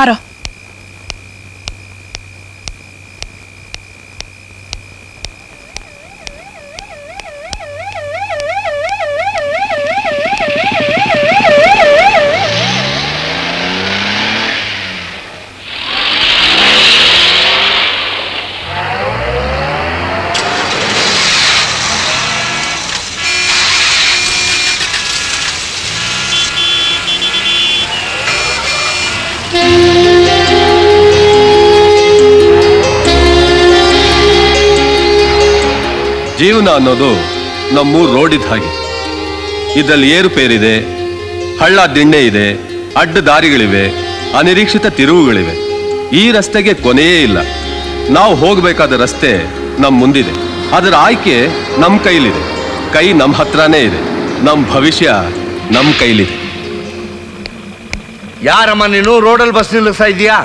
Borrow ಜೀವನ ಅನ್ನೋದು ನಮ್ಮೂರು ರೋಡ್ ಇದ್ದ ಹಾಗೆ. ಇದರಲ್ಲಿ ಏರುಪೇರಿದೆ, ಹಳ್ಳ ದಿಣ್ಣೆ ಇದೆ, ಅಡ್ಡ ದಾರಿಗಳಿವೆ, ಅನಿರೀಕ್ಷಿತ ತಿರುವುಗಳಿವೆ. ಈ ರಸ್ತೆಗೆ ಕೊನೆಯೇ ಇಲ್ಲ. ನಾವು ಹೋಗಬೇಕಾದ ರಸ್ತೆ ನಮ್ಮ ಮುಂದಿದೆ. ಅದರ ಆಯ್ಕೆ ನಮ್ಮ ಕೈಲಿದೆ. ಕೈ ನಮ್ಮ ಹತ್ರನೇ ಇದೆ. ನಮ್ಮ ಭವಿಷ್ಯ ನಮ್ಮ ಕೈಲಿದೆ. ಯಾರಮ್ಮ ನೀನು ರೋಡಲ್ಲಿ ಬಸ್ ನಿಲ್ಲಿಸ್ತಾ ಇದೀಯಾ?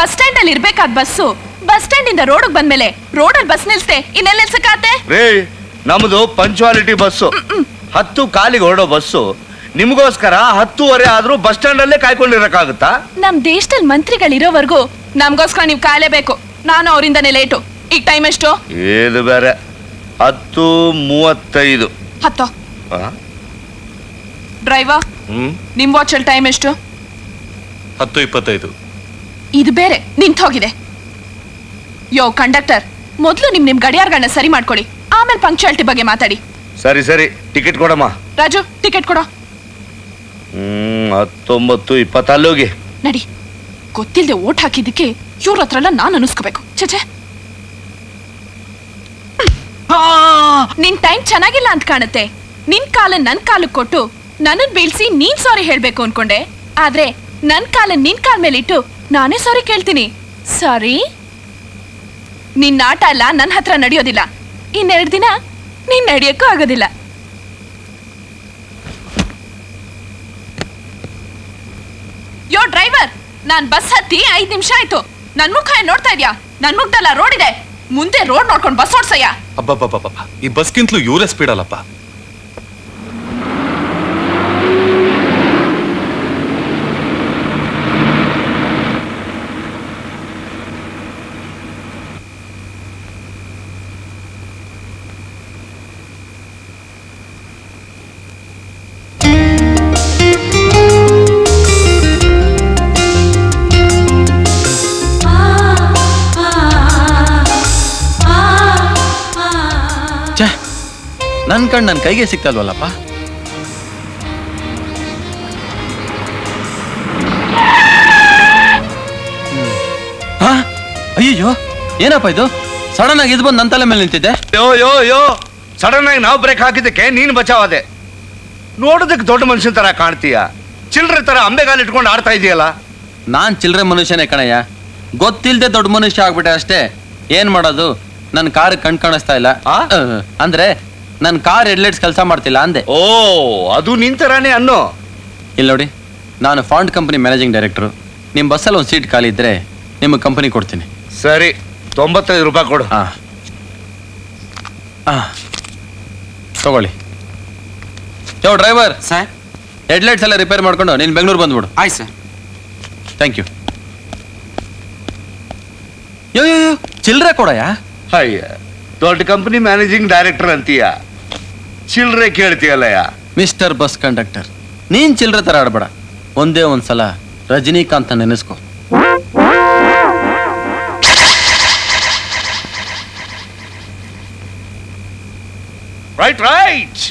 ಬಸ್ ಸ್ಟ್ಯಾಂಡ್ ಅಲ್ಲಿ ಇರ್ಬೇಕಾದ ಬಸ್ಸು ಬಸ್ ಸ್ಟ್ಯಾಂಡ್ ಇಂದ ರೋಡ್ ಬಂದ್ಮೇಲೆ ರೋಡಲ್ಲಿ ಬಸ್ ನಿಲ್ಸೆ ಇನ್ನೆಲ್ಲ ನಿಲ್ಸಕಾತೆ? ರೇ, ನಮ್ದು ಪಂಚುವಾಲಿಟಿ ಬಸ್ಸು. 10 ಕಾಲಿಗೆ ಹೊರಡೋ ಬಸ್ಸು. ನಿಮಗೋಸ್ಕರ 10:30 ಆದ್ರೂ ಬಸ್ ಸ್ಟ್ಯಾಂಡ್ ಅಲ್ಲೇ ಕಾಯ್ಕೊಂಡಿರಕಾಗುತ್ತಾ? ನಮ್ ದೇಶದಲ್ಲಿ ಮಂತ್ರಿಗಳು ಇರೋವರೆಗೂ ನಮಗೋಸ್ಕರ ನೀವು ಕಾಯಲೇಬೇಕು. ನಾನು ಅವರಿಂದನೇ ಲೇಟು. ಈಗ ಟೈಮ್ ಎಷ್ಟು? ಇದು ಬೇರೆ 10:35. ಹತ್ತೋ ಡ್ರೈವರ್, ನಿಮ್ ವಾಚಲ್ಲಿ ಟೈಮ್ ಎಷ್ಟು? 10:25. ಇದು ಬೇರೆ ನಿಂತೋಗಿದೆ. ಯೋ ಕಂಡಕ್ಟರ್, ಮೊದಲು ನಿಮ್ ಗಡಿಯಾರಗಳನ್ನ ಸರಿ ಮಾಡ್ಕೊಳ್ಳಿ, ಆಮೇಲೆ ಪಂಕ್ಚುಯಾಲಿಟಿ ಬಗ್ಗೆ ಮಾತಾಡಿ. ಸರಿ ಸರಿ, ಟಿಕೆಟ್ ಕೊಡಮ್ಮ. ರಾಜು, ಟಿಕೆಟ್ ಕೊಡೋ. 19:20 ಹೋಗಿ ನಡಿ. ಗೊತ್ತಿಲ್ಲದೆ ಓಟ್ ಹಾಕಿದ್ದಕ್ಕೆ ಇವ್ರ ಹತ್ರ ಎಲ್ಲ ನಾನು ಅನಿಸ್ಕೋಬೇಕು. ಚೇಚೆ, ನಿನ್ ಟೈಮ್ ಚೆನ್ನಾಗಿಲ್ಲ ಅಂತ ಕಾಣುತ್ತೆ. ನಿನ್ ಕಾಲ ನನ್ ಕಾಲಕ್ಕೆ ಕೊಟ್ಟು ನನ್ನ ಬೀಳ್ಸಿ ನೀನ್ ಸಾರಿ ಹೇಳ್ಬೇಕು ಅನ್ಕೊಂಡೆ. ಆದ್ರೆ ನನ್ ಕಾಲ ನಿನ್ ಕಾಲ ಮೇಲೆ ಇಟ್ಟು ನಾನೇ ಸಾರಿ ಕೇಳ್ತೀನಿ. ಸಾರಿ, ನಿನ್ನ ಆಟ ಎಲ್ಲ ನನ್ನ ಹತ್ರ ನಡೆಯೋದಿಲ್ಲ. ಇನ್ನೆರಡು ದಿನ ನೀನ್ ನಡೆಯೋಕ್ಕೂ ಆಗೋದಿಲ್ಲ. ಯೋ ಡ್ರೈವರ್, ನಾನ್ ಬಸ್ ಹತ್ತಿ 5 ನಿಮಿಷ ಆಯ್ತು. ನನ್ ಮುಖ ನೋಡ್ತಾ ಇದ್ಯಾ? ನನ್ ಮುಖದಲ್ಲ ರೋಡ್ ಇದೆ. ಮುಂದೆ ರೋಡ್ ನೋಡ್ಕೊಂಡು ಬಸ್ ಓಡ್ಸಯ್ಯ. ಅಬ್ಬಬ್ಬಬ್ಬ, ಈ ಬಸ್ಗಿಂತಲೂ ಇವರೇ ಸ್ಪೀಡ್ ಅಲ್ಲಪ್ಪ. ನನ್ ಕಣ್ ನನ್ ಕೈಗೆ ಸಿಗ್ತಲ್ವಲ್ಲಪ್ಪ. ಅಯ್ಯೋ, ಏನಪ್ಪ ಇದು? ಸಡನ್ ಆಗಿ ಇದು ಬಂದು ನನ್ನ ತಲೆ ಮೇಲೆ ನಿಂತಿದ್ದೆ. ಯೋ ಯೋ ಯೋ, ಸಡನ್ ಆಗಿ ನಾವು ಬ್ರೇಕ್ ಹಾಕಿದ್ದಕ್ಕೆ ನೀನ್ ಬಚಾವಾದೆ. ನೋಡೋದಕ್ಕೆ ದೊಡ್ಡ ಮನುಷ್ಯನ ತರ ಕಾಣ್ತೀಯ, ಚಿಲ್ರೆ ತರ ಅಂಬೆಗಾಲ ಇಟ್ಕೊಂಡು ಆಡ್ತಾ ಇದೀಯಲ್ಲ. ನಾನ್ ಚಿಲ್ರೆ ಮನುಷ್ಯನೇ ಕಣಯ್ಯ, ಗೊತ್ತಿಲ್ಲದೆ ದೊಡ್ಡ ಮನುಷ್ಯ ಆಗ್ಬಿಟ್ಟೆ ಅಷ್ಟೇ. ಏನ್ ಮಾಡೋದು, ನನ್ ಕಾರ್ ಕಣ್ ಕಾಣಿಸ್ತಾ ಇಲ್ಲ. ಅಂದ್ರೆ ನನ್ನ ಕಾರ್ ಹೆಡ್ಲೈಟ್ಸ್ ಕೆಲಸ ಮಾಡ್ತಿಲ್ಲ ಅಂದೆ. ಓ, ಅದು ನಿನ್ ತರಾನೇ ಅನ್ನೋ. ಇಲ್ಲ ನೋಡಿ, ನಾನು ಫಾಂಟ್ ಕಂಪನಿ ಮ್ಯಾನೇಜಿಂಗ್ ಡೈರೆಕ್ಟರು. ನಿಮ್ಮ ಬಸ್ಸಲ್ಲಿ ಒಂದು ಸೀಟ್ ಖಾಲಿ ಇದ್ರೆ ನಿಮ್ಮ ಕಂಪನಿ ಕೊಡ್ತೀನಿ. ಸರಿ, 95 ರೂಪಾಯಿ ಕೊಡು. ಹಾಂ ಹಾಂ, ತಗೊಳ್ಳಿ. ಯೋ ಡ್ರೈವರ್, ಸರ್ ಹೆಡ್ಲೈಟ್ಸ್ ಎಲ್ಲ ರಿಪೇರ್ ಮಾಡ್ಕೊಂಡು ನೀನು ಬೆಂಗಳೂರು ಬಂದ್ಬಿಡು. ಆಯ್ತು ಸರ್, ಥ್ಯಾಂಕ್ ಯು. ಯೋ ಯೋ ಯೋ, ಚಿಲ್ಲರೆ ಕೊಡಯ್ಯ. ಹಾಯ್, ದೊಡ್ಡ ಕಂಪನಿ ಮ್ಯಾನೇಜಿಂಗ್ ಡೈರೆಕ್ಟರ್ ಅಂತೀಯ, ಚಿಲ್ರೆ ಕೇಳ್ತೀಯಲ್ಲಯ್ಯ. ಮಿಸ್ಟರ್ ಬಸ್ ಕಂಡಕ್ಟರ್, ನೀನ್ ಚಿಲ್ರೆ ತರ ಆಡ್ಬೇಡ. ಒಂದೇ ಒಂದ್ಸಲ ರಜನಿಕಾಂತ್ ನೆನೆಸ್ಕೋ. Right right.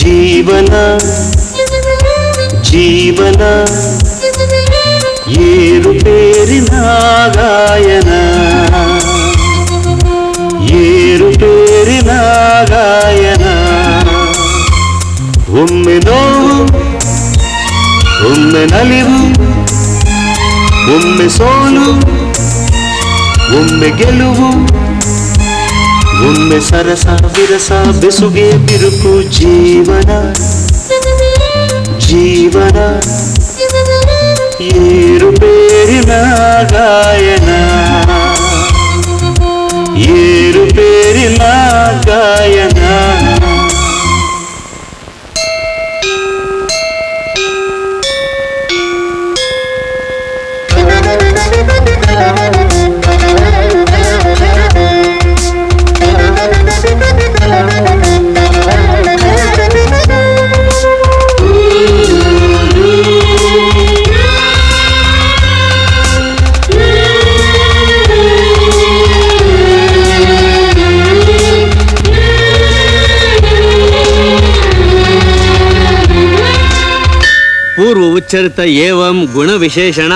ಜೀವನ ಜೀವನ ಏರುಪೇರಿನ ಗಾಯನ ಏರುಪೇರಿನ ಗಾಯನ ಒಮ್ಮೆ ನೋವು ಒಮ್ಮೆ ನಲಿವು ಒಮ್ಮೆ ಸೋಲು ಒಮ್ಮೆ ಗೆಲುವು ಒಮ್ಮೆ ಸರಸ ವಿರಸ ಬೆಸುಗೆ ಬಿರುಕು ಜೀವನ ಜೀವನ ಏರುಪೇರಿನ ಗಾಯನ ಏರುಪೇರಿನ ಗಾಯನ पूर्व उच्चरित एवं गुण विशेषण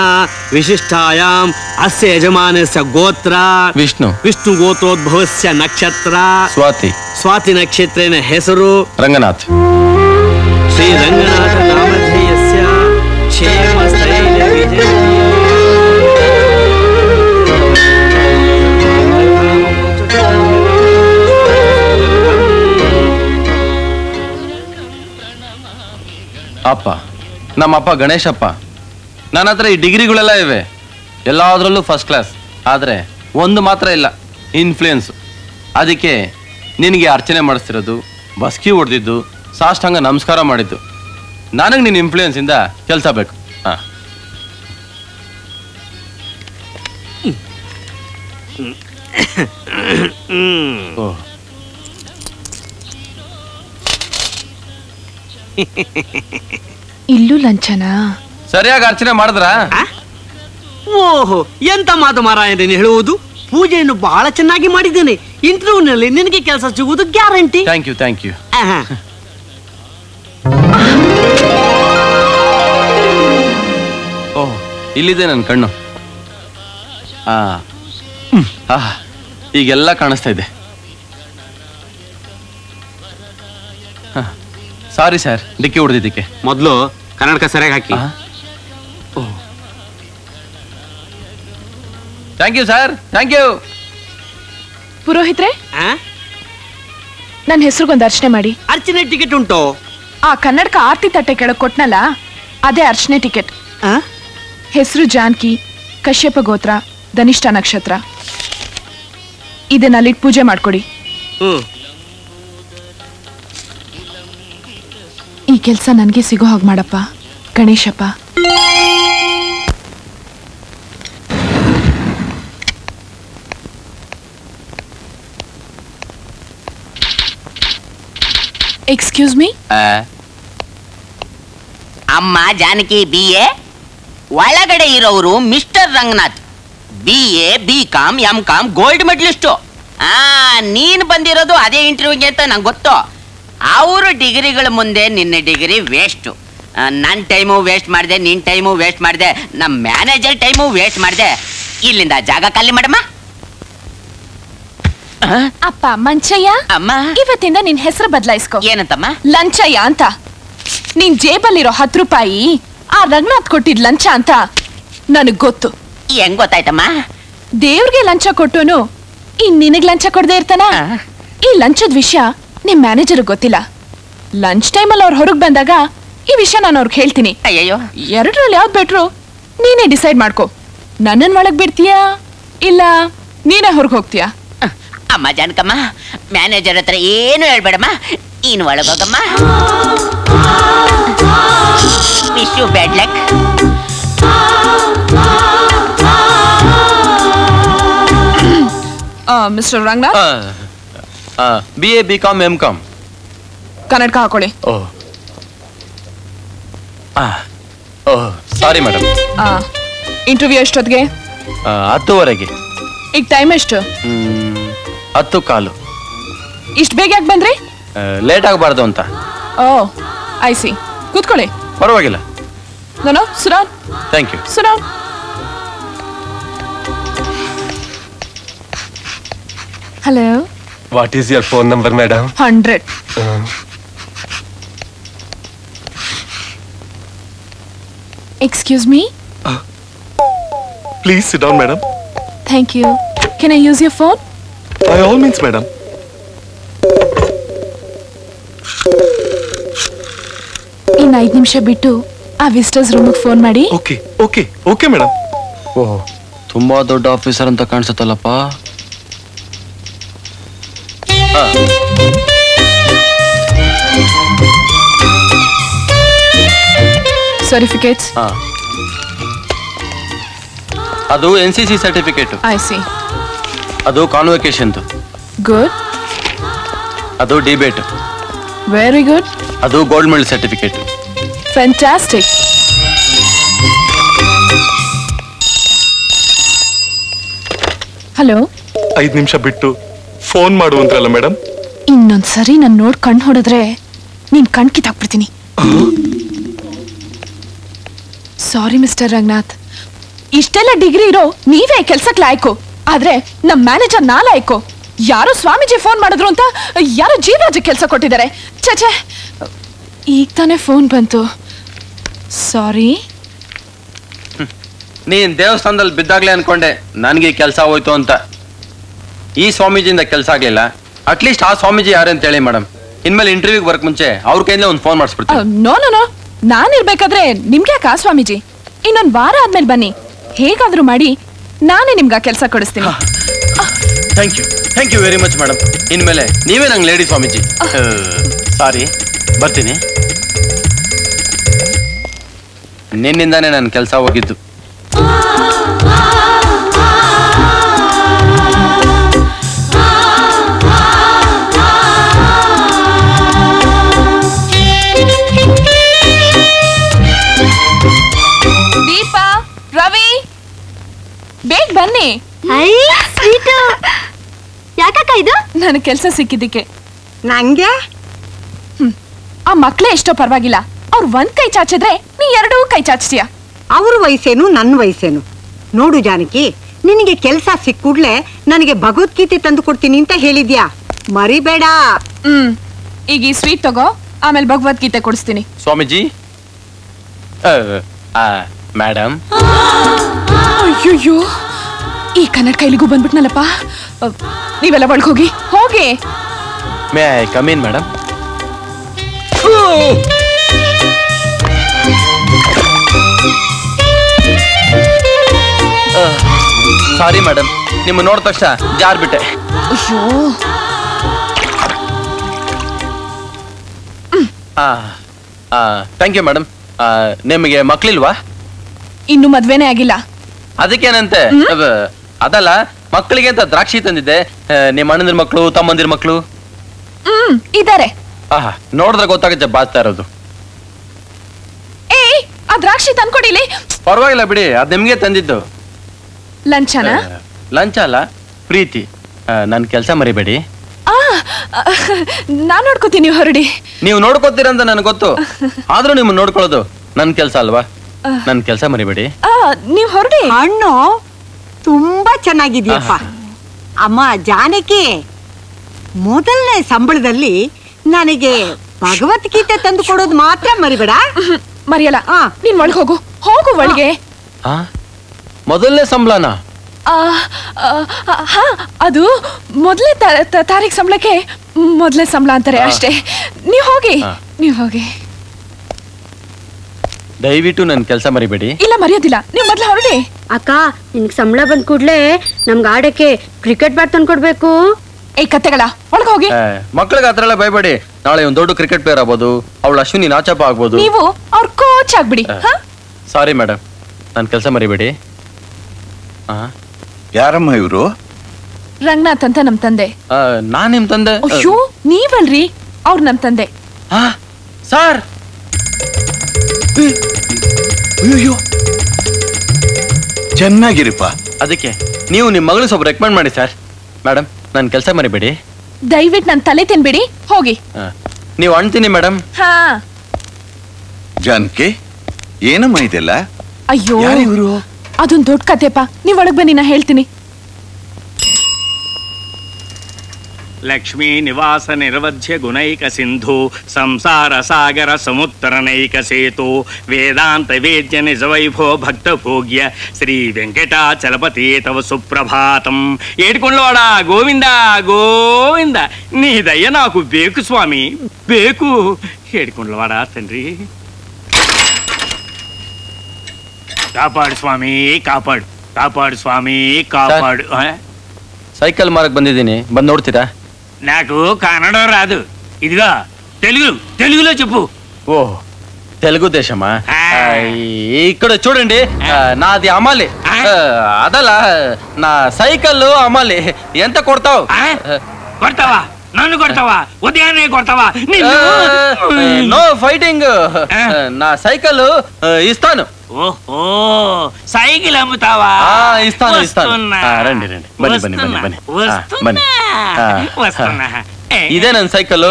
विशिष्टायाम अस्य यजमानस्य गोत्र विष्णु विष्णु गोत्रोद्भवस्य नक्षत्र स्वाति स्वाति नक्षत्रेण हेसरु रंगनाथ श्री रंगनाथ नामधेयस्य क्षेम स्थैर्य विजय अप्पा नम्मप गणेशप्प नान हत्र ई डिग्रीगळेल्ल इवे एल्लादरल्लू फस्ट क्लास आदरे ओंदु मात्र इल्ल इन्फ्लुयेन्स अदक्के निनगे अर्चने माडिस्तिरोदु बस्की ओडेदिद्दु साष्टांग नमस्कार माडिद्दु नानगे निन्न इन्फ्लुयेन्स इंद केलस बेकु इल्लू लंचना सरियाग अर्चने माडिद्रा ओहो ಎಂತ ಮಾತು ಮಾರಾಯರೇ ಹೇಳುವುದು ಪೂಜೆಯನ್ನು ಬಹಳ ಚೆನ್ನಾಗಿ ಮಾಡಿದ್ದೇನೆ ಇಂಟರ್ವ್ಯೂನಲ್ಲಿ ನಿನಗೆ ಕೆಲಸ ಸಿಗುವುದು guarantee thank you thank you ಓ ಇಲ್ಲಿದೆ ನನ್ನ ಕಣ್ಣು ಈಗೆಲ್ಲ ಕಾಣಿಸ್ತಾ ಇದೆ ಸಾರಿ ಸರ್ ಡಿಕ್ಕಿ ಹೊಡೆದಿದ್ದಕ್ಕೆ ಮೊದಲು ಕನ್ನಡಕ ಸರಿಯಾಗಿ ಹಾಕಿ thank you sir thank you ಪುರೋಹಿತ್ರೆ ನನ್ನ ಹೆಸರಿಗೊಂದು ಅರ್ಚನೆ ಮಾಡಿ ಅರ್ಚನೆ ಟಿಕೆಟ್ ಉಂಟು ಆ ಕನ್ನಡಕ ಆರ್ತಿ ತಟ್ಟೆ ಕೆಳಗೆ ಕೊಟ್ಟನಲ್ಲ ಅದೇ ಅರ್ಚನೆ ಟಿಕೆಟ್ ಹೆಸರು ಜಾನಕಿ ಕಶ್ಯಪ ಗೋತ್ರ ಧನಿಷ್ಠ ನಕ್ಷತ್ರ ಇದನ್ನಲ್ಲಿಟ್ಟು ಪೂಜೆ ಮಾಡಿಕೊಡಿ ಈ ಕೆಲಸ ನನಗೆ ಸಿಗೋ ಹಾಗೆ ಮಾಡಪ್ಪ ಗಣೇಶಪ್ಪ ಎಕ್ಸ್ಕ್ಯೂಸ್ ಮೀ ಅಮ್ಮ ಜಾನಕಿ ಬಿಎ ಒಳಗಡೆ ಇರೋರು mister Ranganath BA BCom MCom gold medallist ನೀನು ಬಂದಿರೋದು ಅದೇ ಇಂಟರ್ವ್ಯೂಗೆ ಅಂತ ನಂಗೆ ಗೊತ್ತು ಅವರು ಡಿಗ್ರಿಗಳ ಮುಂದೆ ನಿನ್ನ ಡಿಗ್ರಿ ವೇಸ್ಟು ನನ್ನ ಟೈಮು ವೇಸ್ಟ್ ಮಾಡಿದೆ ನಿನ್ನ ಟೈಮು ವೇಸ್ಟ್ ಮಾಡಿದೆ ನಮ್ಮ ಮ್ಯಾನೇಜರ್ ಟೈಮು ವೇಸ್ಟ್ ಮಾಡಿದೆ ಇಲ್ಲಿಂದ ಜಾಗ ಖಾಲಿ ಮಾಡಮ್ಮ ಅಪ್ಪ ಮಂಚಯ್ಯ ಅಮ್ಮ ಇವತ್ತಿಂದ ನಿನ್ನ ಹೆಸರು ಬದಲಾಯಿಸ್ಕೊ ಏನಂತಮ್ಮ ಲಂಚಯ್ಯ ಅಂತ ನಿನ್ ಜೇಬಲ್ಲಿರೋ 10 ರೂಪಾಯಿ ಆ ರಂಗನಾಥ್ ಕೊಟ್ಟಿದ್ ಲಂಚ ಅಂತ ನನಗ್ ಗೊತ್ತು ಹೆಂಗ್ ಗೊತ್ತಾಯ್ತಮ್ಮ ದೇವ್ರಿಗೆ ಲಂಚ ಕೊಟ್ಟೋನು ಇನ್ ನಿನಗ್ ಲಂಚ ಕೊಡದೆ ಇರ್ತಾನ ಈ ಲಂಚದ ವಿಷಯ ನಿಮ್ ಮ್ಯಾನೇಜರ್ ಗೊತ್ತಿಲ್ಲ ಲಂಚ್ ಟೈಮ್ ಅಲ್ಲಿ ಅವ್ರು ಹೊರಗೆ ಬಂದಾಗ ಈ ವಿಷಯ ನಾನು ಅವ್ರಿಗೆ ಹೇಳ್ತೀನಿ ಅಯ್ಯೋ ಎರಡರಲ್ಲಿ ಯಾವ್ದು ಬೆಟ್ರು ನೀನೇ ಡಿಸೈಡ್ ಮಾಡ್ಕೊ ನನ್ನನ್ ಒಳಗ್ ಬಿಡ್ತೀಯಾ ಇಲ್ಲ ನೀನೇ ಹೊರಗೆ ಹೋಗ್ತೀಯಾ ಅಮ್ಮ ಜಾನಕಮ್ಮ ಮ್ಯಾನೇಜರ್ ಹತ್ರ ಏನು ಹೇಳ್ಬೇಡಮ್ಮ ನೀನು ಒಳಗೋಗಮ್ಮ wish you bad luck mister Ranganath BA BCom MCom ಕನ್ನಡಕ ಹಾಕೊಳ್ಳಿ ಓಹ್ ಓಹ್ ಸಾರಿ ಮೇಡಮ್ ಇಂಟರ್ವ್ಯೂ ಎಷ್ಟೊತ್ತಿಗೆ 10 ವರೆಗೆ ಈಗ ಟೈಮ್ ಎಷ್ಟು 10:15 ಇಷ್ಟು ಬೇಗ ಯಾಕೆ ಬಂದ್ರಿ? ಲೇಟ್ ಆಗಬಾರದು ಅಂತ. ಓ ಐ ಸಿ, ಕೂತ್ಕೊಳ್ಳಿ. ಪರವಾಗಿಲ್ಲ. ನಾನು Suran. Thank you Suran. Hello, what is your phone number madam? 100. Excuse me? Please sit down, madam. Thank you. Can I use your phone? By all means, madam. In 5 ನಿಮಿಷ ಬಿಟ್ಟು ಆ ವಿಸಿಟರ್ಸ್ ರೂಮ್ ಗೆ phone ಮಾಡಿ. Okay, okay, okay, madam. ಓ, ತುಂಬಾ ದೊಡ್ಡ officer ಅಂತ ಕಾಣಿಸುತ್ತಲ್ಲಪ್ಪ. Certificates? ಹಾ. ಅದು NCC ಸರ್ಟಿಫಿಕೇಟ್. I see. ಅದು ಕಾನ್ವೊಕೇಶನ್ ದು. Good. ಅದು ಡಿಬೇಟ್. Very good. ಅದು gold medal certificate. Fantastic. Hello, 5 ನಿಮಿಷ ಬಿಟ್ಟು ಫೋನ್ ಮಾಡುವಂತಲ್ಲ ಮೇಡಮ್? ಇನ್ನೊಂದ್ಸರಿ ನಾನು ನೋಡಿ ಕಣ್ಣು ಹೊಡೆದ್ರೆ ನೀನ್ ಕಣ್ ಕಿತ್ತಾಕ್ಬಿಡ್ತೀನಿ. ಸಾರಿ ಮಿಸ್ಟರ್ ರಂಗನಾಥ್, ಇಷ್ಟೆಲ್ಲ ಡಿಗ್ರಿ ಇರೋ ನೀವೇ ಕೆಲ್ಸಕ್ಕೆ ಲಾಯ್ಕು, ಆದ್ರೆ ನಮ್ ಮ್ಯಾನೇಜರ್ ನಾ ಲಾಯ್ಕು. ಯಾರೋ ಸ್ವಾಮೀಜಿ ಫೋನ್ ಮಾಡಿದ್ರು ಅಂತ ಯಾರೋ ಜೀವರಾಜ್ ಕೆಲಸ ಕೊಟ್ಟಿದ್ದಾರೆ. ಛೇ, ಈಗ ತಾನೇ ಫೋನ್ ಬಂತು. ಸಾರಿ. ನೀನ್ ದೇವಸ್ಥಾನದಲ್ಲಿ ಬಿದ್ದಾಗ್ಲೇ ಅನ್ಕೊಂಡೆ ನನ್ಗೆ ಕೆಲಸ ಹೋಯ್ತು ಅಂತ. ಈ ಸ್ವಾಮೀಜಿಯಿಂದ ಕೆಲಸ ಆಗ್ಲಿಲ್ಲ, ಅಟ್ಲೀಸ್ಟ್ ಆ ಸ್ವಾಮೀಜಿ ಯಾರಂತ ಹೇಳಿ ಮೇಡಮ್. ಇನ್ಮೇಲೆ ಇಂಟರ್ವ್ಯೂಗೆ ಬರಕ್ ಮುಂಚೆ ಅವ್ರ ಕೈಯಿಂದ ಒಂದು ಫೋನ್ ಮಾಡಿಸ್ಬಿಡ್ತೀನಿ. ನೋ ನೋ ನೋ, ನಾನಿರ್ಬೇಕಾದ್ರೆ ನಿಮ್ಗೆ ಯಾಕೆ ಆ ಸ್ವಾಮೀಜಿ? ಇನ್ನೊಂದು ವಾರ ಆದ್ಮೇಲೆ ಬನ್ನಿ, ಹೇಗಾದ್ರೂ ಮಾಡಿ ನಾನೇ ನಿಮ್ಗೆ ಆ ಕೆಲಸ ಕೊಡಿಸ್ತೀನಿ. Thank you, thank you very much madam. ಇನ್ಮೇಲೆ ನೀವೇ ನಂಗೆ ಲೇಡಿ ಸ್ವಾಮೀಜಿ. ಸಾರಿ, ಬರ್ತೀನಿ. ನಿನ್ನಿಂದಾನೇ ನನ್ನ ಕೆಲಸ ಹೋಗಿದ್ದು. ಬೇಗ ಬನ್ನಿ. ಯಾಕಕ್ಕ ಇದು? ನನ್ ಕೆಲಸ ಸಿಕ್ಕಿದ್ದಕ್ಕೆ. ನಂಗೆ ಆ ಮಕ್ಳೇ ಎಷ್ಟೋ ಪರವಾಗಿಲ್ಲ, ಅವ್ರು ಒಂದ್ ಕೈ ಚಾಚಿದ್ರೆ ನೀ ಎರಡೂ ಕೈ ಚಾಚ್ತೀಯ. ಅವ್ರ ವಯಸ್ಸೇನು ನನ್ನ ವಯಸ್ಸೇನು? ನೋಡು ಜಾನಕಿ, ನಿನಗೆ ಕೆಲಸ ಸಿಕ್ಕೂಡ್ಲೆ ನನಗೆ ಭಗವದ್ಗೀತೆ ತಂದು ಕೊಡ್ತೀನಿ ಅಂತ ಹೇಳಿದ್ಯಾ, ಮರಿಬೇಡ. ಈಗ ಈ ಸ್ವೀಟ್ ತಗೋ, ಆಮೇಲೆ ಭಗವದ್ಗೀತೆ ಕೊಡಿಸ್ತೀನಿ. ಸ್ವಾಮೀಜಿ, ಮೇಡಮ್. ಅಯ್ಯೋ, ಈ ಕನ್ನಡ ಕೈಲಿಗೂ ಬಂದ್ಬಿಟ್ನಲ್ಲಪ್ಪ. ನೀವೆಲ್ಲ ಒಳಗೋಗಿ ಹೋಗಿ. May I come in madam? Sorry madam, ನಿಮ್ಮ ನೋಡಿದ ತಕ್ಷಣ ಜಾರ್ಬಿಟ್ಟೆ. ಅಯ್ಯೋ, ಥ್ಯಾಂಕ್ ಯು ಮೇಡಮ್. ನಿಮಗೆ ಮಕ್ಕಳಿಲ್ವಾ? ಇನ್ನು ಮದ್ವೆನೇ ಆಗಿಲ್ಲ. ಅದಕ್ಕೇನಂತೆ? ಅದಲ್ಲ, ಮಕ್ಕಳಿಗೆ ಅಂತ ದ್ರಾಕ್ಷಿ ತಂದಿದ್ದೆ. ನಿಮ್ಮ ಅಣ್ಣಂದಿರ ಮಕ್ಕಳು, ತಮ್ಮಂದಿರ ಮಕ್ಕಳು ಇದ್ದಾರೆ. ನೋಡಿದ್ರೆ ಗೊತ್ತಾಗುತ್ತೆ ಬಾಚ್ತಾ ಇರೋದು. ಏಯ್, ಆ ದ್ರಾಕ್ಷಿ ತಂದ್ಕೊಡಿಲಿ. ಪರವಾಗಿಲ್ಲ ಬಿಡಿ, ಅದ್ ನಿಮ್ಗೆ ತಂದಿದ್ದು. ಲಂಚನ? ಲಂಚ ಅಲ್ಲ, ಪ್ರೀತಿ. ನನ್ ಕೆಲಸ ಮರಿಬೇಡಿ. ನಾನ್ ನೋಡ್ಕೋತೀನಿ, ಹೊರಡಿ. ನೀವು ನೋಡ್ಕೋತೀರ ಅಂತ ನನ್ಗೆ ಗೊತ್ತು, ಆದ್ರೂ ನಿಮ್ ನೋಡ್ಕೊಳ್ಳೋದು ನನ್ ಕೆಲಸ ಅಲ್ವಾ? ನನ್ ಕೆಲಸ ಮರಿಬೇಡಿ. ನೀವ್ ಹೊರಡಿ. ಹಣ್ಣು ತುಂಬಾ ಚೆನ್ನಾಗಿದ್ಯಪ್ಪ. ಅಮ್ಮ ಜಾನಕಿ, ಮೊದಲನೇ ಸಂಬಳದಲ್ಲಿ ನನಗೆ ಭಗವದ್ಗೀತೆ ತಂದು ಕೊಡೋದು ಮಾತ್ರ ಮರಿಬೇಡ. ಮರಿಯಲ್ಲ. ನೀನ್ ಒಳಗೆ ಹೋಗು, ಹೋಗು ಒಳಗೆ. ಮೊದಲನೇ ಸಂಬಳನ? ಹಾ, ಅದು ಮೊದಲೇ ತಾರೀಖ್ ಸಂಬಳಕ್ಕೆ ಮೊದಲನೇ ಸಂಬಳ ಅಂತಾರೆ ಅಷ್ಟೇ. ನೀವ್ ಹೋಗಿ, ನೀವ್ ಹೋಗಿ. ದಯವಿಟ್ಟು ನನ್ ಕೆಲಸ ಮರಿಬೇಡಿ. ಇಲ್ಲ, ಮರೆಯೋದಿಲ್ಲ. ನೀವು ಮೊದಲು ಹೊರಡಿ. ಅಕ್ಕ, ನಿನ್ಗೆ ಸಂಬಳ ಬಂದ್ ಕೂಡ್ಲೆ ನಮ್ಗೆ ಆಡಕ್ಕೆ ಕ್ರಿಕೆಟ್ ಬ್ಯಾಟ್ ತಂದು ಕೊಡ್ಬೇಕು. ಏ ಕತೆಗಳ, ಒಳಗೆ ಹೋಗಿ. ಮಕ್ಕಳಿಗೆ ಅದರಲ್ಲ ಭಯಬೇಡಿ. ನಾಳೆ ಒಂದು ದೊಡ್ಡ ಕ್ರಿಕೆಟ್ ಪ್ಲೇಯರ್ ಆಗ್ಬೋದು, ಅವಳು ಅಶ್ವಿನಿ ನಾಚಪ್ಪ ಆಗ್ಬೋದು. ನೀವು ಅವ್ರ ಕೋಚ್ ಆಗ್ಬಿಡಿ. ಸಾರಿ ಮೇಡಮ್, ನನ್ ಕೆಲಸ ಮರಿಬೇಡಿ. ಯಾರಮ್ಮ ಇವರು? ರಂಗನಾಥ್ ಅಂತ ನಮ್ ತಂದೆ. ನಾನ್ ನಿಮ್ ತಂದೆ? ಅಯ್ಯೋ, ನೀವಲ್ರಿ, ಅವ್ರು ನಮ್ ತಂದೆ. ಸರ್, ಚೆನ್ನಾಗಿರಿಪ್ಪ. ಅದಕ್ಕೆ ನೀವು ನಿಮ್ಮ ಮಗಳು ಸ್ವಲ್ಪ ರೆಕಮೆಂಡ್ ಮಾಡಿ ಸರ್. ಮೇಡಮ್, ನನ್ನ ಕೆಲಸ ಮರಿಬೇಡಿ. ದಯವಿಟ್ಟು ನನ್ನ ತಲೆ ತಿನ್ಬೇಡಿ ಹೋಗಿ. ನೀವು ಅಂತೀನಿ ಮೇಡಮ್. ಹಾ ಜಾನಕಿ ಏನಮ್ಮ ಇದೆಲ್ಲ? ಅಯ್ಯೋ ಯಾರು ಇವರು? ಅದೊಂದು ದೊಡ್ಡ ಕಥೆಪ್ಪ, ನೀವು ಒಳಗೆ ಬನ್ನಿ ನಾನು ಹೇಳ್ತೀನಿ. लक्ष्मी निवास निर्वज्य गुणैक सिंधु संसार सागर समुद्रनैक सेतु वेदांत वेद्य निज वैभव भक्त भोग्य श्री वेंकटाचलपति तव सुप्रभातम. एटकोंडवाड़ा गोविंदा गोविंदा नी दय्य नाकु बेकु स्वामी बेकु. एटकोंडवाड़ा तंड्री कापाडु स्वामी कापाडु कापाडु स्वामी कापाडु. सैकल मारक बंदी बंद नोड़ता कन्नड़ रागू ओह तेलुगु देशमा इकड़ चूडंडी नादी अमाले अदला ना सैकल अमाले एंत कोडतावा नन्नु कोडतावा उदयाने कोडतावा नो फाइटिंग ना सैकल इस्तानु. ఓహో సైకిల్ అమ్ముతావా? ఇస్తాను ఇస్తాను రండి రండి బని బని బని బని బని వస్తున్నా. ఇదే నా సైకిల్.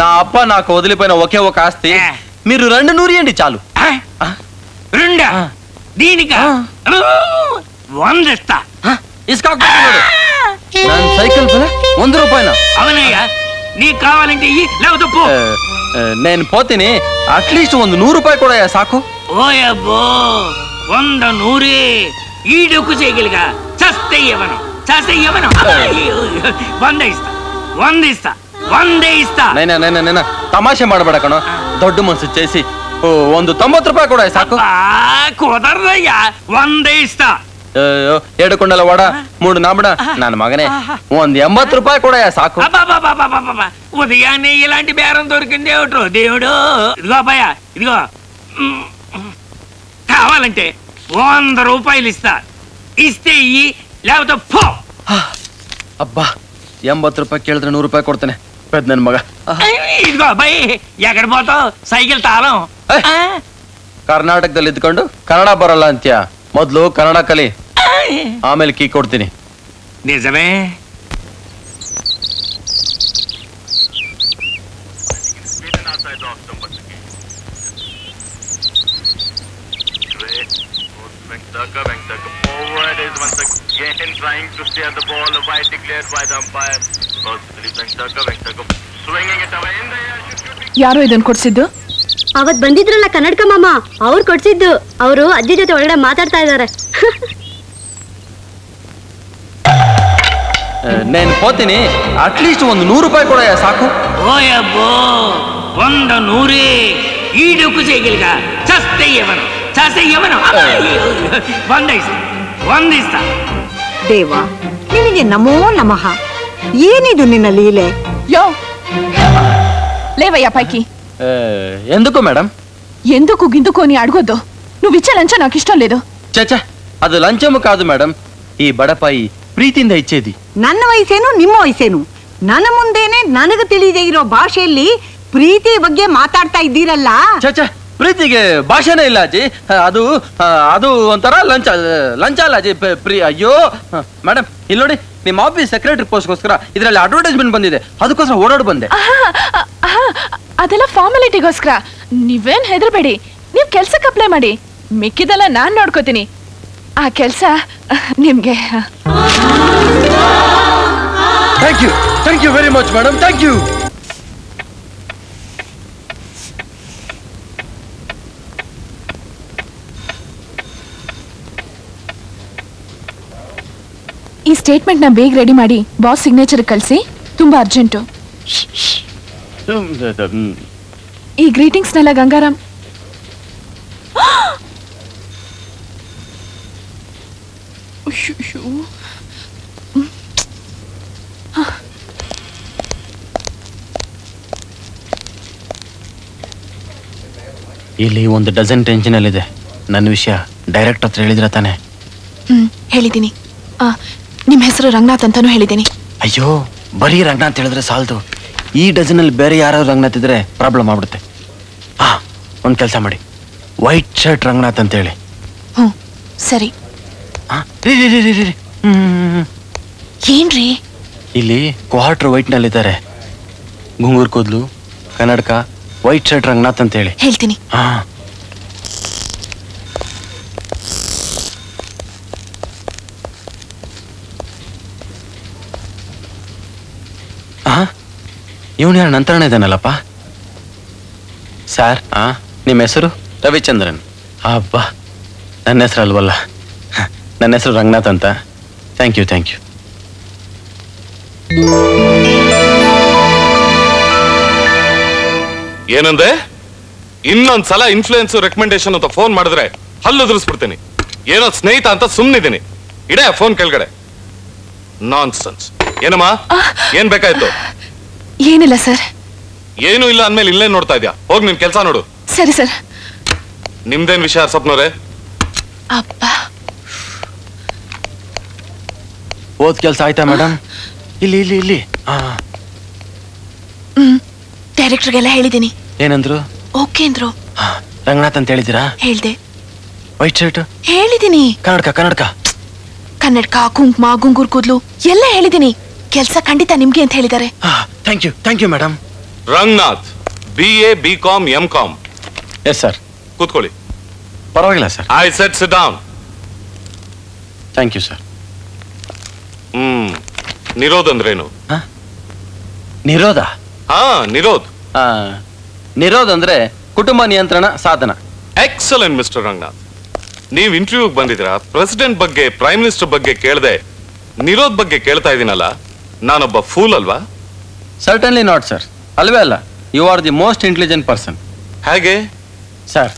నా అప్ప నాకు వదిలిపోయిన ఒకే ఒక ఆస్తి. మీరు 200 ఇయండి చాలు. రెండా? దీనికా? 100 ఇస్తా. ఇస్కా కొట్టుకోడు. నా సైకిల్ బల 100 రూపాయనా? అవనయ్య నీకు కావాలంటే ఇయ్యి లేకపోతే పో. నేను పోతిని అట్లీస్ట్ 100 రూపాయలు కూడా సాకు. ఓయబ్బో 100 ఈ డొక్కు చేయగలిగా చస్తయ్యవను చస్తయ్యవను 100 ఇస్తా. నేనా తమాషా మాడబడకను దొడ్డు మనసు చేసి 90 రూపాయలు కూడా సాకు. కుదరదయ్యా 100 ఇస్తా. ఏడుకొండల వాడ మూడు నాబడ నాన్న మగనే 180 రూపాయలు కూడా సాకు. ఉదయాన్నే ఇలాంటి బేరం దొరికింది ఏమిటో దేవుడు. ఇదిగో అబ్బాయా ఇదిగో కావాలంటే 100 రూపాయలు ఇస్తా. ఇస్తే ఇయ్యి లేకపోతే పో. అబ్బా 80 రూపాయలు కేళిద్ర 100 రూపాయలు కొడతానే పెద్ద నన్ను మగ. ఇదిగో అబ్బాయి ఎక్కడ పోతావు? సైకిల్ తాళం ಕರ್ನಾಟಕದಲ್ಲಿ ಇದ್ಕೊಂಡು ಕನ್ನಡ ಬರಲ್ಲ ಅಂತ್ಯ? ಮೊದಲು ಕನ್ನಡ ಕಲಿ ಆಮೇಲೆ ಕೀ ಕೊಡ್ತೀನಿ. ನಿಜమే trying to steer the ball away declared by the umpire. Venkataka swinging it away in the air. Yaro idan kodsiddu avat bandidralla kannadaka mama avaru kodsiddu avaru ajji jothe olagade maatadta idare. Nen potini at least 100 rupayi kodaya saaku. Oyabbo 100 iduku segelga chasteyavanu vandista. ದೇವಾ ನಿನಗೆ ನಮೋ ನಮಃ. ಏನಿದು ನಿನ್ನ ಲೀಲೆ? ಯೋ ಲೇವಯ್ಯ ಪೈಕಿ ఎందుకు madam? ఎందుకు గిందుకు అని అడగొద్దు. నువ్వు ఇచ్చే లంచం నాకు ఇష్టం లేదు. చచ్చా అది లంచము కాదు మేడం. ఈ బడపాయి ప్రీతిಯಿಂದ ఇచ్చేది. ನನ್ನ ವಯಸ್ಸೇನು ನಿಮ್ಮ ವಯಸ್ಸೇನು? ನನ್ನ ಮುಂದೇನೆ ನನಗೆ ತಿಳಿದೇ ಇರೋ ಭಾಷೆಯಲ್ಲಿ ಪ್ರೀತಿ ಬಗ್ಗೆ ಮಾತಾಡ್ತಾ ಇದ್ದೀರಲ್ಲ. ಚಚ್ಚಾ ಪ್ರೀತಿಗೆ ಭಾಷೆನೇ ಇಲ್ಲ ಅಜ್ಜಿ. ಅದು ಅದು ಒಂಥರ ಲಂಚ ಅಲ್ಲ ಅಜ್ಜಿ. ಅಯ್ಯೋ ಮೇಡಮ್ ಇಲ್ಲಿ ನೋಡಿ ನಿಮ್ಮ ಆಫೀಸ್ ಸೆಕ್ರೆಟರಿ ಪೋಸ್ಟ್ಗೋಸ್ಕರ ಇದರಲ್ಲಿ ಅಡ್ವರ್ಟೈಸ್ಮೆಂಟ್ ಬಂದಿದೆ. ಅದಕ್ಕೋಸ್ಕರ ಓಡಾಡಿ ಬಂದೆ. ಅದೆಲ್ಲ ಫಾರ್ಮಾಲಿಟಿಗೋಸ್ಕರ. ನೀವೇನು ಹೆದರಬೇಡಿ. ನೀವು ಕೆಲಸಕ್ಕೆ ಅಪ್ಲೈ ಮಾಡಿ. ಮಿಕ್ಕಿದೆಲ್ಲ ನಾನು ನೋಡ್ಕೋತೀನಿ. ಆ ಕೆಲಸ ನಿಮಗೆ. Thank you very much madam. Thank you. ಈ ಸ್ಟೇಟ್ಮೆಂಟ್ ನ ಬೇಗ ರೆಡಿ ಮಾಡಿ ಬಾಸ್ ಸಿಗ್ನೇಚರ್ ಕಳಿಸಿ. ತುಂಬಾ ಅರ್ಜೆಂಟು. ಈ ಗ್ರೀಟಿಂಗ್ಸ್ ನೆಲ್ಲ ಗಂಗಾರಾಮ್. ಇಲ್ಲಿ ಒಂದು ಡಜನ್ ಟೆನ್ಷನ್ ಅಲ್ಲಿದೆ. ನನ್ನ ವಿಷಯ ಡೈರೆಕ್ಟ್ ಹತ್ರ ಹೇಳಿದ್ರ ತಾನೆ? ಹೇಳಿದ್ದೀನಿ. ನಿಮ್ಮ ಹೆಸರು ರಂಗನಾಥ್ ಅಂತಾನೂ ಹೇಳಿದ್ದೀನಿ. ಅಯ್ಯೋ ಬರೀ ರಂಗನಾಥ್ ಹೇಳಿದ್ರೆ ಸಾಲದು. ಈ ಡಜನಲ್ಲಿ ಬೇರೆ ಯಾರು ರಂಗನಾಥ್ ಇದ್ರೆ ಪ್ರಾಬ್ಲಮ್ ಆಗ್ಬಿಡುತ್ತೆ. ಒಂದು ಕೆಲಸ ಮಾಡಿ, ವೈಟ್ ಶರ್ಟ್ ರಂಗನಾಥ್ ಅಂತ ಹೇಳಿ. ಹ್ಞೂ ಸರಿ. ಏನ್ರಿ ಇಲ್ಲಿ ಕ್ವಾರ್ಟರ್ ವೈಟ್ ನಲ್ಲಿ ಇದ್ದಾರೆ. ಗುಂಗೂರ್ ಕೂದಲು, ಕನ್ನಡಕ, ವೈಟ್ ಶರ್ಟ್ ರಂಗನಾಥ್ ಅಂತ ಹೇಳಿ ಹೇಳ್ತೀನಿ. ಹಾ, ಇವನು ಯಾರು ನಂತರನೇ ಇದ್ದಾನಲ್ಲಪ್ಪ. ಸರ್, ನಿಮ್ಮ ಹೆಸರು? ರವಿಚಂದ್ರನ್. ಅಬ್ಬಾ, ನನ್ನ ಹೆಸರು ಅಲ್ವಲ್ಲ, ನನ್ನ ಹೆಸರು ರಂಗನಾಥ್ ಅಂತ. Thank you, thank you. ಏನಂದೆ? ಇನ್ನೊಂದ್ಸಲ ಇನ್ಫ್ಲೂಯೆನ್ಸ್ ರೆಕಮೆಂಡೇಶನ್ ಅಂತ ಫೋನ್ ಮಾಡಿದ್ರೆ ಹಲ್ಲುದುರಿಸ್ಬಿಡ್ತೀನಿ. ಏನೋ ಸ್ನೇಹಿತ ಅಂತ ಸುಮ್ಮನಿದ್ದೀನಿ. ಇಡೇ ಫೋನ್ ಕೆಳಗಡೆ. ನಾನ್ಸೆನ್ಸ್. ಏನಮ್ಮ, ಏನ್ ಬೇಕಾಯ್ತು? ಏನಿಲ್ಲ ಸರ್. ಏನೂ ಇಲ್ಲ ಅಂದ್ಮೇಲೆ ಇಲ್ಲೇ ನೋಡ್ತಾ ಇದ್ಯಾ? ಹೋಗಿ ನಿನ್ ಕೆಲಸ ನೋಡು. ಸರಿ ಸರ್. ನಿಮ್ದೇನ್ ವಿಷಯ ಹರ್ಸಪ್ನವ್ರೆ? ಓದ್ ಕೆಲಸ ಆಯ್ತಾ ಮೇಡಮ್? ಇಲ್ಲಿ ಇಲ್ಲಿ ಇಲ್ಲಿ. ಡೈರೆಕ್ಟರ್ಗೆಲ್ಲ ಹೇಳಿದೀನಿ. ಏನಂದ್ರು? ಓಕೆ ಅಂದ್ರು. ರಂಗನಾಥ್ ಅಂತ ಹೇಳಿದಿರಾ? ಹೇಳ್ದೆ. ವೈಟ್ ಶರ್ಟ್ ಹೇಳಿದೀನಿ. ಕನ್ನಡಕ ಕನ್ನಡಕ ಕನ್ನಡಕ ಕುಂಕುಮ, ಗುಂಗೂರ್ ಕೂದ್ಲು ಎಲ್ಲ ಹೇಳಿದೀನಿ. ಕೆಲಸ ಖಂಡಿತ ನಿಮ್ಗೆ ಅಂತ ಹೇಳಿದ್ದಾರೆ. Thank you, thank you madam. Ranganath BA, BCom, MCom. Yes sir. ಕೂತ್ಕೊಳ್ಳಿ. ಪರವಾಗಿಲ್ಲ sir. I set sit down. Thank you sir. Nirodh ಅಂದ್ರೇನು? ನಿರೋಧ? ಹಾ, ನಿರೋಧ್. ನಿರೋಧ ಅಂದ್ರೆ ಕುಟುಂಬ ನಿಯಂತ್ರಣ ಸಾಧನ. Excellent mister Ranganath. ನೀವು ಇಂಟರ್ವ್ಯೂಗೆ ಬಂದಿದ್ದೀರಾ? ಪ್ರೆಸಿಡೆಂಟ್ ಬಗ್ಗೆ, ಪ್ರೈಮ್ ಮಿನಿಸ್ಟರ್ ಬಗ್ಗೆ ಕೇಳದೆ ನಿರೋಧ್ ಬಗ್ಗೆ ಕೇಳ್ತಾ ಇದ್ದೀನಲ್ಲ, ನಾನೊಬ್ಬ ಫೂಲ್ ಅಲ್ವಾ? Certainly not sir. ಅಲ್ವೇ ಅಲ್ಲ, you are the most intelligent person. ಹೇಗೆ ಸರ್?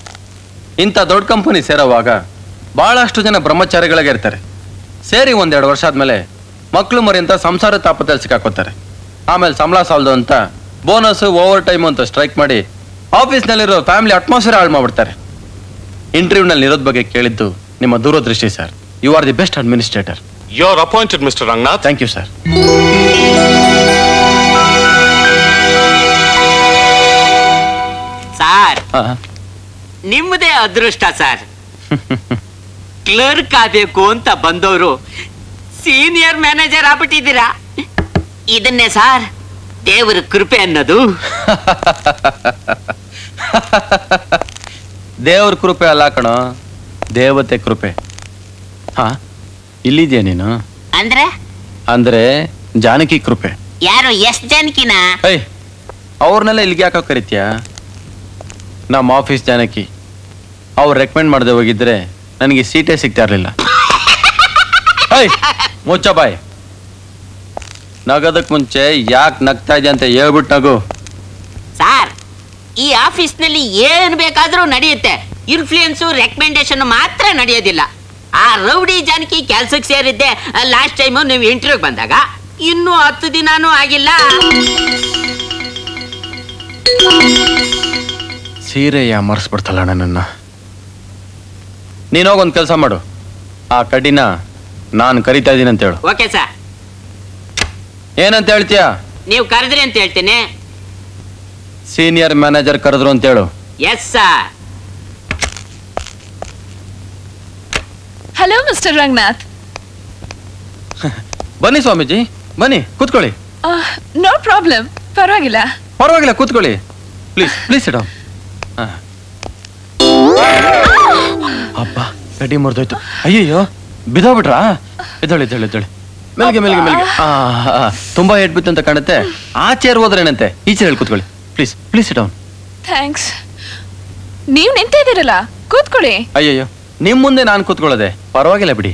ಇಂಥ ದೊಡ್ಡ ಕಂಪನಿ ಸೇರೋವಾಗ ಭಾಳಷ್ಟು ಜನ ಬ್ರಹ್ಮಚಾರಿಗಳಿಗೆ ಇರ್ತಾರೆ. ಸೇರಿ ಒಂದೆರಡು ವರ್ಷ ಆದಮೇಲೆ ಮಕ್ಕಳು ಮರೆಯಂತ ಸಂಸಾರ ತಾಪದಲ್ಲಿ ಸಿಕ್ಕಾಕೋತಾರೆ. ಆಮೇಲೆ ಸಂಬಳ ಸಾಲದು ಅಂತ ಬೋನಸ್ಸು, ಓವರ್ ಟೈಮು ಅಂತ ಸ್ಟ್ರೈಕ್ ಮಾಡಿ ಆಫೀಸ್ನಲ್ಲಿರೋ ಫ್ಯಾಮಿಲಿ ಅಟ್ಮಾಸ್ಫಿಯರ್ ಹಾಳು ಮಾಡ್ಬಿಡ್ತಾರೆ. ಇಂಟರ್ವ್ಯೂನಲ್ಲಿ ನಿರೋಧ್ ಬಗ್ಗೆ ಕೇಳಿದ್ದು ನಿಮ್ಮ ದೂರದೃಷ್ಟಿ sir. You are the best administrator. You are appointed, Mr. Rangnath. Thank you, sir. Sir, ನಿಮ್ಮದೇ ಅದೃಷ್ಟ ಸರ್. ಕ್ಲರ್ಕ್ ಆಗಬೇಕು ಅಂತ ಬಂದವರು ಸೀನಿಯರ್ ಮ್ಯಾನೇಜರ್ ಆಗ್ಬಿಟ್ಟಿದ್ದೀರಾ. ಇದನ್ನೇ ಸರ್ ದೇವರ ಕೃಪೆ ಅನ್ನೋದು. ದೇವ್ರ ಕೃಪೆ ಅಲ್ಲ ಕಣೋ, ದೇವತೆ ಕೃಪೆ. ಹಾ, ಇಲ್ಲಿದ್ಯಾ ನೀನು? ಅಂದ್ರೆ ಅಂದ್ರೆ ಜಾನಕಿ ಕೃಪೆ. ಯಾರು? ಎಸ್ ಜಾನಕಿನಾ? ಅವ್ರನ್ನೆಲ್ಲ ಇಲ್ಲಿಗೆ ಯಾಕೋ ಕರಿತೀಯ? ನಮ್ಮ ಆಫೀಸ್ ಜಾನಕಿ ಅವ್ರು ರೆಕಮೆಂಡ್ ಮಾಡದೆ ಹೋಗಿದ್ರೆ ನನಗೆ ಸೀಟೇ ಸಿಗ್ತಾ ಇರಲಿಲ್ಲ. ಮುಚ್ಚ ಬಾಯ್. ನಗೋದಕ್ಕೆ ಮುಂಚೆ ಯಾಕೆ ನಗ್ತಾ ಇದ್ಯಾ ಅಂತ ಹೇಳ್ಬಿಟ್ಟು ನಗು. ಸಾರ್, ಈ ಆಫೀಸ್ನಲ್ಲಿ ಏನ್ ಬೇಕಾದ್ರೂ ನಡೆಯುತ್ತೆ, ಇನ್ಫ್ಲೂಯೆನ್ಸು ರೆಕಮೆಂಡೇಶನ್ ಮಾತ್ರ ನಡೆಯೋದಿಲ್ಲ. ಆ ರೌಡಿ ಜಾನಕಿ ಕೆಲ್ಸಕ್ಕೆ ಸೇರಿದ್ದೆ ಲಾಸ್ಟ್ ಟೈಮು ನೀವು ಇಂಟರ್ವ್ಯೂಗೆ ಬಂದಾಗ. ಇನ್ನೂ 10 ದಿನಾನೂ ಆಗಿಲ್ಲ. ಸೀರೆಯ ಮರ್ಸ್ಬಿಡ್ತಲ್ಲ ನನ್ನನ್ನು. ನೀನು ಹೋಗೊಂದು ಕೆಲಸ ಮಾಡು, ಆ ಕಡ್ಡಿನ ನಾನು ಕರಿತಾ ಇದ್ದೀನಿ ಅಂತ ಹೇಳು. Okay sir. ಏನಂತ ಹೇಳ್ತೀಯ? ನೀವು ಕರೆದ್ರಿ ಅಂತ ಹೇಳ್ತೀನಿ. ಸೀನಿಯರ್ ಮ್ಯಾನೇಜರ್ ಕರೆದ್ರು ಅಂತ ಹೇಳು. Yes sir. Hello mister Ranganath. ಬನ್ನಿ ಸ್ವಾಮೀಜಿ, ಬನ್ನಿ, ಕೂತ್ಕೊಳ್ಳಿ. No problem. ಪರವಾಗಿಲ್ಲ ಪರವಾಗಿಲ್ಲ, ಕೂತ್ಕೊಳ್ಳಿ. ಪ್ಲೀಸ್ ಪ್ಲೀಸ್ ಇಡಮ್. ಅಪ್ಪ, ಗಡ್ಡಿ ಮುರಿದೋಯ್ತು. ಅಯ್ಯಯ್ಯೋ, ಬಿದ್ದೋಗ್ಬಿಟ್ರಾ? ಎದ್ದೊಳಿ ಎದ್ದೊಳಿ ಎದ್ದೊಳಿ. ಮೆಲ್ಗೆ ಮೆಲ್ಗೆ ಮೆಲ್ಗೆ. ತುಂಬಾ ಏಟ್ಬಿತ್ತು ಅಂತ ಕಾಣುತ್ತೆ. ಆಚೆರ್ ಹೋದ್ರೇನಂತೆ, ಈಚೆ ಹೇಳಿ ಕೂತ್ಕೊಳ್ಳಿ. ಪ್ಲೀಸ್ ಪ್ಲೀಸ್ ಇಡಮ್. ಥ್ಯಾಂಕ್ಸ್. ನೀವು ನಿಂತ ಇದ್ದೀರಲ್ಲ, ಕೂತ್ಕೊಳ್ಳಿ. ಅಯ್ಯಯ್ಯೋ, ನಿಮ್ ಮುಂದೆ ನಾನು ಕೂತ್ಕೊಳ್ಳೋದೆ? ಪರವಾಗಿಲ್ಲ ಬಿಡಿ.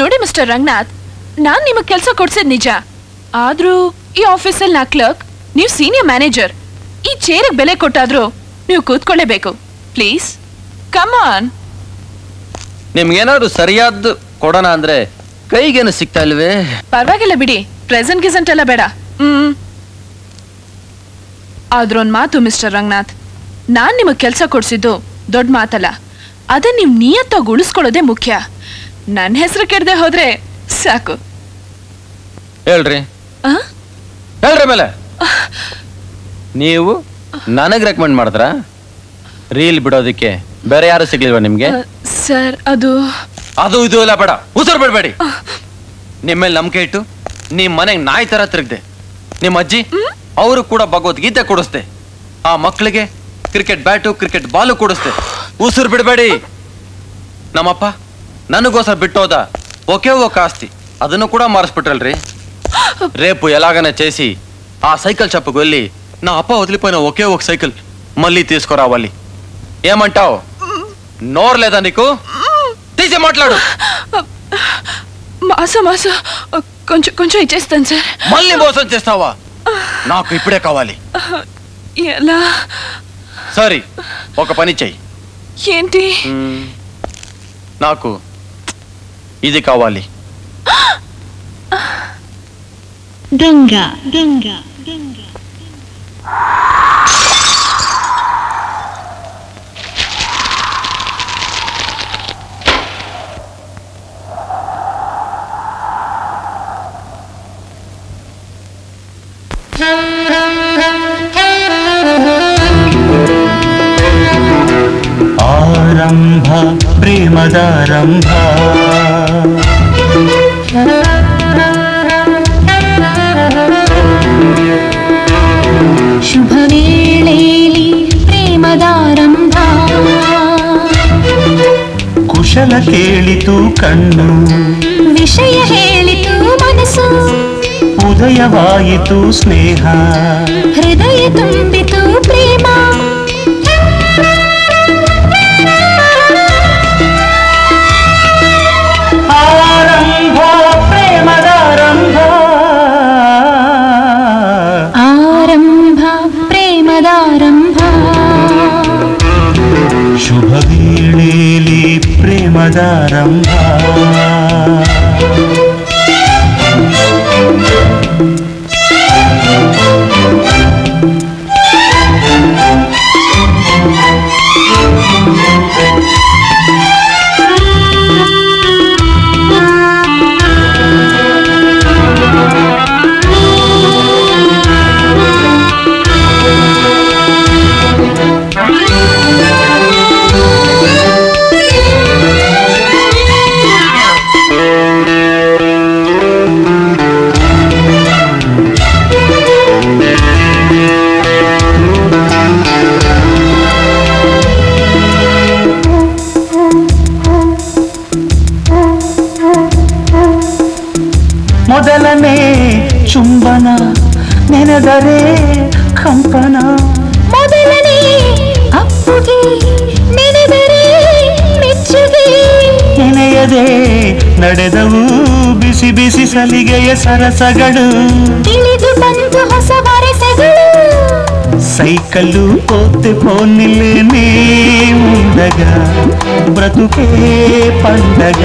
ನೋಡಿ ಮಿಸ್ಟರ್ ರಂಗನಾಥ್, ನಾನ್ ನಿಮಗ್ ಕೆಲಸ ಕೊಡ್ಸದ್ ನಿಜ. ಆದ್ರೂ ಈ ಆಫೀಸಲ್ಲಿ ನಾ ಕ್ಲರ್ಕ್, ನೀವು ಸೀನಿಯರ್ ಮ್ಯಾನೇಜರ್. ಈ ಚೇರಿಗೆ ಬೆಲೆ ಕೊಟ್ಟಾದ್ರೂ ನೀವು ಕೂತ್ಕೊಳ್ಳೇಬೇಕು. Please come on. ನಿಮ್ಗೇನಾದ್ರು ಸರಿಯಾದ್ದು ಕೊಡೋಣ ಅಂದ್ರೆ ಕೈಗೇನು ಸಿಗ್ತಾ ಇಲ್ವೇ? ಪರವಾಗಿಲ್ಲ ಬಿಡಿ, ಪ್ರೆಸೆಂಟ್ ಗಿಸೆಂಟ್ ಎಲ್ಲ ಬೇಡ. ಆದ್ರೊಂದ್ ಮಾತು ಮಿಸ್ಟರ್ ರಂಗನಾಥ್, ನಾನ್ ನಿಮಗ್ ಕೆಲಸ ಕೊಡ್ಸಿದ್ದು ದೊಡ್ಡ ಮಾತಲ್ಲ, ಅದನ್ನ ನೀವು ನಿಯತ್ತಾಗಿ ಉಳಿಸ್ಕೊಳ್ಳೋದೇ ಮುಖ್ಯ. ನನ್ನ ಹೆಸರು ಕೆಡದೆ ಹೋದ್ರೆ ಸಾಕು. ಹೇಳ್ರಿ ಹೇಳ್ರಿ. ಮೇಲೆ ನೀವು ನನಗೆ ರೆಕಮೆಂಡ್ ಮಾಡಿದ್ರ? ರೀಲ್ ಬಿಡೋದಕ್ಕೆ ಬೇರೆ ಯಾರು ಸಿಗ್ಲಿಲ್ವಾ ನಿಮ್ಗೆ? ಸರ್, ಅದು ಅದು ಇದು ಎಲ್ಲ ಬೇಡ, ಉಸಿರು ಬಿಡಬೇಡಿ. ನಿಮ್ಮ ಮೇಲೆ ನಂಬಿಕೆ ಇಟ್ಟು ನಿಮ್ ಮನೆಗೆ ನಾಯಿ ತರ ತಿರುಗಿದೆ. ನಿಮ್ ಅಜ್ಜಿ ಅವರು ಕೂಡ ಭಗವದ್ಗೀತೆ ಕೊಡಿಸ್ತೆ, ಆ ಮಕ್ಕಳಿಗೆ ಕ್ರಿಕೆಟ್ ಬ್ಯಾಟು ಕ್ರಿಕೆಟ್ ಬಾಲು ಕೊಡಿಸ್ತೆ. ಉಸಿರು ಬಿಡಬೇಡಿ. ನಮ್ಮಪ್ಪ ನನಗೋಸ್ಕರ ಬಿಟ್ಟೋದ ಓಕೆ ಓ ಕಾಸ್ತಿ, ಅದನ್ನು కూడా మార్చిಬಿట్రల్రీ. రేపు ఎలాగైనా చేసి ఆ సైకిల్ షాప్కు వెళ్ళి నా అప్ప వదిలిపోయిన ఒకే ఒక సైకిల్ మళ్ళీ తీసుకురావాలి. ఏమంటావు? నోరు లేదా నీకు? తీసి మాట్లాడు. మాసా కొంచెం కొంచెం ఇచ్చేస్తాను సార్. మళ్ళీ మోసం చేస్తావా? నాకు ఇప్పుడే కావాలి. ఎలా? సరే ఒక పని చెయ్యి. ఏంటి? నాకు ఇది కావాలి. దొంగ దొంగ దొంగ. ಆರಂಭ ಪ್ರೇಮದಾರಂಭ ಶುಭವೇಳೆಯಲ್ಲಿ ಪ್ರೇಮದಾರಂಭ. ಕುಶಲ ಕೇಳಿತು ಕಣ್ಣು, ವಿಷಯ ಹೇಳಿತು ಮನಸ್ಸು. ಉದಯವಾಯಿತು ಸ್ನೇಹ, ಹೃದಯ ತುಂಬಿತು ಪ್ರೇಮ. ಶುಭವೇಳೆಯಲ್ಲಿ ಪ್ರೇಮದಾರಂಭ. ಚುಂಬನ ನೆನೆದರೆ ಕಂಪನ, ಮೊದಲನೇ ಅಪ್ಪುಗೆ ನೆನೆದರೆ ಮೆಚ್ಚುಗೆ. ನೆನೆಯದೆ ನಡೆದವು ಬಿಸಿ ಬಿಸಿ ಸಲಿಗೆಯ ಸರಸಗಳು, ತಿಳಿದು ಬಂದು ಹೊಸ ವರಸೆಗಳು. ಸೈಕಲ್ಲು ಓದ್ದೆ ಫೋನಿಲ್ಲೇನೇ ಮುಂದಗ, ಬ್ರತುಕೇ ಪಂಡಗ.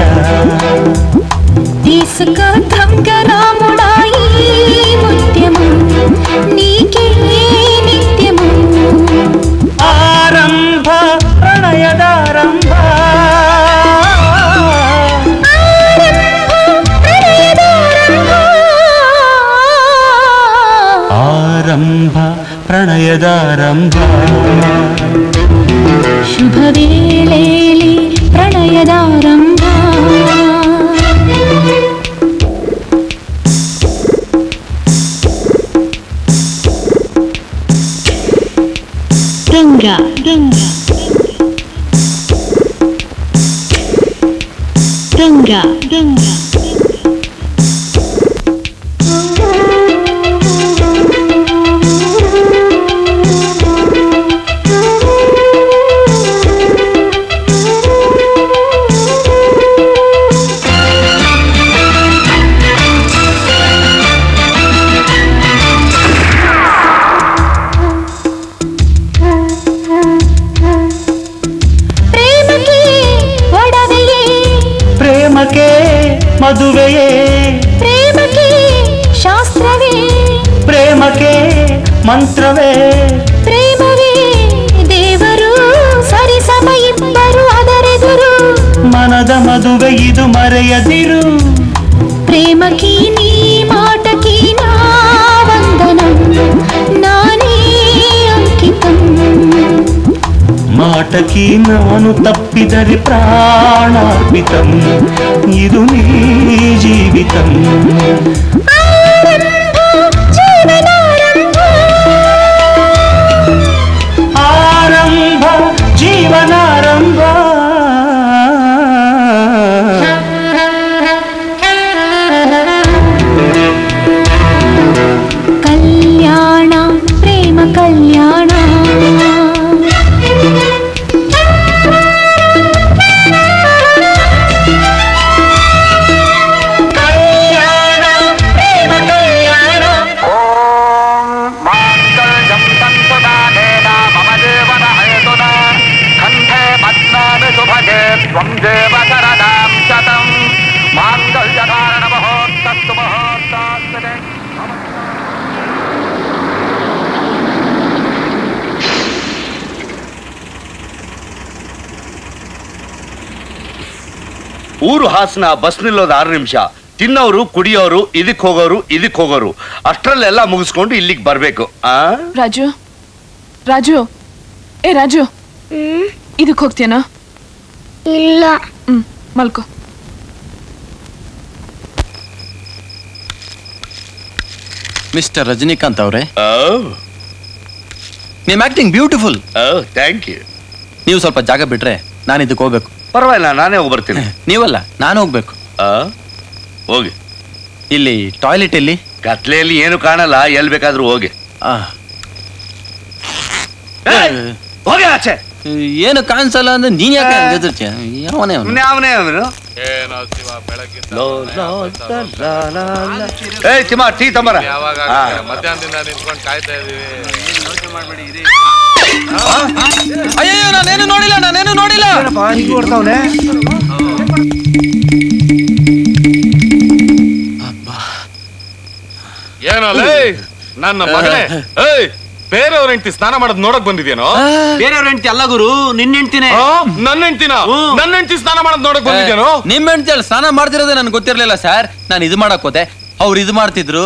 इसका धमकना मुड़ाई मुत्यमु, नीके नित्यमु. आरंभ प्रणयदारंभ, आरंभ प्रणयदारंभ, आरंभ प्रणयदारंभ. शुभ वेळेली प्रणयदारंभ. ಮದುವೆಯೇ ಪ್ರೇಮಕ್ಕೆ ಶಾಸ್ತ್ರವೇ, ಪ್ರೇಮಕ್ಕೆ ಮಂತ್ರವೇ. ಪ್ರೇಮವೇ ದೇವರು, ಸರಿಸಮ ಇಬ್ಬರು ಅದರೆದುರು. ಮನದ ಮದುವೆ ಇದು ಮರೆಯದಿರು. ಪ್ರೇಮಕ್ಕೆ ನೀ ಮಾಟಕ್ಕೆ ನಾ ವಂದನ, ನಾನೇ ಅಂಕಿತಂ. ಮಾಟಕ್ಕೆ ನಾನು ತಪ್ಪಿದರೆ ಪ್ರಾಣಾರ್ಪಿತಂ, ಇದು ನೀ ಜೀವಿತಂ. भजे त्वं देव शरणं शतं माङ्गल्यधारण महोत्तस्तु महोत्तात्मने ಊರು ಹಾಸನ ಬಸ್ ನಿಲ್ಲೋದು 6 ನಿಮಿಷ. ತಿನ್ನೋರು ಕುಡಿಯೋರು ಇದಕ್ಕೆ ಹೋಗೋರು ಅಷ್ಟರಲ್ಲೆಲ್ಲ ಮುಗಿಸ್ಕೊಂಡು ಇಲ್ಲಿಗೆ ಬರಬೇಕು. ರಾಜು ರಾಜು ಏ ರಾಜು ಇದಕ್ಕೆ ಹೋಗ್ತೀಯಾ? ಇಲ್ಲ ಮಲ್ಕೋ. ಮಿಸ್ಟರ್ ರಜನಿಕಾಂತ್ ಅವರೇ, ನಿಮ್ಮ ಆಕ್ಟಿಂಗ್ ಬ್ಯೂಟಿಫುಲ್. Thank you. ನೀವು ಸ್ವಲ್ಪ ಜಾಗ ಬಿಟ್ರೆ ನಾನು ಇದಕ್ಕೆ ಹೋಗ್ಬೇಕು. ಪರವಾಗಿಲ್ಲ, ನಾನೇ ಹೋಗಿ ಬರ್ತೀನಿ. ನೀವಲ್ಲ, ನಾನು ಹೋಗ್ಬೇಕು. ಹೋಗಿ. ಇಲ್ಲಿ ಟಾಯ್ಲೆಟ್ ಎಲ್ಲಿ? ಕತ್ಲೆಯಲ್ಲಿ ಏನು ಕಾಣಲ್ಲ, ಎಲ್ಲಿ ಬೇಕಾದ್ರೂ ಹೋಗಿ. ಹೋಗಿ ಆಚೆ. ಏನು ಕಾಣಿಸಲ್ಲ ಅಂದ್ರೆ ನೀನ್ ಯಾಕೆ ಹೆದರ್ತೀಯ? ಅವನೇ ಅವನು. ಏ ಚಿಮ್ಮ, ಟೀ ತಂಬರ. ಮಧ್ಯಾಹ್ನದಿಂದ ನಿಂತ್ಕೊಂಡು ಕಾಯ್ತಾ ಇದೀವಿ. ಅಯ್ಯೋ, ನಾನೇನು ನೋಡಿಲ್ಲ. ಏನಲ್ಲ ನನ್ನ ಮಗನೇ, ಬೇರೆಯವ್ರ ಹೆಂಡತಿ ಸ್ನಾನ ಮಾಡೋದ್ ನೋಡಕ್ ಬಂದಿದ್ಯೇನೋ? ಬೇರೆಯವ್ರ ಹೆಂಡತಿ ಅಲ್ಲ ಗುರು, ನಿನ್ನ ಹೆಂಡತಿನೇ. ನನ್ನ ಹೆಂಡತಿ ಸ್ನಾನ ಮಾಡೋದ್ ನೋಡಕ್ ಬಂದಿದ್ಯೇನೋ? ನಿಮ್ಮ ಹೆಂಡತಿ ಅಲ್ಲಿ ಸ್ನಾನ ಮಾಡ್ತಿರೋದೇ ನನ್ಗೆ ಗೊತ್ತಿರ್ಲಿಲ್ಲ ಸರ್. ನಾನು ಇದು ಮಾಡಕ್ ಹೋದೆ, ಅವ್ರು ಇದು ಮಾಡ್ತಿದ್ರು.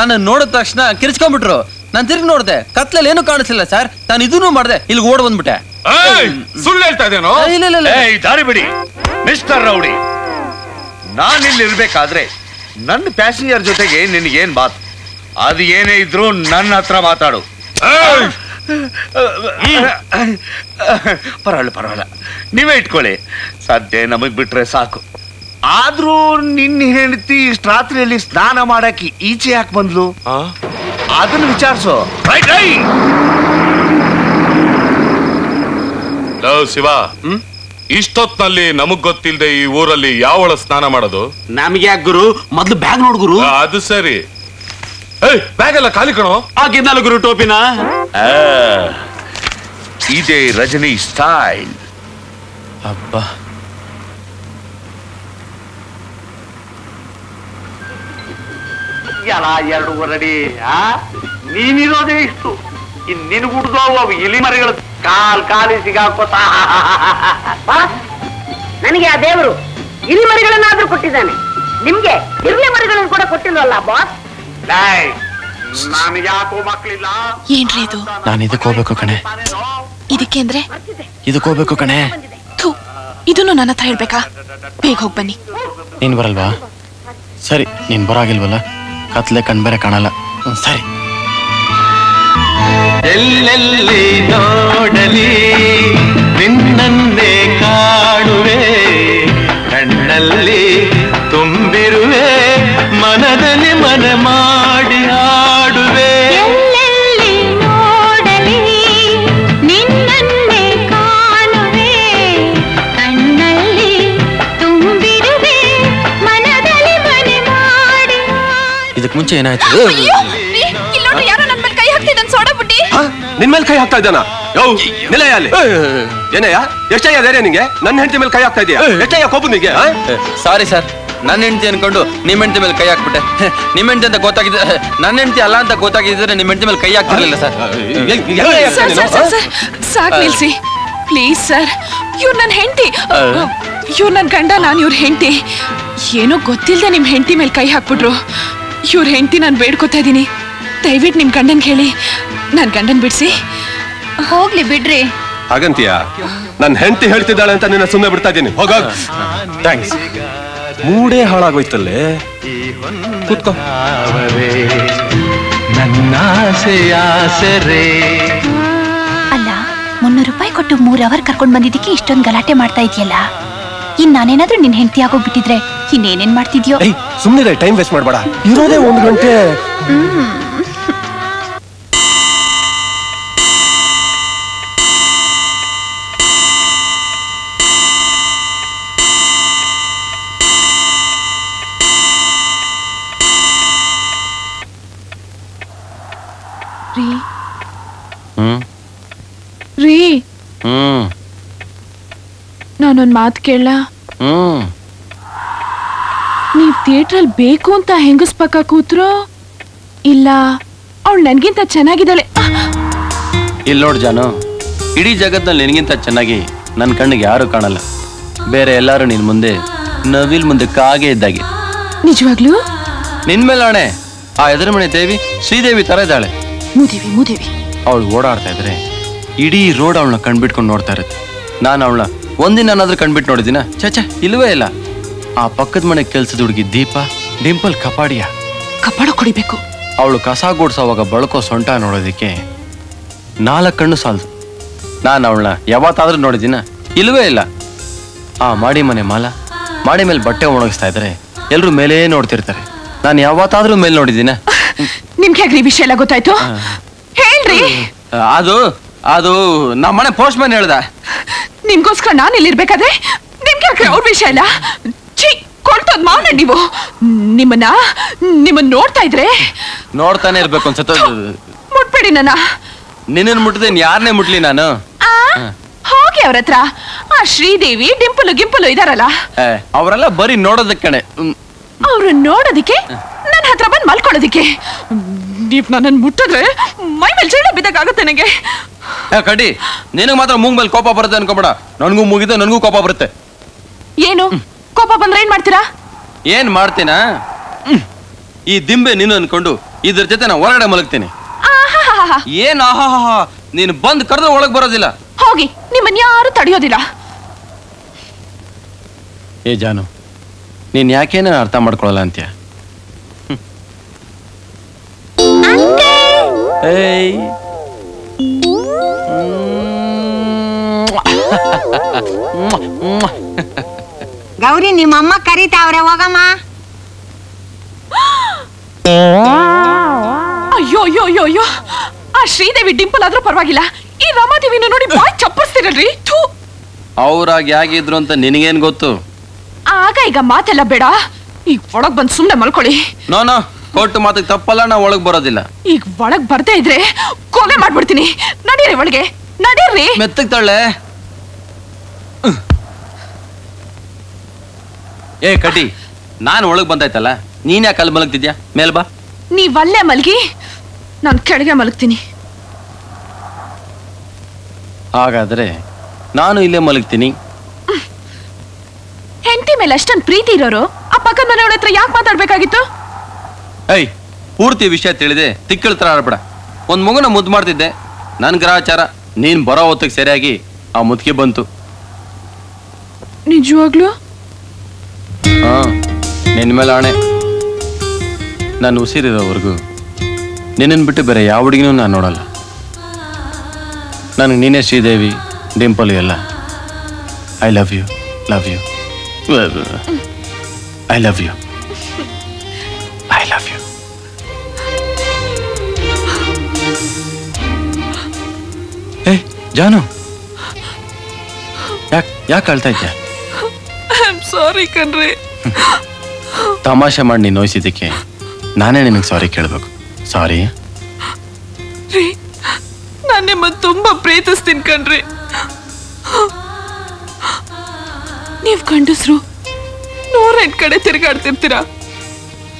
ನಾನು ನೋಡಿದ ತಕ್ಷಣ ಕಿರ್ಚ್ಕೊಂಡ್ಬಿಟ್ರು. ನಾನು ತಿರ್ಗಿ ನೋಡ್ದೆ, ಕತ್ಲಲ್ಲಿ ಏನು ಕಾಣಿಸಿಲ್ಲ ಸರ್. ನಾನು ಇದನ್ನೂ ಮಾಡ್ದೆ, ಇಲ್ಲಿ ಓಡ್ ಬಂದ್ಬಿಟ್ಟೆ. ಸುಳ್ಳು ಹೇಳ್ತಾ ಇದೇನೋ? ದಾರಿ ಬಿಡಿ ಮಿಸ್ಟರ್ ರೌಡಿ. ನಾನಿಲ್ಲಿ ಇರ್ಬೇಕಾದ್ರೆ ನನ್ನ ಪ್ಯಾಸೆಂಜರ್ ಜೊತೆಗೆ ನಿನ್ಗೇನ್ ಮಾತು? ಅದು ಏನೇ ಇದ್ರು ನನ್ನ ಹತ್ರ ಮಾತಾಡು. ಪರವಾಗಿಲ್ಲ, ನೀವೇ ಇಟ್ಕೊಳ್ಳಿ. ಸದ್ಯ ನಮಗ್ ಬಿಟ್ರೆ ಸಾಕು. ಆದ್ರೂ ನಿನ್ನ ಹೆಂಡತಿ ಇಷ್ಟ ರಾತ್ರಿಯಲ್ಲಿ ಸ್ನಾನ ಮಾಡಕ್ಕೆ ಈಚೆ ಯಾಕೆ ಬಂದ್ಲು? ಅದನ್ನ ವಿಚಾರಿಸು. ಶಿವ, ಇಷ್ಟೊತ್ನಲ್ಲಿ ನಮಗ್ ಗೊತ್ತಿಲ್ಲದೆ ಈ ಊರಲ್ಲಿ ಯಾವಳ ಸ್ನಾನ ಮಾಡೋದು? ನಮ್ಗೆ ಯಾಕೆ ಗುರು? ಮೊದ್ಲು ಬ್ಯಾಗ್ ನೋಡ್ ಗುರು. ಅದು ಸರಿ, ಬ್ಯಾಗ್ ಎಲ್ಲ ಖಾಲಿ ಕಣೋ. ಆಗಿದ್ನಲ್ಲ ಗುರು ಟೋಪಿನ. ಇದೇ ರಜನಿ ಸ್ಟೈಲ್. ಅಬ್ಬಾ, ಎಲ್ಲ 2.5 ಅಡಿ ನೀನಿರೋದೇ ಇಷ್ಟು. ಇನ್ ನಿನ್ ಹುಡ್ದೋ ಅವು ಇಲಿ ಮರಿಗಳು ಕಾಲಿ ಸಿಗಾಕೋತ. ನನಗೆ ಆ ದೇವರು ಇಲಿ ಮರಿಗಳನ್ನಾದ್ರೂ ಕೊಟ್ಟಿದ್ದಾನೆ, ನಿಮ್ಗೆ ಇರ್ಲಿ ಮರಿಗಳನ್ನ ಕೂಡ ಕೊಟ್ಟಿಲ್ವಲ್ಲ ಬಾಸ್? ನನಗ್ಯಾಕೋ ಮಕ್ಕಳಿಲ್ಲ. ಏನ್ರಿ ಇದು? ನಾನು ಇದಕ್ಕೆ ಹೋಗ್ಬೇಕು ಕಣೆ. ಇದಕ್ಕೆ ಅಂದ್ರೆ ಇದಕ್ಕೆ ಹೋಗ್ಬೇಕು ಕಣೆ. ಇದನ್ನು ನನ್ನ ಹತ್ರ ಹೇಳ್ಬೇಕಾ? ಬೇಗ ಹೋಗಿ ಬನ್ನಿ. ನೀನ್ ಬರಲ್ವಾ? ಸರಿ, ನೀನ್ ಬರಾಗಿಲ್ವಲ್ಲ, ಕತ್ಲೆ ಕಣ್ ಬೇರೆ ಕಾಣಲ್ಲ. ಸರಿ, ಎಲ್ಲೆಲ್ಲಿ ನೋಡಲಿ ನಿನ್ನನ್ನೇ ಕಾಣುವೆ. ಕಣ್ಣಲ್ಲಿ ತುಂಬಿರುವೆ, ಮನದಲ್ಲಿ ಮನ ಮಾಡಿ ಹಾಡುವೆ. ಎಲ್ಲೆಲ್ಲಿ ನೋಡಲಿ ನಿನ್ನನ್ನೇ ಕಾಣುವೆ. ಕಣ್ಣಲ್ಲಿ ತುಂಬಿರುವೆ, ಮನದಲ್ಲಿ ಮನ ಮಾಡಿ. ಇದಕ್ಕೆ ಮುಂಚೆ ಏನಾಯ್ತು? ನಿನ್ ಮೇಲೆ ಕೈ ಹಾಕ್ತಾ ಇದ್ದಾನ? ನಿಲಯ ಅಲ್ಲಿ ಏನಯ್ಯ, ಎಷ್ಟಯ್ಯ ಧೈರ್ಯ ನಿಂಗೆ ನನ್ನ ಹೆಂಡತಿ ಮೇಲೆ ಕೈ ಹಾಕ್ತಾ ಇದೀಯ? ಎಷ್ಟಯ್ಯ ಕೋಪ ನಿಂಗೆ? ಸಾರಿ ಸರ್, ನನ್ನ ಹೆಂಡತಿ ಅನ್ಕೊಂಡು ನಿಮ್ಮ ಹೆಂಡತಿ ಮೇಲೆ ಕೈ ಹಾಕ್ಬಿಟ್ಟೆ. ನಿಮ್ಮ ಹೆಂಡತಿ ಅಂತ ಗೊತ್ತಾಗಿದ್ದ, ನನ್ನ ಹೆಂಡತಿ ಅಲ್ಲ ಅಂತ ಗೊತ್ತಾಗಿದ್ರೆ ನಿಮ್ಮ ಹೆಂಡತಿ ಮೇಲೆ ಕೈ ಹಾಕ್ತಿರ್ಲಿಲ್ಲ ಸರ್. ಸಾಕು, ನಿಲ್ಸಿ ಪ್ಲೀಸ್ ಸರ್. ಇವ್ರು ನನ್ನ ಹೆಂಡತಿ, ಇವ್ರು ನನ್ನ ಗಂಡ, ನಾನು ಇವ್ರ ಹೆಂಡತಿ. ಏನೋ ಗೊತ್ತಿಲ್ಲದೆ ನಿಮ್ಮ ಹೆಂಡತಿ ಮೇಲೆ ಕೈ ಹಾಕ್ಬಿಟ್ರು. ಇವ್ರ ಹೆಂಡತಿ ನಾನು ಬೇಡ್ಕೊತಾ ಇದ್ದೀನಿ, ದಯವಿಟ್ಟು ನಿಮ್ಮ ಗಂಡನ್ಗೆ ಹೇಳಿ ನನ್ ಗಂಡನ್ ಬಿಡ್ಸಿ. ಹೋಗ್ಲಿ ಬಿಡ್ರಿ. ಹಾಗಂತೀಯ? ನನ್ನ ಹೆಂಡತಿ ಹೇಳ್ತಿದ್ದಾಳೆ ಅಂತ ನಿನ್ನ ಸುಮ್ಮನೆ ಬಿಡ್ತಾ ಇದ್ದೀನಿ. ಥ್ಯಾಂಕ್ಸ್. ಮೂಡೇ ಹಾಳಾಗೋಯ್ತಲ್ಲೇ. ಕೂತ್ಕೋ. ಅಲ್ಲ, 300 ರೂಪಾಯಿ ಕೊಟ್ಟು 3 ಅವರ್ ಕರ್ಕೊಂಡ್ ಬಂದಿದ್ದಕ್ಕೆ ಇಷ್ಟೊಂದು ಗಲಾಟೆ ಮಾಡ್ತಾ ಇದೆಯಲ್ಲ. ಇನ್ ನಾನೇನಾದ್ರೂ ನಿನ್ ಹೆಂಡತಿ ಆಗೋಗ್ಬಿಟ್ಟಿದ್ರೆ ಇನ್ನೇನೇನ್ ಮಾಡ್ತಿದ್ಯೋ? ಸುಮ್ಮನೆ ಟೈಮ್ ವೇಸ್ಟ್ ಮಾಡ್ಬೇಡ, ಇರೋದೇ 1 ಗಂಟೆ. ನಾನೊಂದು ಮಾತು ಕೇಳಲಾ? ನೀವು ಥಿಯೇಟ್ರಲ್ಲಿ ಬೇಕು ಅಂತ ಹೆಂಗಸ್ ಪಕ್ಕ ಕೂತ್ರೋ ಇಲ್ಲ ಅವಳು ನನಗಿಂತ ಚೆನ್ನಾಗಿದ್ದಾಳೆ. ಇಲ್ಲ ನೋಡಿ ಜಾನು, ಇಡೀ ಜಗತ್ನಲ್ಲಿ ನಿನಗಿಂತ ಚೆನ್ನಾಗಿ ನನ್ನ ಕಣ್ಣಿಗೆ ಯಾರು ಕಾಣಲ್ಲ. ಬೇರೆ ಎಲ್ಲರೂ ನಿನ್ನ ಮುಂದೆ ನವಿಲ್ ಮುಂದೆ ಕಾಗೆ ಇದ್ದಾಗೆ. ನಿಜವಾಗ್ಲೂ ನಿನ್ ಮೇಲೆ ಆಣೆ. ಆ ಎದುರುಮನೆ ದೇವಿ ಶ್ರೀದೇವಿ ತರ ಇದ್ದಾಳೆ. ಮೂದೇವಿ ಮೂದೇವಿ ಅವಳು ಓಡಾಡ್ತಾ ಇದ್ರೆ ಇಡೀ ರೋಡ್ ಅವಳನ್ನ ಕಣ್ಬಿಟ್ಕೊಂಡು ನೋಡ್ತಾ ಇರುತ್ತೆ. ನಾನು ಅವಳ ಒಂದಿನ ಏನಾದ್ರೂ ಕಣ್ಬಿಟ್ಟು ನೋಡಿದಿನ? ಚಾಚಾ, ಇಲ್ವೇ ಇಲ್ಲ. ಆ ಪಕ್ಕದ ಮನೆ ಕೆಲ್ಸದ ಹುಡುಗಿ ದೀಪ, ಡಿಂಪಲ್ ಕಪಾಡಿಯ ಕಪಾಡ ಕುಡಿಬೇಕು. ಅವಳು ಕಸ ಗೂಡ್ಸೋವಾಗ ಬಳಕೋ ಸೊಂಟ ನೋಡೋದಿಕ್ಕೆ ನಾಲ್ಕು ಕಣ್ಣು ಸಾಲದು. ನಾನು ಅವಳನ್ನ ಯಾವತ್ತಾದ್ರೂ ನೋಡಿದಿನ? ಇಲ್ವೇ ಇಲ್ಲ. ಆ ಮಾಡಿ ಮನೆ ಮಾಲ ಮಾಡಿ ಮೇಲೆ ಬಟ್ಟೆ ಒಣಗಿಸ್ತಾ ಇದ್ರೆ ಎಲ್ಲರೂ ಮೇಲೇ ನೋಡ್ತಿರ್ತಾರೆ. ನಾನು ಯಾವತ್ತಾದ್ರೂ ಮೇಲೆ ನೋಡಿದ್ದೀನ? ನಿಮ್ಗೆ ಹೇಗ್ರಿ ವಿಷಯ ಎಲ್ಲ ಗೊತ್ತಾಯ್ತು? ಹೇಳ್ರಿ. ಅದು ಅದು ನಮ್ಮನೆ ಪೋಸ್ಟ್ ಮ್ಯಾನ್ ಹೇಳ್ದ. ನಿಮ್ಗೋಸ್ಕರ ನಾನು ಇಲ್ಲಿರ್ಬೇಕಾದ್ರೆ ನಿಮ್ಗೆ ಹಾಕ್ರಿ ಅವ್ರ ವಿಷಯ ಇಲ್ಲ? ಚಿ, ಕೊಳ್ತೋದ್ ಮಾವನ ನೀವು. ನಿಮ್ಮನ್ನ ನೋಡ್ತಾ ಇದ್ರೆ ನೋಡ್ತಾನೆ ಇರ್ಬೇಕು ಅನ್ಸತ್ತ. ಮುಟ್ಬೇಡಿ ನನ್ನ. ನಿನ್ನ ಮುಟ್ಟದೆ ಯಾರನ್ನೇ ಮುಟ್ಲಿ ನಾನು? ಹೋಗಿ ಅವ್ರ ಹತ್ರ. ಆ ಶ್ರೀದೇವಿ ಡಿಂಪಲು ಗಿಂಪಲು ಇದಾರಲ್ಲ ಅವರೆಲ್ಲ ಬರೀ ನೋಡೋದಕ್ಕೆ ಕಣೆ. ಅವ್ರು ನೋಡೋದಿಕ್ಕೆ ನನ್ನ ಹತ್ರ ಬಂದು ಮಲ್ಕೊಳ್ಳೋದಿಕ್ಕೆ. ನೀವು ನನ್ನನ್ನು ಮುಟ್ಟಿದ್ರೆ ಮೈ ಮೇಲೆ ಚೀಲ ಬಿದ್ದಾಗುತ್ತೆ ನನಗೆ. ಕಡಿ, ನಿನಗೆ ಮಾತ್ರ ಮೂಗ್ ಮೇಲೆ ಕೋಪ ಬರುತ್ತೆ ಅನ್ಕೋಬೇಡ. ನನಗೂ ಮುಗಿದೆ, ನನಗೂ ಕೋಪ ಬರುತ್ತೆ. ಏನು ಕೋಪ ಬಂದ್ರೆ ಏನ್ ಮಾಡ್ತೀರಾ? ಏನ್ ಮಾಡ್ತೀನಾ? ಈ ದಿಂಬೆ ನೀನು ಅನ್ಕೊಂಡು ಇದ್ರ ಜೊತೆ ನಾನು ಹೊರಗಡೆ ಮಲಗ್ತೀನಿ. ಏನ್ ಆಹಾ, ನೀನು ಬಂದ್ ಕರೆದ್ರೆ ಒಳಗ್ ಬರೋದಿಲ್ಲ. ಹೋಗಿ, ನಿಮ್ಮನ್ನ ಯಾರು ತಡೆಯೋದಿಲ್ಲ. ಏ ಜಾನು, ನೀನ್ ಯಾಕೆ ನಾನು ಅರ್ಥ ಮಾಡ್ಕೊಳ್ಳಲ್ಲ ಅಂತ್ಯ? ಗೌರಿ, ನಿಮ್ಮಮ್ಮ ಕರೀತಾವ್ರೆ, ಹೋಗಮ್ಮ. ಅಯ್ಯೋ ಅಯ್ಯೋ ಅಯ್ಯೋ ಅಯ್ಯೋ, ಆ ಶ್ರೀದೇವಿ ಡಿಂಪಲ್ ಆದ್ರೂ ಪರವಾಗಿಲ್ಲ, ಈ ರಮಾದೇವಿನ ನೋಡಿ ಬಾಯ್ ಚಪ್ಪಸ್ತಿರಲ್ರಿ. ಅವ್ರಾಗ ಯಾಗಿದ್ರು ಅಂತ ನಿನಗೇನ್ ಗೊತ್ತು? ಆಗ ಈಗ ಮಾತೆಲ್ಲ ಬೇಡ, ಈಗ ಒಳಗ್ ಬಂದು ಸುಮ್ನೆ ಮಲ್ಕೊಳ್ಳಿ. ನೋ, ಕೊಟ್ಟು ಮಾತಿಗೆ ತಪ್ಪಲ್ಲ, ನಾ ಒಳಗ್ ಬರೋದಿಲ್ಲ. ಈಗ ಒಳಗ್ ಬರ್ತಾ ಇದ್ರೆ ಕೊಲೆ ಮಾಡ್ಬಿಡ್ತೀನಿ. ನಡೀರಿ ಒಳಗೆ, ನಡೀರಿ. ಮೆತ್ತಗ್ ತಳ್ಳೆ. ಏ ಕಡಿ, ನಾನು ಒಳಗ್ ಬಂದಾಯ್ತಲ್ಲ, ನೀನ್ ಯಾಕೆ ಅಲ್ಲಿ ಮಲಗ್ತಿದ್ಯಾ? ಮೇಲ್ ಬಾ. ನೀವಲ್ಲೇ ಮಲ್ಗಿ, ನಾನು ಕೆಳಗೆ ಮಲಗ್ತೀನಿ. ಹಾಗಾದ್ರೆ ನಾನು ಇಲ್ಲೇ ಮಲಗ್ತೀನಿ. ಹೆಂಡತಿ ಮೇಲೆ ಅಷ್ಟೊಂದು ಪ್ರೀತಿ ಇರೋರು ಆ ಪಕ್ಕದ ಮನೆಯವಳ ಹತ್ರ ಯಾಕೆ ಮಾತಾಡ್ಬೇಕಾಗಿತ್ತು? ಏಯ್, ಪೂರ್ತಿ ವಿಷಯ ತಿಳಿದೆ ತಿಕ್ಕಳ್ತರ ಆಡ್ಬೇಡ. ಒಂದ್ ಮಗುನ ಮುದ್ದು ಮಾಡ್ತಿದ್ದೆ, ನನ್ ಗ್ರಹಚಾರ ನೀನ್ ಬರೋ ಹೊತ್ತಿಗೆ ಸರಿಯಾಗಿ ಆ ಮುದುಕಿ ಬಂತು. ನಿಜವಾಗ್ಲೂ ನಿನ್ ಮೇಲೆ ಆಣೆ. ನಾನು ಉಸಿರಿರೋವರೆಗೂ ನಿನ್ನನ್ ಬಿಟ್ಟು ಬೇರೆ ಯಾವ ಹುಡುಗಿನೂ ನಾನು ನೋಡಲ್ಲ. ನನಗೆ ನೀನೇ ಶ್ರೀದೇವಿ, ಡಿಂಪಲ್ ಎಲ್ಲ. I love you, love you, I love you, I love you. ಏ ಜಾನು, ಯಾಕೆ ಅಳ್ತಾ ಇದ್ಯಾ? ಸಾರಿ ಕಣ್ರಿ. ತಮಾಷೆ ಮಾಡಿ ನೀನು ನೋಯಿಸಿದ್ದಕ್ಕೆ ನಾನೇ ನಿನಗೆ ಸಾರಿ ಕೇಳಬೇಕು. ಸಾರಿ. ನಾನು ನಿಮ್ಮನ್ನು ತುಂಬಾ ಪ್ರೀತಿಸ್ತೀನಿ ಕಣ್ರಿ. ನೀವು ಗಂಡಸರು 108 ಕಡೆ ತಿರುಗಾಡ್ತಿರ್ತೀರಾ.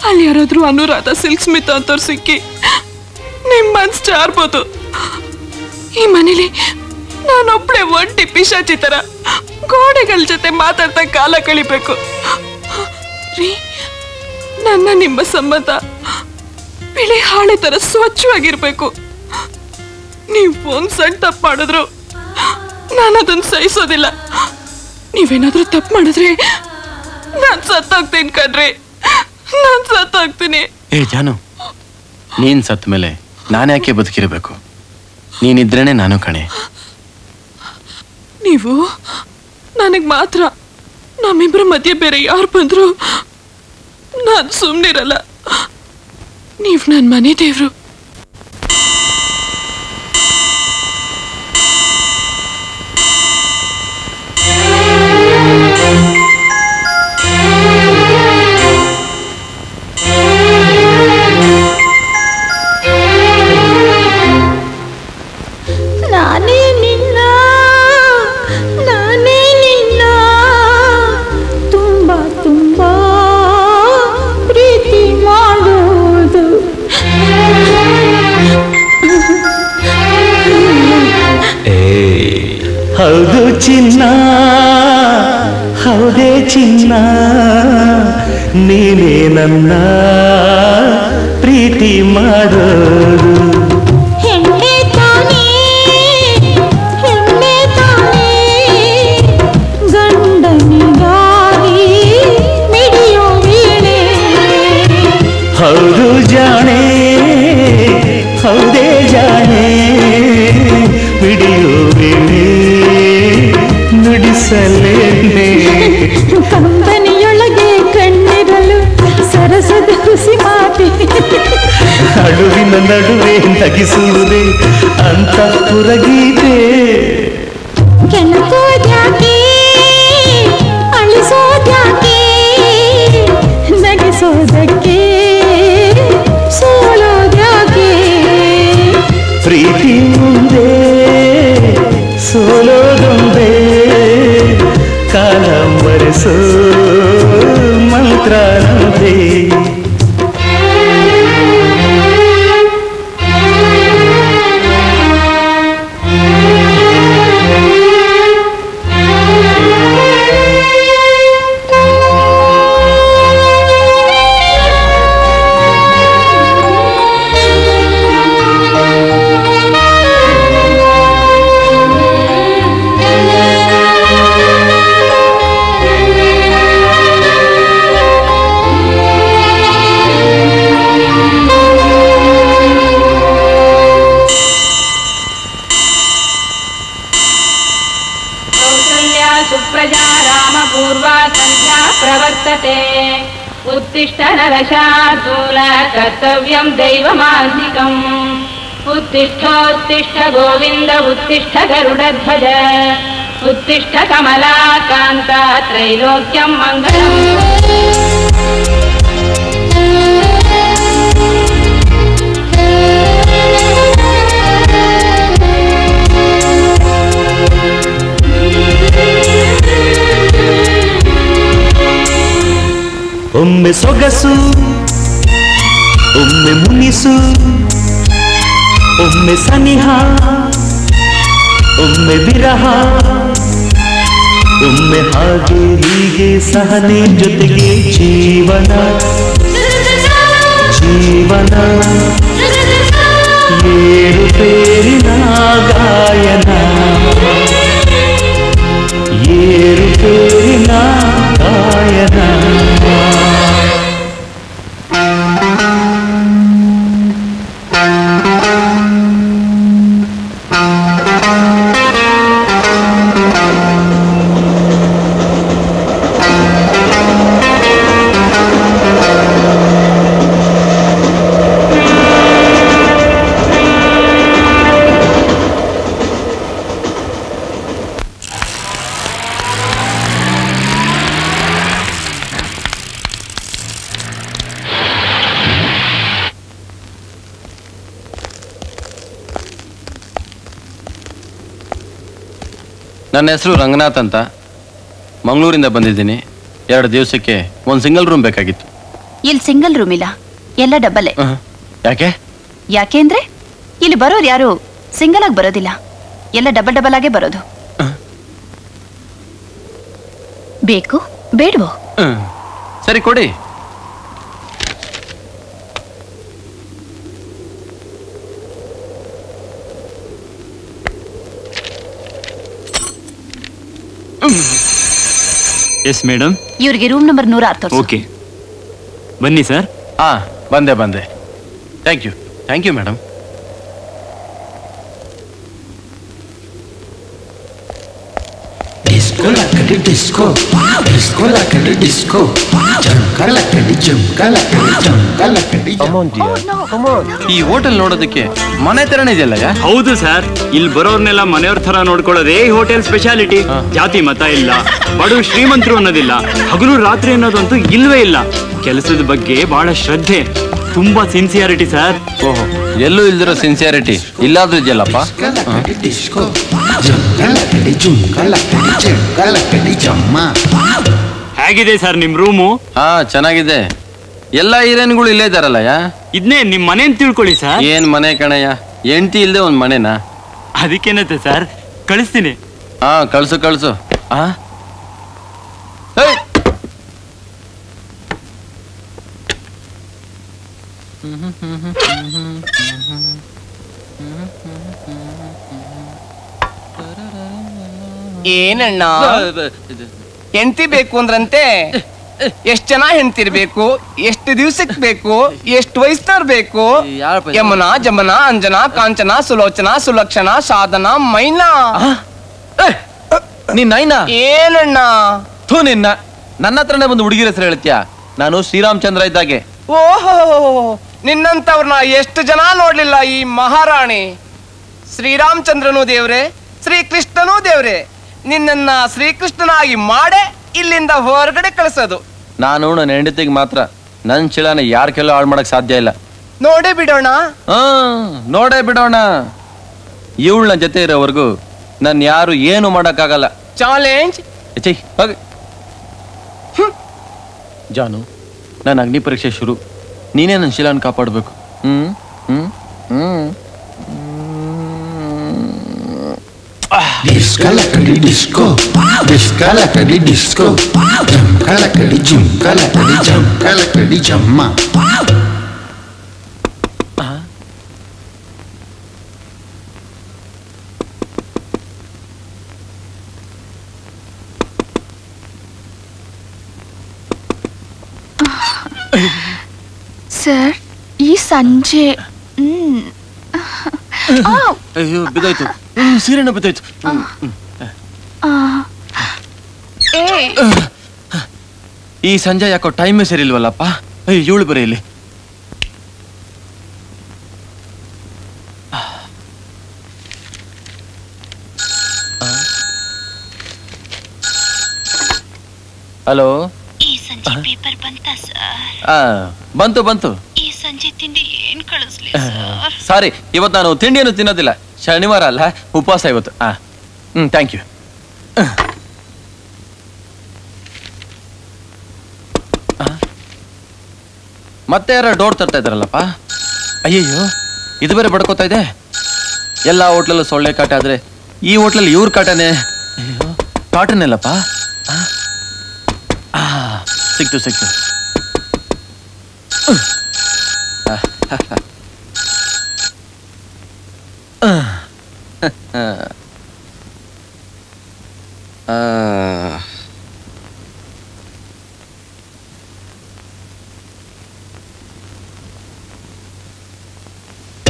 ಅಲ್ಲಿ ಯಾರಾದ್ರೂ ಅನುರಾಧ, ಸಿಲ್ಕ್ ಸ್ಮಿತಾ ಅಂತವ್ರು ಸಿಕ್ಕಿ ನಿಮ್ಮ ಮನ್ಸು ಜಾರ್ಬೋದು. ಈ ಮನೇಲಿ ನಾನೊಬ್ಳೆ ಒಂಟಿ ಪಿಶಾಚಿ ತರ ಗೋಡೆಗಳ ಜೊತೆ ಮಾತಾಡ್ತಾ ಕಾಲ ಕಳಿಬೇಕು. ನನ್ನ ನಿಮ್ಮ ಸಂಬಂಧ ಬಿಳಿ ಹಾಳೆ ತರ ಸ್ವಚ್ಛವಾಗಿರ್ಬೇಕು. ನೀವು ಒಂದು ಸಣ್ಣ ತಪ್ಪು ಮಾಡಿದ್ರು ನಾನು ಅದನ್ನು ಸಹಿಸೋದಿಲ್ಲ. ನೀವೇನಾದ್ರೂ ತಪ್ಪು ಮಾಡಿದ್ರೆ ನಾನು ಸತ್ತೋಗ್ತೀನಿ ಕಣ್ರಿ, ನಾನು ಸತ್ತೋಗ್ತೀನಿ. ಏ ಜಾನು, ನೀನ್ ಸತ್ತ ಮೇಲೆ ನಾನು ಯಾಕೆ ಬದುಕಿರಬೇಕು? ನೀನಿದ್ರೇನೆ ನಾನು ಕಣೆ. ನೀವು ನನಗೆ ಮಾತ್ರ, ನಮ್ಮಿಬ್ಬರ ಮಧ್ಯೆ ಬೇರೆ ಯಾರು ಬಂದ್ರು ನಾನು ಸುಮ್ಮನಿರಲ್ಲ. ನೀವು ನನ್ನ ಮನೆ ದೇವ್ರು. ನಾನೇ ನಿನ್ನ ಹೌದು ಚಿನ್ನ ಹೌದೇ ಚಿನ್ನ ನೀನೇ ನನ್ನ ಪ್ರೀತಿ ಮಾಡೋದು ಹೌದು ಜಾಣೆ ಹೌದೇ ಜಾಣೆ ಬಿಡಿಯುವೆ ನುಡಿಸಲೇನೆ ಕಂಬನಿಯೊಳಗೆ ಕಣ್ಣಿರಲು ಸರಸದ ಖುಷಿ ಮಾತಿ ಅಳುವಿನ ನಡುವೆ ನಗಿಸುವುದೇ ಅಂತಃಪುರ ಗೀತೆ ಕೆಣಕೋದ್ಯಾಕೆ ಅಳಿಸೋದ್ಯಾಕೆ ನಗಿಸೋದಕ್ಕೆ ಸೋಲೋದ್ಯಾಕೆ ಪ್ರೀತಿ ಮುಂದೆ ಸೋಲೋದೊಂದೇ ಕಾಲ ಮರೆಸೋ ಮಂತ್ರನೊಂದೇ शार्दूल कर्तव्यं दैवमासिकम् उत्तिष्ठोत्तिष्ठ गोविन्द उत्तिष्ठ गरुडध्वज उत्तिष्ठ कमलाकान्त त्रैलोक्यं मङ्गलम् ಒಮ್ಮೆ ಸೊಗಸು ಒಮ್ಮೆ ಮುನಿಸು ಒಮ್ಮೆ ಸನಿಹ ಒಮ್ಮೆ ವಿರಹ ಒಮ್ಮೆ ಹಾಗೆ ಹೀಗೆ ಸಹನೆ ಜೊತೆಗೆ ಜೀವನ ಜೀವನ ಏರು ಪೇರಿನ ಗಾಯನ ಏರು ಪೇರಿನ ಗಾಯನ ನನ್ನ ಹೆಸರು ರಂಗನಾಥ್ ಅಂತ ಮಂಗಳೂರಿಂದ ಬಂದಿದ್ದೀನಿ. 2 ದಿವಸಕ್ಕೆ ಒಂದು ಸಿಂಗಲ್ ರೂಮ್ ಬೇಕಾಗಿತ್ತು. ಇಲ್ಲಿ ಸಿಂಗಲ್ ರೂಮ್ ಇಲ್ಲ, ಎಲ್ಲ ಡಬ್ಬಲ್ಲೇ. ಯಾಕೆ? ಯಾಕೆಂದ್ರೆ ಇಲ್ಲಿ ಬರೋರು ಯಾರು ಸಿಂಗಲ್ ಆಗಿ ಬರೋದಿಲ್ಲ, ಎಲ್ಲ ಡಬಲ್ ಡಬಲ್ ಆಗೇ ಬರೋದು. ಬೇಕು ಬೇಡವೋ? ಸರಿ ಕೊಡಿ. ಎಸ್ ಮೇಡಮ್, ಇವರಿಗೆ ರೂಮ್ ನಂಬರ್ 106 ತೋರಿಸಿ. ಓಕೆ ಬನ್ನಿ ಸರ್. ಹಾ ಬಂದೆ. Thank you madam. ಈ ಹೋಟೆಲ್ ನೋಡೋದಕ್ಕೆ ಮನೆ ತರನೇ ಇದೆಯಲ್ಲ? ಹೌದು ಸರ್, ಇಲ್ಲಿ ಬರೋರ್ನೆಲ್ಲ ಮನೆಯವ್ರ ತರ ನೋಡ್ಕೊಳ್ಳೋದೇ ಈ ಹೋಟೆಲ್ ಸ್ಪೆಷಾಲಿಟಿ. ಜಾತಿ ಮತ ಇಲ್ಲ, ಬಡವರು ಶ್ರೀಮಂತರು ಅನ್ನೋದಿಲ್ಲ, ಹಗಲು ರಾತ್ರಿ ಅನ್ನೋದಂತೂ ಇಲ್ವೇ ಇಲ್ಲ. ಕೆಲಸದ ಬಗ್ಗೆ ಬಹಳ ಶ್ರದ್ಧೆ, ತುಂಬಾ ಸಿನ್ಸಿಯಾರಿಟಿ ಸರ್. ಓಹೋ, ಎಲ್ಲೂ ಇಲ್ದಿರೋ ಸಿನ್ಸಿಯಾರಿಟಿ ಇಲ್ಲಾದ್ರೂ ಇದೆಯಲ್ಲಪ್ಪ. ಹೇಗಿದೆ ಸರ್ ನಿಮ್ ರೂಮು? ಹಾ ಚೆನ್ನಾಗಿದೆ. ಎಲ್ಲಾ ಹೀರೋಯಿನ್ಗಳು ಇಲ್ಲೇ ಇದಾರಲ್ಲ? ಇದನ್ನೇ ನಿಮ್ ಮನೆ ಅಂತ ತಿಳ್ಕೊಳ್ಳಿ ಸರ್. ಏನ್ ಮನೆ ಕಣಯ್ಯ, ಹೆಂಡತಿ ಇಲ್ಲದೆ ಒಂದ್ ಮನೆನಾ? ಅದಕ್ಕೇನತ್ತೆ ಸರ್, ಕಳಿಸ್ತೀನಿ. कल्सु कल्सु ಏನಣ್ಣ ಹೆಂಡತಿ ಬೇಕು ಅಂದ್ರಂತೆ ಎಷ್ಟು ಜನ ಹೆಂಡತಿ ಇರಬೇಕು ಎಷ್ಟು ದಿವಸಕ್ಕೆ ಬೇಕು ಎಷ್ಟು ವಯಸ್ಸಿನವರು ಬೇಕು ಯಮುನಾ ಜಮುನಾ ಅಂಜನಾ ಕಾಂಚನಾ ಸುಲೋಚನಾ ಸುಲಕ್ಷಣ ಸಾಧನಾ ಮೈನಾ ನೀ ನೈನಾ ಏನಣ್ಣ ಥೂ ನಿನ್ನ ನನ್ನ ಹತ್ರನೇ ಬಂದು ಹುಡುಗಿರ ಹೆಸರು ಹೇಳ್ತೀಯಾ ನಾನು ಶ್ರೀರಾಮಚಂದ್ರ ಇದ್ದಾಗೆ ಓಹೋ ನಿನ್ನಂತವ್ರನ್ನ ಎಷ್ಟು ಜನ ನೋಡ್ಲಿಲ್ಲ ಈ ಮಹಾರಾಣಿ ಶ್ರೀರಾಮಚಂದ್ರನು ದೇವ್ರೆ ಶ್ರೀಕೃಷ್ಣನೂ ದೇವ್ರೆ ನಿನ್ನ ಶ್ರೀಕೃಷ್ಣನಾಗಿ ಮಾಡೇ ಇಲ್ಲಿಂದ ಹೊರಗಡೆ ಕಳಿಸೋದು ನಾನು ನನ್ನ ಹೆಂಡತಿಗೆ ಮಾತ್ರ ನನ್ನ ಚಿಳನ ಯಾರ ಕೆಲವು ಹಾಳು ಮಾಡಕ್ ಸಾಧ್ಯ ಇಲ್ಲ ನೋಡೇ ಬಿಡೋಣ ಇವಳು ನನ್ನ ಜೊತೆ ಇರೋವರೆಗೂ ನನ್ನ ಯಾರು ಏನು ಮಾಡಕ್ಕಾಗಲ್ಲ ಚಾಲೆಂಜ್ ಜಾನು ನನ್ನ ಅಗ್ನಿ ಪರೀಕ್ಷೆ ಶುರು ನೀನೇ ನನ್ನ ಶಿಲಾನ ಕಾಪಾಡಬೇಕು ಹ್ಮ್ ಹ್ಮ್ ಹ್ಮ್ Discalacadi disco, discalacadi disco, jump calacadi jamma. Sir, ee Sanjay. ಅಯ್ಯೋ ಬಿದ್ದಾಯ್ತು ಸೀರೆನ ಬಿದ್ದಾಯ್ತು ಈ ಸಂಜೆ ಯಾಕೋ ಟೈಮೇ ಸರಿಲ್ವಲ್ಲಪ್ಪ ಅಯ್ಯೋ ಇವಳು ಬರೀ ಇಲ್ಲಿ ಹಲೋ ಈ ಸಂಜೆ ಪೇಪರ್ ಬಂತಾ ಸರ್ ಬಂತು ಈ ಸಂಜೆ ತಿಂಡಿ ಏನ್ ಕಳಿಸ್ಲಿ ಸರ್ ಸಾರಿ ಇವತ್ತು ನಾನು ತಿಂಡಿಯನ್ನು ತಿನ್ನೋದಿಲ್ಲ ಶನಿವಾರ ಅಲ್ಲ ಉಪವಾಸ ಇವತ್ತು ಥ್ಯಾಂಕ್ ಯು ಮತ್ತೆ ಯಾರ ಡೋರ್ ತರ್ತಾ ಇದ್ದಾರಲ್ಲಪ್ಪ ಅಯ್ಯಯ್ಯೋ ಇದು ಬೇರೆ ಬಡ್ಕೋತಾ ಇದೆ ಎಲ್ಲ ಹೋಟ್ಲಲ್ಲೂ ಸೊಳ್ಳೆ ಕಾಟ ಆದ್ರೆ ಈ ಹೋಟ್ಲಲ್ಲಿ ಇವ್ರ ಕಾಟನೇ ಅಯ್ಯೋ ಕಾಟನೇಲ್ಲಪ್ಪ ಸಿಕ್ತು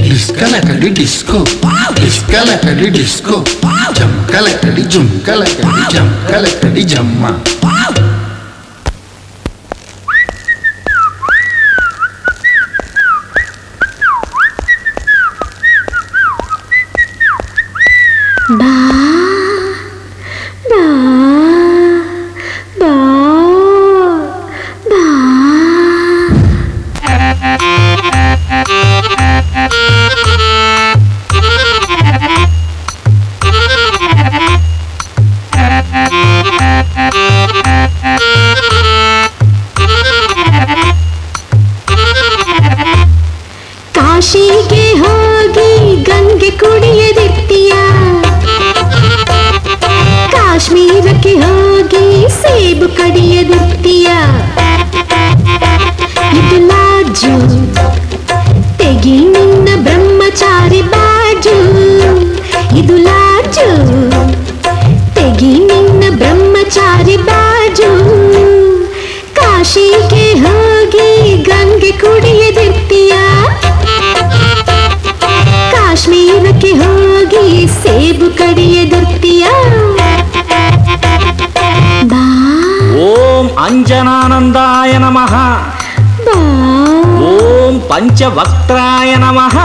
Discalacadi disco, discalacadi disco, jump calacadi jamma. ಅಂಜನಾನಂದಾಯ ನಮಃ ಓಂ ಪಂಚವಕ್ತ್ರಾಯ ನಮಃ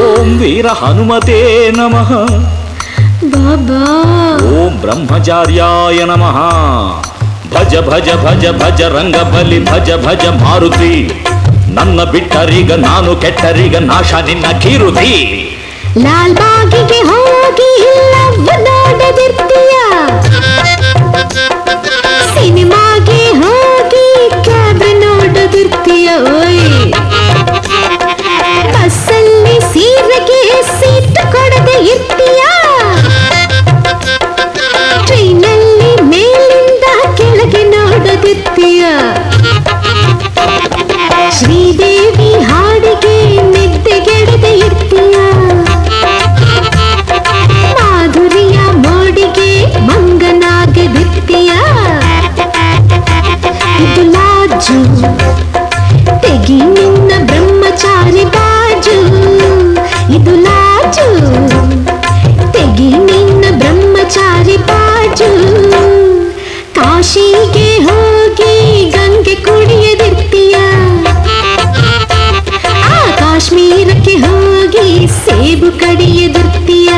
ಓಂ ವೀರ ಹನುಮತೇ ನಮಃ ಓಂ ಬ್ರಹ್ಮಚಾರ್ಯಾಯ ನಮಃ ಭಜ ಭಜ ಭಜ ಭಜ ರಂಗಬಲಿ ಭಜ ಭಜ ಮಾರುತಿ ನನ್ನ ಬಿಟ್ಟರೀಗ ನಾನು ಕೆಟ್ಟರೀಗ ನಾಶ ನಿನ್ನ ಕೀರುತಿ ಲಾಲ್ ಬಾಗಿಗೆ ಹೋಗಿ ಸಿನಿಮಾಗೆ ಹೋಗಿ ಕ್ಯಾಬ್ರೆ ನೋಡೋದಿರ್ತೀಯ ಓಯ್ ಬಸ್ಸಲ್ಲಿ ಸೀರೆಗೆ ಸೀಟ್ ಕೊಡದೆ ಇರ್ತೀಯ రాజు తెగి నిన్న బ్రహ్మచారి బాజు కాశీకి ಹೋಗಿ ಗಂಗೆ ಕುಡಿಯದಿರ್ತೀಯ ಆ ಕಾಶ್ಮೀರಕ್ಕೆ ಹೋಗಿ ಸೇಬು ಕಡಿಯದಿರ್ತೀಯ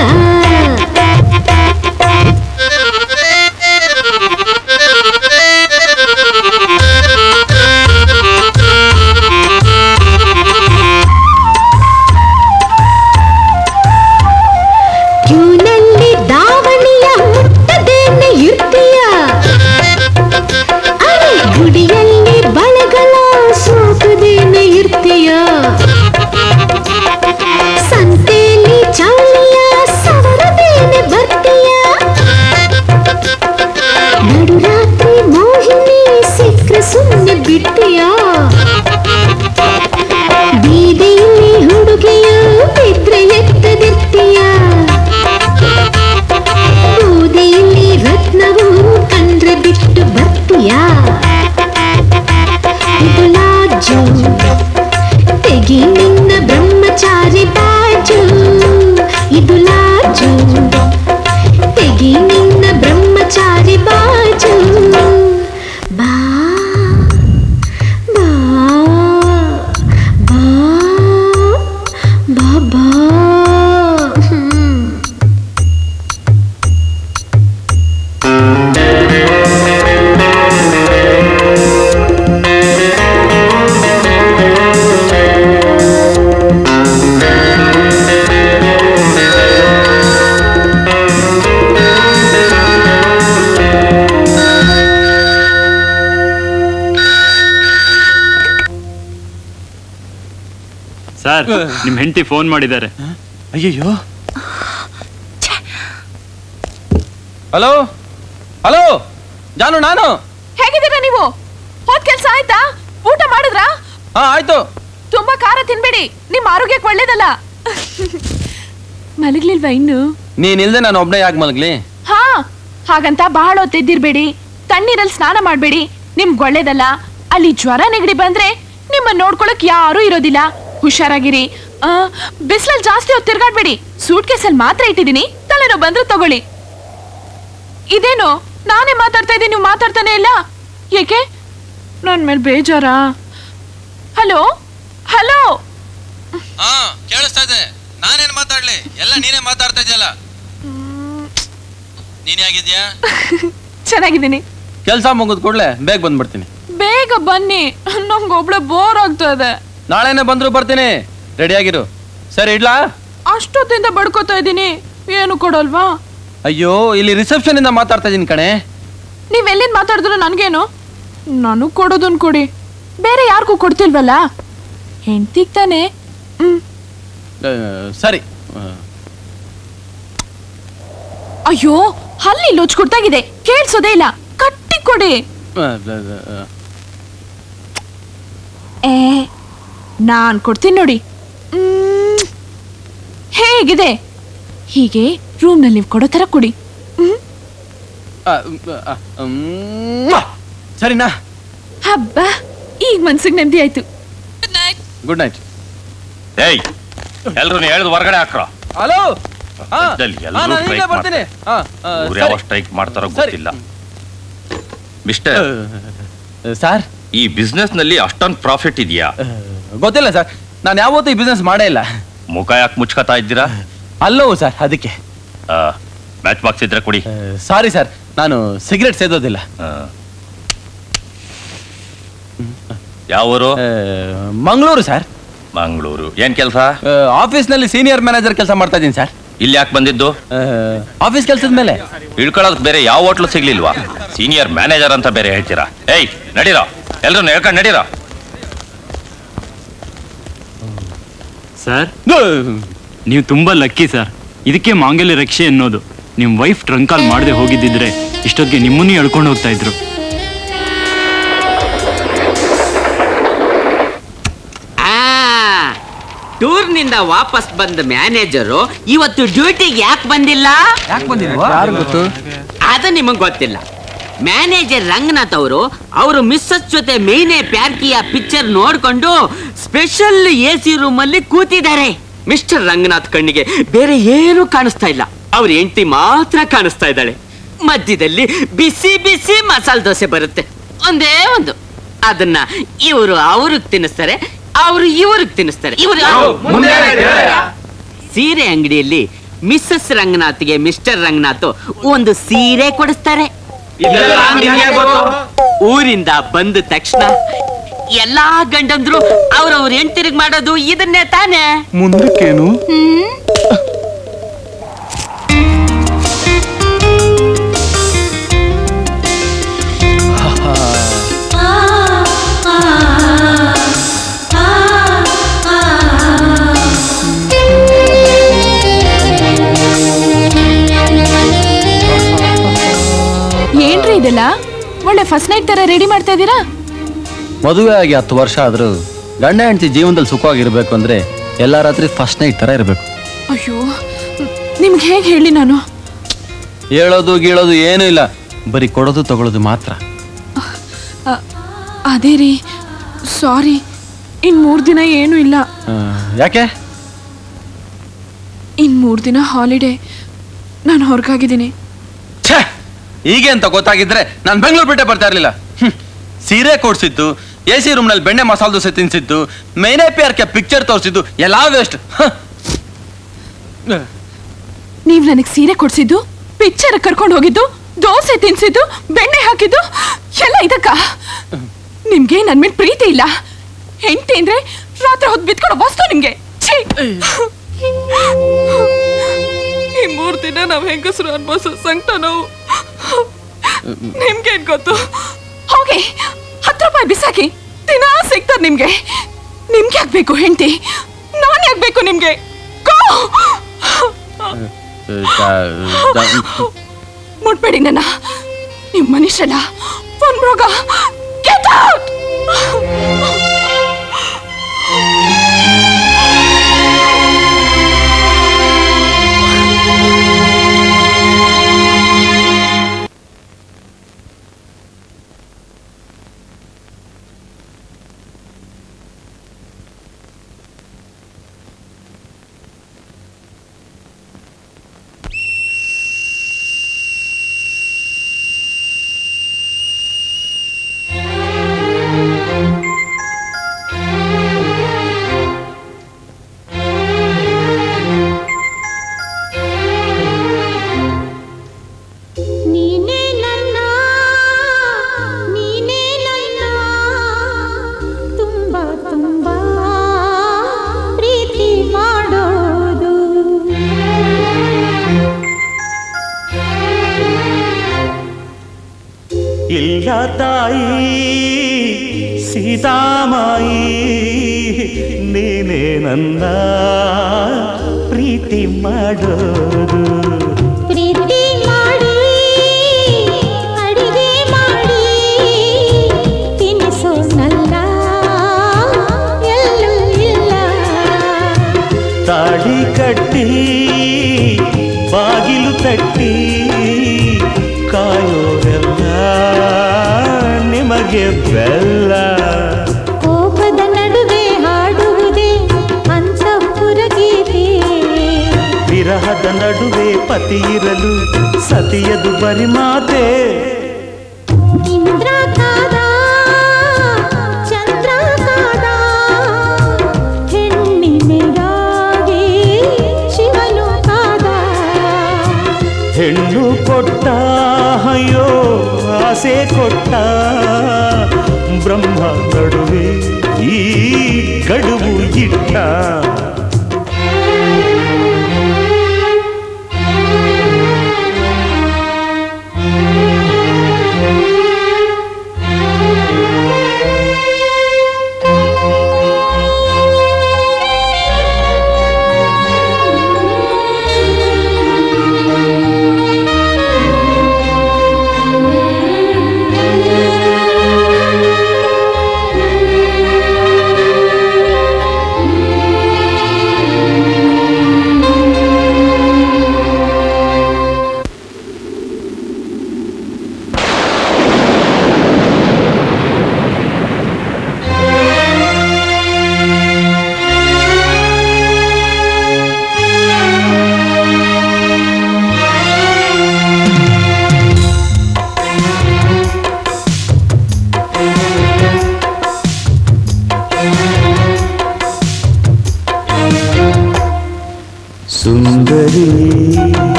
निम्हेंटी फोन मारी दारे। अय्यो। हेलो, हेलो, जानू नानो। हैगी देरा निवो। होट केल्स आयता? ऊट मार दरा? हाँ आयतो। तुम्बा कार तिन्बेडी। निम आरोग्य कोल्ले दला। मलगलिल वैनु। नी निल्दे नान ओब्ने याक मलगले। हाँ, हागंता बाहर होते दिरबेडी। तन्नीरल स्नान मारबेडी। निम गोल्ले दला। अली ज्वर नेगडी बंद्रे निम्मन्न नोड्कोळ्ळक्के यारू इरोदिल्ल। ಹುಷಾರಾಗಿರಿ ಬಿಸ್ಲಲ್ಲಿ ಜಾಸ್ತಿ ಹೊತ್ತು ತಿರುಗಾಡಬೇಡಿ ಸೂಟ್ ಕೇಸಲ್ಲಿ ಮಾತ್ರ ಇಟ್ಟಿದ್ದೀನಿ ತಲೆನೋ ಬಂದ್ರೆ ತಗೊಳ್ಳಿ ಇದೇನೋ ನಾನೇ ಮಾತಾಡ್ತಾ ಇದ್ದೀನಿ ನೀವು ಮಾತಾಡ್ತಾನೆ ಇಲ್ಲ ಏಕೆ ನನ್ನ ಮೇಲೆ ಬೇಜಾರಾ ಹಲೋ ಹಲೋ ಆ ಕೇಳಿಸ್ತಾ ಇದೆ ನಾನೇನ್ ಮಾತಾಡ್ಲಿ ಎಲ್ಲ ನೀನೇ ಮಾತಾಡ್ತಾ ಇದೆಯಲ್ಲ ನೀನು ಹೇಗಿದ್ದೀಯಾ ಚೆನ್ನಾಗಿದ್ದೀನಿ ಕೆಲಸ ಮುಗಿದ್ ಕೂಡಲೇ ಬೇಗ ಬಂದ್ಬಿಡ್ತೀನಿ ಬೇಗ ಬನ್ನಿ ನನಗೆ ಒಬ್ಳೆ ಬೋರ್ ಆಗ್ತಾ ಇದೆ ನಾಳೆನೇ ಬಂದ್ರು ಬರ್ತೀನಿ ರೆಡಿ ಆಗಿರು ಸರಿ ಇಡ್ಲಾ ಅಷ್ಟೊತ್ತಿಂದ ಬಡ್ಕೋತಾ ಇದ್ದೀನಿ ಏನು ಕೊಡಲ್ವಾ ಅಯ್ಯೋ ಇಲ್ಲಿ ರಿಸೆಪ್ಷನ್ ಇಂದ ಮಾತಾಡ್ತಾ ಇದ್ದೀನಿ ಕಣೆ ನೀವು ಎಲ್ಲಿಂದ ಮಾತಾಡಿದ್ರು ನನಗೇನು ನಾನು ಕೊಡೋದನ್ನ ಕೊಡಿ ಬೇರೆ ಯಾರಿಗೂ ಕೊಡ್ತಿಲ್ವಲ್ಲ ಹೆಂಡ್ತಿಗೆ ತಾನೆ ಸರಿ ಅಯ್ಯೋ ಹಲ್ಲಿ ಲೋಚ್ ಕೊಡ್ತಾಗಿದೆ ಕೇಳಿಸೋದೇ ಇಲ್ಲ ಕಟ್ಟಿ ಕೊಡಿ ಏ ನಾನು ಕೊಡ್ತೀನಿ ನೋಡಿ ಹೇಗಿದೆ ಹೀಗೆ ರೂಮ್ನಲ್ಲಿ ನೀವು ಕೊಡೋ ಥರ ಕೊಡಿ ಸರಿನಾ ಹಬ್ಬ ಈಗ ಮನ್ಸಿಗೆ ನೆಮ್ಮದಿ ಆಯ್ತು ಗುಡ್ ನೈಟ್ ಏಯ್ ಎಲ್ಲರೂ ಹೇಳಿದ ಹೊರಗಡೆ ಹಾಕ್ರೋ ಹಲೋ ನಾನು ಇಲ್ಲೇ ಬರ್ತೀನಿ ಯಾವ ಸ್ಟ್ರೈಕ್ ಮಾಡ್ತಾರೋ ಗೊತ್ತಿಲ್ಲ ಮಿಸ್ಟರ್ ಸರ್ ಈ ಬಿಸ್ನೆಸ್ ನಲ್ಲಿ ಅಷ್ಟೊಂದು ಪ್ರಾಫಿಟ್ ಇದೆಯಾ ಗೊತ್ತಿಲ್ಲ ಸರ್ ನಾನು ಯಾವತ್ತೂ ಈ ಬಿಸ್ನೆಸ್ ಮಾಡೇ ಇಲ್ಲ ಮುಖ ಯಾಕೆ ಮುಚ್ಕೋತಾ ಇದ್ದೀರಾ ಅಲ್ಲೋ ಸರ್ ಅದಕ್ಕೆ ಮ್ಯಾಚ್ ಬಾಕ್ಸ್ ಇದ್ರೆ ಕೊಡಿ ಸಾರಿ ಸರ್ ನಾನು ಸಿಗರೆಟ್ ಸೇದೋದಿಲ್ಲ ಯಾವ ಊರು ಮಂಗಳೂರು ಸರ್ ಮಂಗಳೂರು ಏನ್ ಕೆಲಸ ಆಫೀಸ್ನಲ್ಲಿ ಸೀನಿಯರ್ ಮ್ಯಾನೇಜರ್ ಕೆಲಸ ಮಾಡ್ತಾ ಇದ್ದೀನಿ ಸರ್ ಇಲ್ಲಿ ಯಾಕೆ ಬಂದಿದ್ದು ಆಫೀಸ್ ಕೆಲಸದ ಮೇಲೆ ಇಳ್ಕೊಳ್ಳೋದಕ್ಕೆ ಬೇರೆ ಯಾವ ಹೋಟ್ಲು ಸಿಗ್ಲಿಲ್ವಾ ಸೀನಿಯರ್ ಮ್ಯಾನೇಜರ್ ಅಂತ ಬೇರೆ ಹೇಳ್ತೀರಾ ಏಯ್ ನಡೀರೋ ಎಲ್ಲರೂ ಹೇಳ್ಕೊಂಡು ನಡೀರೋ ಸರ್ ನೀವು ತುಂಬಾ ಲಕ್ಕಿ ಸರ್ ಇದಕ್ಕೆ ಮಾಂಗಲ್ಯ ರಕ್ಷೆ ಅನ್ನೋದು ನಿಮ್ಮ ವೈಫ್ ಟ್ರಂಕಾಲ್ ಮಾಡದೆ ಹೋಗಿದ್ದಿದ್ರೆ ಇಷ್ಟೊತ್ತಿಗೆ ನಿಮ್ಮನ್ನು ಎಳ್ಕೊಂಡು ಹೋಗ್ತಾ ಇದ್ರು ಟೂರ್ನಿಂದ ವಾಪಸ್ ಬಂದ ಮ್ಯಾನೇಜರು ಇವತ್ತು ಡ್ಯೂಟಿಗೆ ಯಾಕೆ ಬಂದಿಲ್ಲ ಅದು ನಿಮಗೆ ಗೊತ್ತಿಲ್ಲ ಮ್ಯಾನೇಜರ್ ರಂಗನಾಥ್ ಅವರು ಅವರು ಮಿಸ್ಸಸ್ ಜೊತೆ ಮೀನೆ ಪ್ಯಾರ್ಕಿಯ ಪಿಕ್ಚರ್ ನೋಡ್ಕೊಂಡು ಸ್ಪೆಷಲ್ ಎಸಿ ರೂಮ್ ಅಲ್ಲಿ ಕೂತಿದ್ದಾರೆ ಮಿಸ್ಟರ್ ರಂಗನಾಥ್ ಕಣ್ಣಿಗೆ ಬೇರೆ ಏನು ಕಾಣಿಸ್ತಾ ಇಲ್ಲ, ಅವರ ಹೆಂಡತಿ ಮಾತ್ರ ಕಾಣಿಸ್ತಾ ಇದ್ದಾಳೆ. ಮಧ್ಯದಲ್ಲಿ ಬಿಸಿ ಬಿಸಿ ಮಸಾಲೆ ದೋಸೆ ಬರುತ್ತೆ, ಒಂದೇ ಒಂದು. ಅದನ್ನ ಇವರು ಅವ್ರಿಗೆ ತಿನ್ನಿಸ್ತಾರೆ, ಅವರು ಇವ್ರಿಗೆ ತಿನ್ನಿಸ್ತಾರೆ. ಸೀರೆ ಅಂಗಡಿಯಲ್ಲಿ ಮಿಸ್ಸಸ್ ರಂಗನಾಥ್ಗೆ ಮಿಸ್ಟರ್ ರಂಗನಾಥ್ ಒಂದು ಸೀರೆ ಕೊಡಿಸ್ತಾರೆ. ಊರಿಂದ ಬಂದ ತಕ್ಷಣ ಎಲ್ಲಾ ಗಂಡಂದ್ರು ಅವ್ರವ್ರ ಹೆಂಡತಿರಿಗೆ ಮಾಡೋದು ಇದನ್ನೇ ತಾನೇ. ಮುಂದಕ್ಕೇನು? ಏನ್ರಿ ಇದೆಲ್ಲ ಒಳ್ಳೆ ಫಸ್ಟ್ ನೈಟ್ ತರ ರೆಡಿ ಮಾಡ್ತಾ ಇದೀರಾ? ಮದುವೆ ಆಗಿ 10 ವರ್ಷ ಆದ್ರೂ ಗಂಡ ಹೆಂಡತಿ ಜೀವನದಲ್ಲಿ ಸುಖವಾಗಿರ್ಬೇಕು ಅಂದ್ರೆ ಎಲ್ಲಾ ರಾತ್ರಿ ಫಸ್ಟ್ ನೈಟ್ ತರ ಇರಬೇಕು. ಅಯ್ಯೋ, ನಿಮ್ಗೆ ಹೇಗೆ ಹೇಳಿ ನಾನು? ಹೇಳೋದು ಗೀಳೋದು ಏನೂ ಇಲ್ಲ, ಬರೀ ಕೊಡೋದು ತಗೊಳ್ಳೋದು ಮಾತ್ರ. ಅದೇ ರೀ, ಸಾರಿ, ಇನ್ 3 ದಿನ ಏನೂ ಇಲ್ಲ. ಯಾಕೆ? ಇನ್ 3 ದಿನ ಹಾಲಿಡೇ, ನಾನು ಹೊರಗಾಗಿದ್ದೀನಿ. ಹೀಗೆ ಅಂತ ಗೊತ್ತಾಗಿದ್ರೆ ನಾನು ಬೆಂಗಳೂರು ಬಿಟ್ಟೆ ಬರ್ತಾ ಇರ್ಲಿಲ್ಲ. ಸೀರೆ ಕೊಡ್ಸಿದ್ದು, ಎಸಿ ರೂಮ್ ನಲ್ಲಿ ಬೆಣ್ಣೆ ಮಸಾಲೆ ದೋಸೆ ತಿನ್ಸಿದ್ದು, ಮೇನೆ ಪ್ಯಾರ್ ಕೆ ಪಿಕ್ಚರ್ ತೋರಿಸಿದ್ದು ಎಲ್ಲ ವೇಸ್ಟ್. ನೀವ್ ನನಗೆ ಸೀರೆ ಕೊಡ್ಸಿದ್ದು, ಪಿಕ್ಚರ್ ಕರ್ಕೊಂಡು ಹೋಗಿದ್ದು, ದೋಸೆ ತಿನ್ಸಿದ್ದು, ಬೆಣ್ಣೆ ಹಾಕಿದ್ದು ಎಲ್ಲ ಇದಕ್ಕ? ನಿಮ್ಗೆ ನನ್ ಮೇಲೆ ಪ್ರೀತಿ ಇಲ್ಲ. ಹೆಂಡತಿ ಅಂದ್ರೆ ರಾತ್ರಿ ಹೊತ್ತು ಬಿದ್ಕೊಂಡು ಬಸ್ತು ನಿಮ್ಗೆ. ಈ 3 ದಿನ ನಾವ್ ಹೆಂಗಸರು ಅನ್ಬೋಸ ಸಂಕಟ ನೋವು ನಿಮ್ಗೇನ್ ಗೊತ್ತು? ಹೋಗಿ 10 ರೂಪಾಯಿ ಬಿಸಾಕಿ, ದಿನ ಸಿಗ್ತದೆ ನಿಮ್ಗೆ. ನಿಮ್ಗೆ ಆಗ್ಬೇಕು ಹೆಂಡತಿ, ನಾನ್ ಆಗ್ಬೇಕು ನಿಮ್ಗೆ. ಮುಟ್ಬೇಡಿ ನನ್ನ, ನಿಮ್ ಮನುಷ್ಯಲ್ಲ, ಒಂದ್ ಮೃಗ. Get out.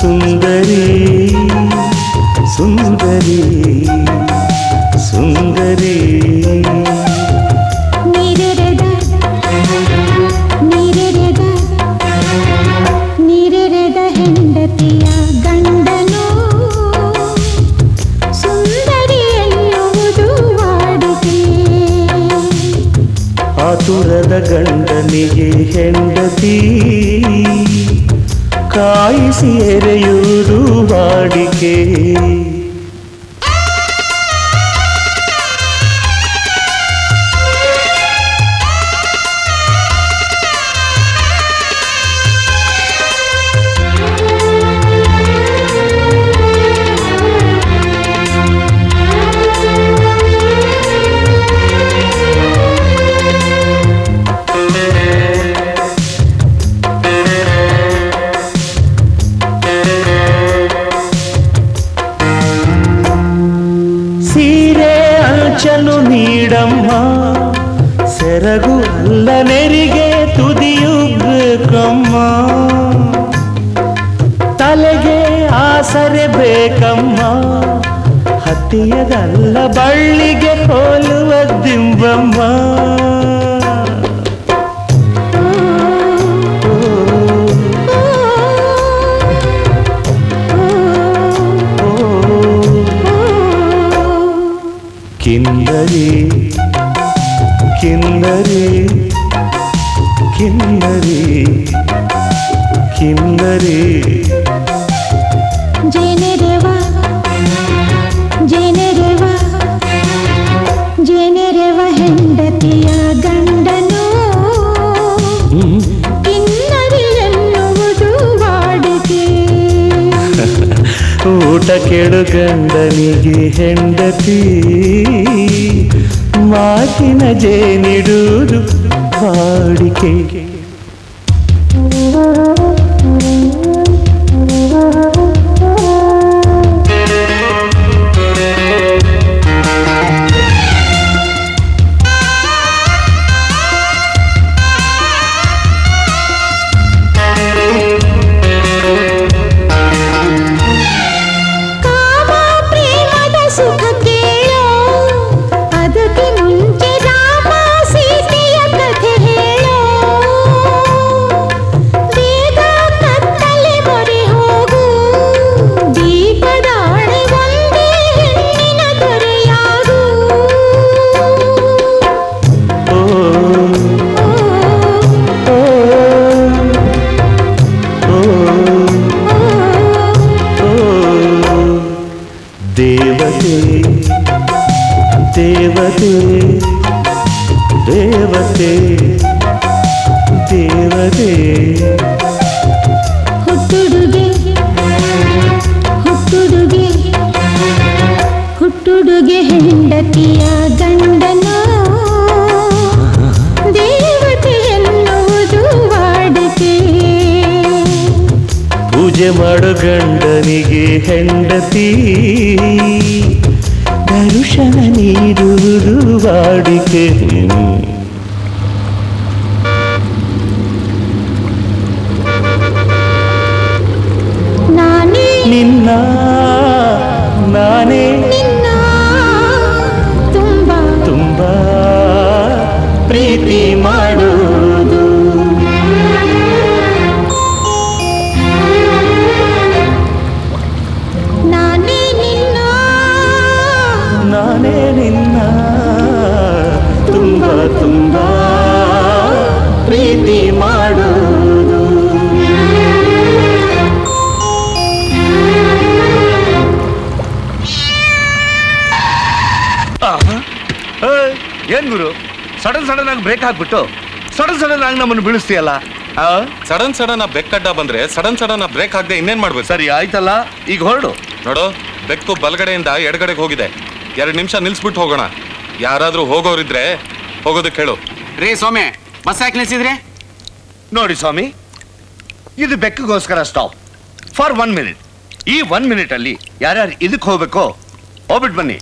सुंदरी सुंदरी सुंदरी ಆತುರದ ಗಂಡನಿಗೆ ಹೆಂಡತಿ ಕಾಯಿಸಿ ಎರೆಯುವುದು ವಾಡಿಕೆ. ಚಲು ನೀಡಮ್ಮ ಸೆರಗು ಅಲ್ಲನೆರಿಗೆ ತುದಿಯುಗ್ಬೇಕಮ್ಮ, ತಲೆಗೆ ಆಸರೆ ಬೇಕಮ್ಮ, ಹತ್ತಿಯದಲ್ಲ ಬಳ್ಳಿಗೆ ಹೋಲುವ ದಿಂಬಮ್ಮ. किन्नरी किन्नरी किन्नरी किन्नरी जेने रेवा ಹೆಂಡತಿಯ ಗಂಡನು ಕಿನ್ನರಿ ಎನ್ನುವುದು ವಾಡಿಕೆ. ಊಟ ಕೆಡು ಗಂಡನಿಗೆ ಹೆಂಡತಿ ಮಾತಿನ ಜೇನಿಡುವುದು ವಾಡಿಕೆ. ದೇವತೆ ದೇವತೆ ದೇವತೆ ದೇವತೆ ಹುಟ್ಟುಡುಗೆ ಹುಟ್ಟುಡುಗೆ ಹುಟ್ಟುಡುಗೆ ಹೆಂಡತಿಯ ಗಂಡನು ದೇವತೆ ಎನ್ನುವುದು ವಾಡಿಕೆ. ಪೂಜೆ ಮಾಡು ಗಂಡನಿಗೆ ಹೆಂಡತಿ ದರ್ಶನ ನೀಡುವುದು ವಾಡಿಕೆ. ನಿನ್ನ ನಾನೇ ತುಂಬ ತುಂಬ ಪ್ರೀತಿ ಮಾಡುವುದು. ನಾನೇ ನಿನ್ನ ತುಂಬ ತುಂಬ ಪ್ರೀತಿ ಮಾಡುವುದು. ಏನ್ ಗುರು ಸಡನ್ ಆಗಿ ಬ್ರೇಕ್ ಹಾಕ್ಬಿಟ್ಟು ಸಡನ್ ಆಗಿ ನಮ್ಮನ್ನು ಬೀಳಿಸ್ತೀಯಲ್ಲ? ಸಡನ್ ಬೆಕ್ಕಡ್ಡ ಬಂದ್ರೆ ಸಡನ್ ಬ್ರೇಕ್ ಹಾಕದೆ ಇನ್ನೇನ್ ಮಾಡ್ಬೇಕು? ಸರಿ ಆಯ್ತಲ್ಲ, ಈಗ ಹೊರಡು. ನೋಡು, ಬೆಕ್ಕು ಬಲಗಡೆಯಿಂದ ಎಡಗಡೆಗೆ ಹೋಗಿದೆ, 2 ನಿಮಿಷ ನಿಲ್ಸ್ಬಿಟ್ಟು ಹೋಗೋಣ. ಯಾರಾದ್ರೂ ಹೋಗೋರಿದ್ರೆ ಹೋಗೋದಕ್ಕೆ ಹೇಳು. ರೇ ಸ್ವಾಮಿ, ಬಸ್ ಯಾಕೆ ನಿಲ್ಸಿದ್ರೆ? ನೋಡಿ ಸ್ವಾಮಿ, ಇದು ಬೆಕ್ಕಿಗೋಸ್ಕರ ಸ್ಟಾಪ್ ಫಾರ್ 1 ಮಿನಿಟ್. ಈ 1 ಮಿನಿಟ್ ಅಲ್ಲಿ ಯಾರ್ಯಾರು ಇದಕ್ಕೆ ಹೋಗ್ಬೇಕೋ ಹೋಗ್ಬಿಟ್ಟು ಬನ್ನಿ.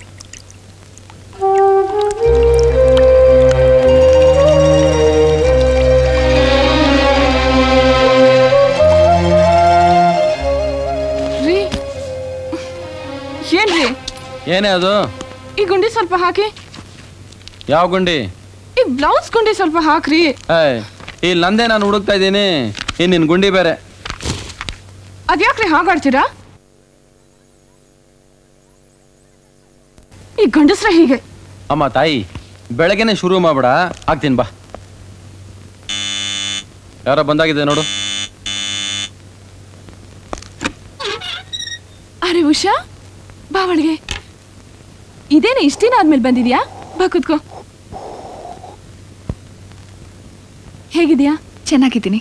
ಏನೇ ಅದು ಈ ಗುಂಡಿ ಸ್ವಲ್ಪ ಹಾಕಿ ಯಾವ ಗುಂಡಿ ಈ ಬ್ಲೌಸ್ ಗುಂಡಿ ಸ್ವಲ್ಪ ಹಾಕ್ರಿ ಈ ಲಂದೆ ನಾನು ಹುಡುಕ್ತಾ ಇದೀನಿ ಇನ್ ನಿನ್ ಗುಂಡಿ ಬೇರೆ ಅದ್ಯಾಕ್ರಿ ಹಾಗಾಡ್ತೀರಾ ಈ ಗಂಡಸ್ರ ಹೀಗೆ ಅಮ್ಮ ತಾಯಿ ಬೆಳಗ್ಗೆನೆ ಶುರು ಮಾಡಬೇಡ ಆಗ್ತೀನಿ ಬಾ ಯಾರ ಬಂದಾಗಿದೆ ನೋಡು ಅರೆ ಉಷಾ ಬಾ ಒಳಗೆ ಇದೇನೇ ಇಷ್ಟಿನ ಆದ್ಮೇಲೆ ಬಂದಿದ್ಯಾ ಬಾ ಕೂತ್ಕೋ ಹೇಗಿದ್ಯಾ ಚೆನ್ನಾಗಿದ್ದೀನಿ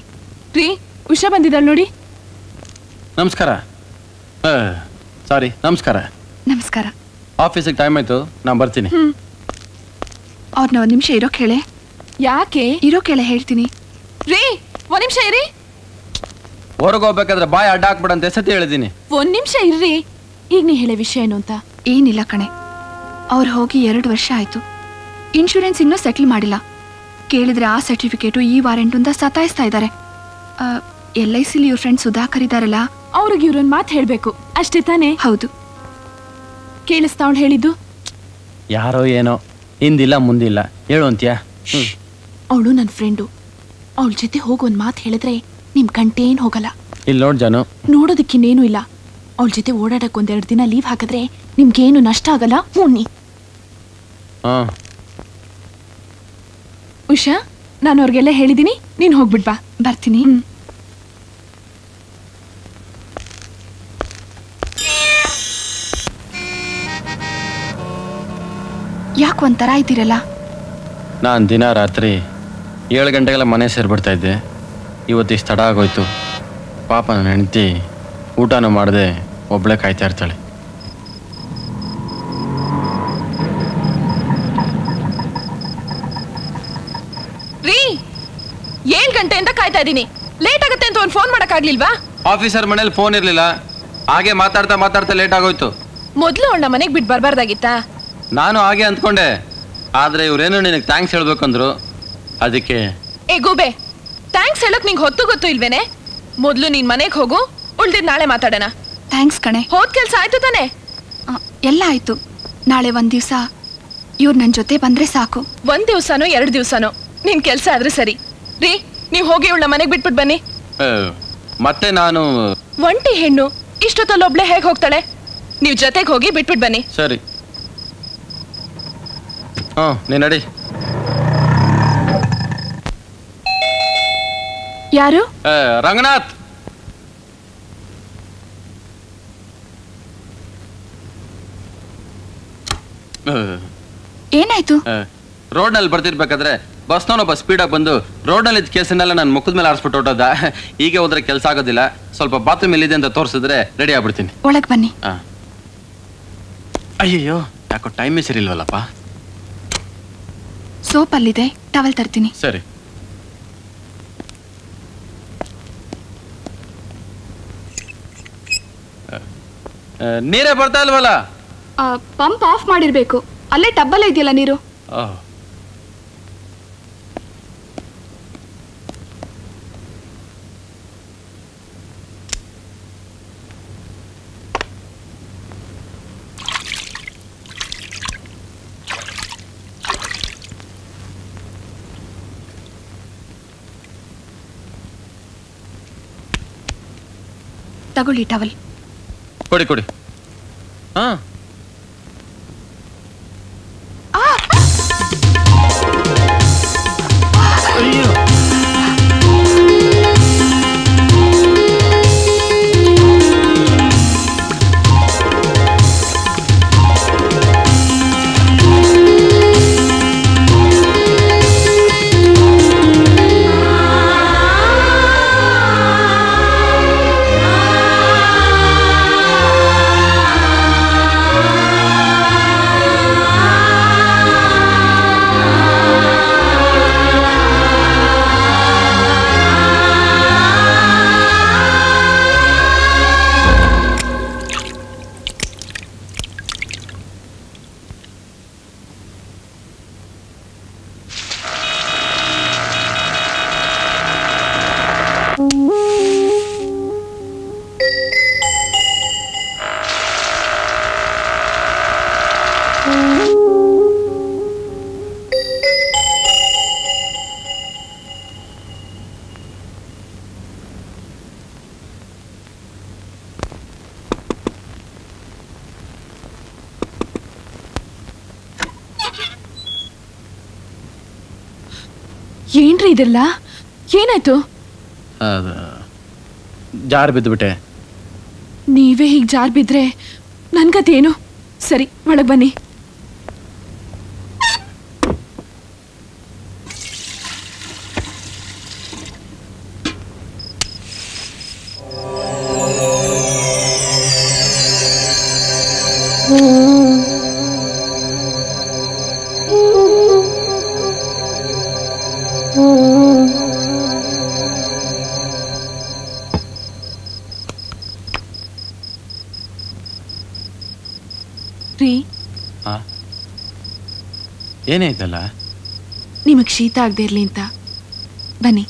ರೀ ಉಷಾ ಬಂದಿದ್ದಾಳೆ ನೋಡಿ ನಮಸ್ಕಾರ ಸಾರಿ ನಮಸ್ಕಾರ ನಮಸ್ಕಾರ ಆಫೀಸಿಗೆ ಟೈಮ್ ಆಯ್ತು ನಾನು ಬರ್ತೀನಿ ಅವ್ರನ್ನ ಒಂದು ನಿಮಿಷ ಇರೋ ಕೇಳೆ ಯಾಕೆ ಇರೋ ಕೇಳೆ ಹೇಳ್ತೀನಿ ರೀ ಒಂದು ನಿಮಿಷ ಇರಿ ಹೊರಗೆ ಹೋಗ್ಬೇಕಾದ್ರೆ ಬಾಯಿ ಅಡ್ಡ ಹಾಕ್ಬಿಡಂತ ಎಸತಿ ಹೇಳಿದ್ದೀನಿ ಒಂದು ನಿಮಿಷ ಇರ್ರಿ ಈಗ ನೀ ಹೇಳೋ ವಿಷಯ ಏನು ಅಂತ ಏನಿಲ್ಲ ಕಣೆ ಅವ್ರು ಹೋಗಿ 2 ವರ್ಷ ಆಯ್ತು ಇನ್ಶೂರೆನ್ಸ್ ಇನ್ನೂ ಸೆಟಲ್ ಮಾಡಿಲ್ಲ ಕೇಳಿದ್ರೆ ಆ ಸರ್ಟಿಫಿಕೇಟು ಈ ವಾರೆಂಟಿಂದ ಸತಾಯಿಸ್ತಾ ಇದ್ದಾರೆ LICಲಿ ಇವ್ರ ಫ್ರೆಂಡ್ ಸುಧಾಕರ್ ಇದ್ದಾರಲ್ಲ ಅವ್ರಿಗೆ ಇವ್ರನ್ನ ಮಾತು ಹೇಳಬೇಕು ಅಷ್ಟೇ ತಾನೇ ಹೌದು ಕೇಳಿಸ್ತಾ ಅವ್ಳು ಹೇಳಿದ್ದು ಯಾರೋ ಏನೋ ಹಿಂದಿಲ್ಲ ಮುಂದಿಲ್ಲ ಹೇಳು ಅಂತ್ಯಾ ಅವಳು ನನ್ನ ಫ್ರೆಂಡು ಅವಳ ಜೊತೆ ಹೋಗಿ ಒಂದು ಮಾತು ಹೇಳಿದ್ರೆ ನಿಮ್ ಗಂಟೇನು ಹೋಗಲ್ಲ ಇಲ್ಲಿ ನೋಡ್ ಜಾನು ನೋಡೋದಕ್ಕಿನ್ನೇನು ಇಲ್ಲ ಅವಳ ಜೊತೆ ಓಡಾಡಕ್ಕೆ 1-2 ದಿನ ಲೀವ್ ಹಾಕಿದ್ರೆ ನಿಮ್ಗೇನು ನಷ್ಟ ಆಗಲ್ಲ ಮುನ್ನಿ ಉಷಾ ನಾನು ಅವ್ರಿಗೆಲ್ಲ ಹೇಳಿದ್ದೀನಿ ನೀನು ಹೋಗ್ಬಿಡ್ಬಾ ಬರ್ತೀನಿ ಯಾಕೆ ಒಂಥರ ಇದ್ದೀರಲ್ಲ ನಾನು ದಿನ ರಾತ್ರಿ 7 ಗಂಟೆಗೆಲ್ಲ ಮನೆ ಸೇರಿಬಿಡ್ತಾ ಇದ್ದೆ ಇವತ್ತಿಷ್ಟು ತಡ ಆಗೋಯ್ತು ಪಾಪ ನನ್ನ ಹೆಂಡತಿ ಊಟನೂ ಮಾಡದೆ ಒಬ್ಬಳೇ ಕಾಯ್ತಾ ಇರ್ತಾಳೆ ರೀ 7 ಗಂಟೆಯಿಂದ ಕಾಯ್ತಾ ಇದ್ದೀನಿ ಲೇಟ್ ಆಗುತ್ತೆ ಅಂತ ಒಂದು ಫೋನ್ ಮಾಡೋಕ್ಕಾಗಲಿಲ್ವಾ ಆಫೀಸರ್ ಮನೇಲಿ ಫೋನ್ ಇರಲಿಲ್ಲ ಹಾಗೆ ಮಾತಾಡ್ತಾ ಲೇಟ್ ಆಗೋಯ್ತು ಮೊದಲು ಅವಳನ್ನ ಮನೆಗೆ ಬಿಟ್ಟು ಬರಬಾರ್ದಾಗಿತ್ತಾ ನಾನು ಹಾಗೆ ಅಂದ್ಕೊಂಡೆ ಆದರೆ ಇವರೇನು ನಿನಗೆ ಥ್ಯಾಂಕ್ಸ್ ಹೇಳಬೇಕಂದ್ರು ಅದಕ್ಕೆ ಏ ಗೂಬೆ ಥ್ಯಾಂಕ್ಸ್ ಹೇಳೋಕೆ ನಿಂಗೆ ಗೊತ್ತು ಇಲ್ವೇನೆ ಮೊದಲು ನೀನು ಮನೆಗೆ ಹೋಗು ಉಳ್ದಿದ್ದು ನಾಳೆ ಮಾತಾಡೋಣ ಥ್ಯಾಂಕ್ಸ್ ಕಣೆ ಹೋದ ಕೆಲಸ ಆಯಿತು ತಾನೆ ಎಲ್ಲ ಆಯಿತು ನಾಳೆ ಒಂದು ದಿವಸ ಇವ್ರು ನನ್ನ ಜೊತೆ ಬಂದರೆ ಸಾಕು 1 ದಿವಸನೋ 2 ದಿವಸನೋ ನಿನ್ನ ಕೆಲಸ ಆದರೆ ಸರಿ ರೀ ನೀವು ಹೋಗಿ ಇವಳನ್ನ ಮನೆಗೆ ಬಿಟ್ಬಿಟ್ಟು ಬನ್ನಿ ಮತ್ತೆ ನಾನು ಒಂಟಿ ಹೆಣ್ಣು ಇಷ್ಟೊತ್ತಲ್ಲೊಬ್ಳೆ ಹೇಗೆ ಹೋಗ್ತಾಳೆ ನೀವು ಜೊತೆಗೆ ಹೋಗಿ ಬಿಟ್ಬಿಟ್ಟು ಬನ್ನಿ ಸರಿ ಹಾಂ ನೀನು ನಡಿ ಯಾರು ರಂಗನಾಥ್ ಏನಾಯ್ತು ರೋಡ್ ನಲ್ಲಿ ಬರ್ತಿರ್ಬೇಕಾದ್ರೆ ಬಸ್ನವನೊಬ್ಬ ಸ್ಪೀಡಾಗಿ ಬಂದು ರೋಡ್ ನಲ್ಲಿ ಇದ್ದ ಕೇಸನ್ನೆಲ್ಲ ನಾನು ಮುಖದ ಮೇಲೆ ಆರಿಸ್ಬಿಟ್ಟು ಹೊಟ್ಟೋದ ಹೀಗೆ ಹೋದ್ರೆ ಕೆಲಸ ಆಗೋದಿಲ್ಲ ಸ್ವಲ್ಪ ಬಾತ್ರೂಮ್ ಎಲ್ಲಿದೆ ಅಂತ ತೋರಿಸಿದ್ರೆ ರೆಡಿ ಆಗ್ಬಿಡ್ತೀನಿ ಒಳಗೆ ಬನ್ನಿ ಅಯ್ಯಯ್ಯೋ ಯಾಕೋ ಟೈಮೇ ಸರಿಯಿಲ್ವಲ್ಲಪ್ಪ ಸೋಪ್ ಅಲ್ಲಿದೆ ಟವಲ್ ತರ್ತೀನಿ ಸರಿ ನೀರೇ ಬರ್ತಾ ಇಲ್ವಲ್ಲ ಪಂಪ್ ಆಫ್ ಮಾಡಿರ್ಬೇಕು ಅಲ್ಲೇ ಟಬ್ಬಲ್ಲೇ ಇದೆಯಲ್ಲ ನೀರು ತಗೊಳ್ಳಿ ಟವಲ್ ಕೊಡಿ ಕೊಡಿ ಹಾಂ ಏನ್ರಿ ಇದೆಲ್ಲ ಏನಾಯ್ತು? ಜಾರ್ ಬಿದ್ದುಬಿಟ್ಟೆ. ನೀವೇ ಹೀಗೆ ಜಾರ್ ಬಿದ್ರೆ ನನ್ನ ಕತೆ ಏನು? ಸರಿ ಒಳಗೆ ಬನ್ನಿ. ಏನಾಯ್ತಲ್ಲ? ನಿಮಗೆ ಶೀತ ಆಗದೆ ಇರಲಿ ಅಂತ ಬನ್ನಿ.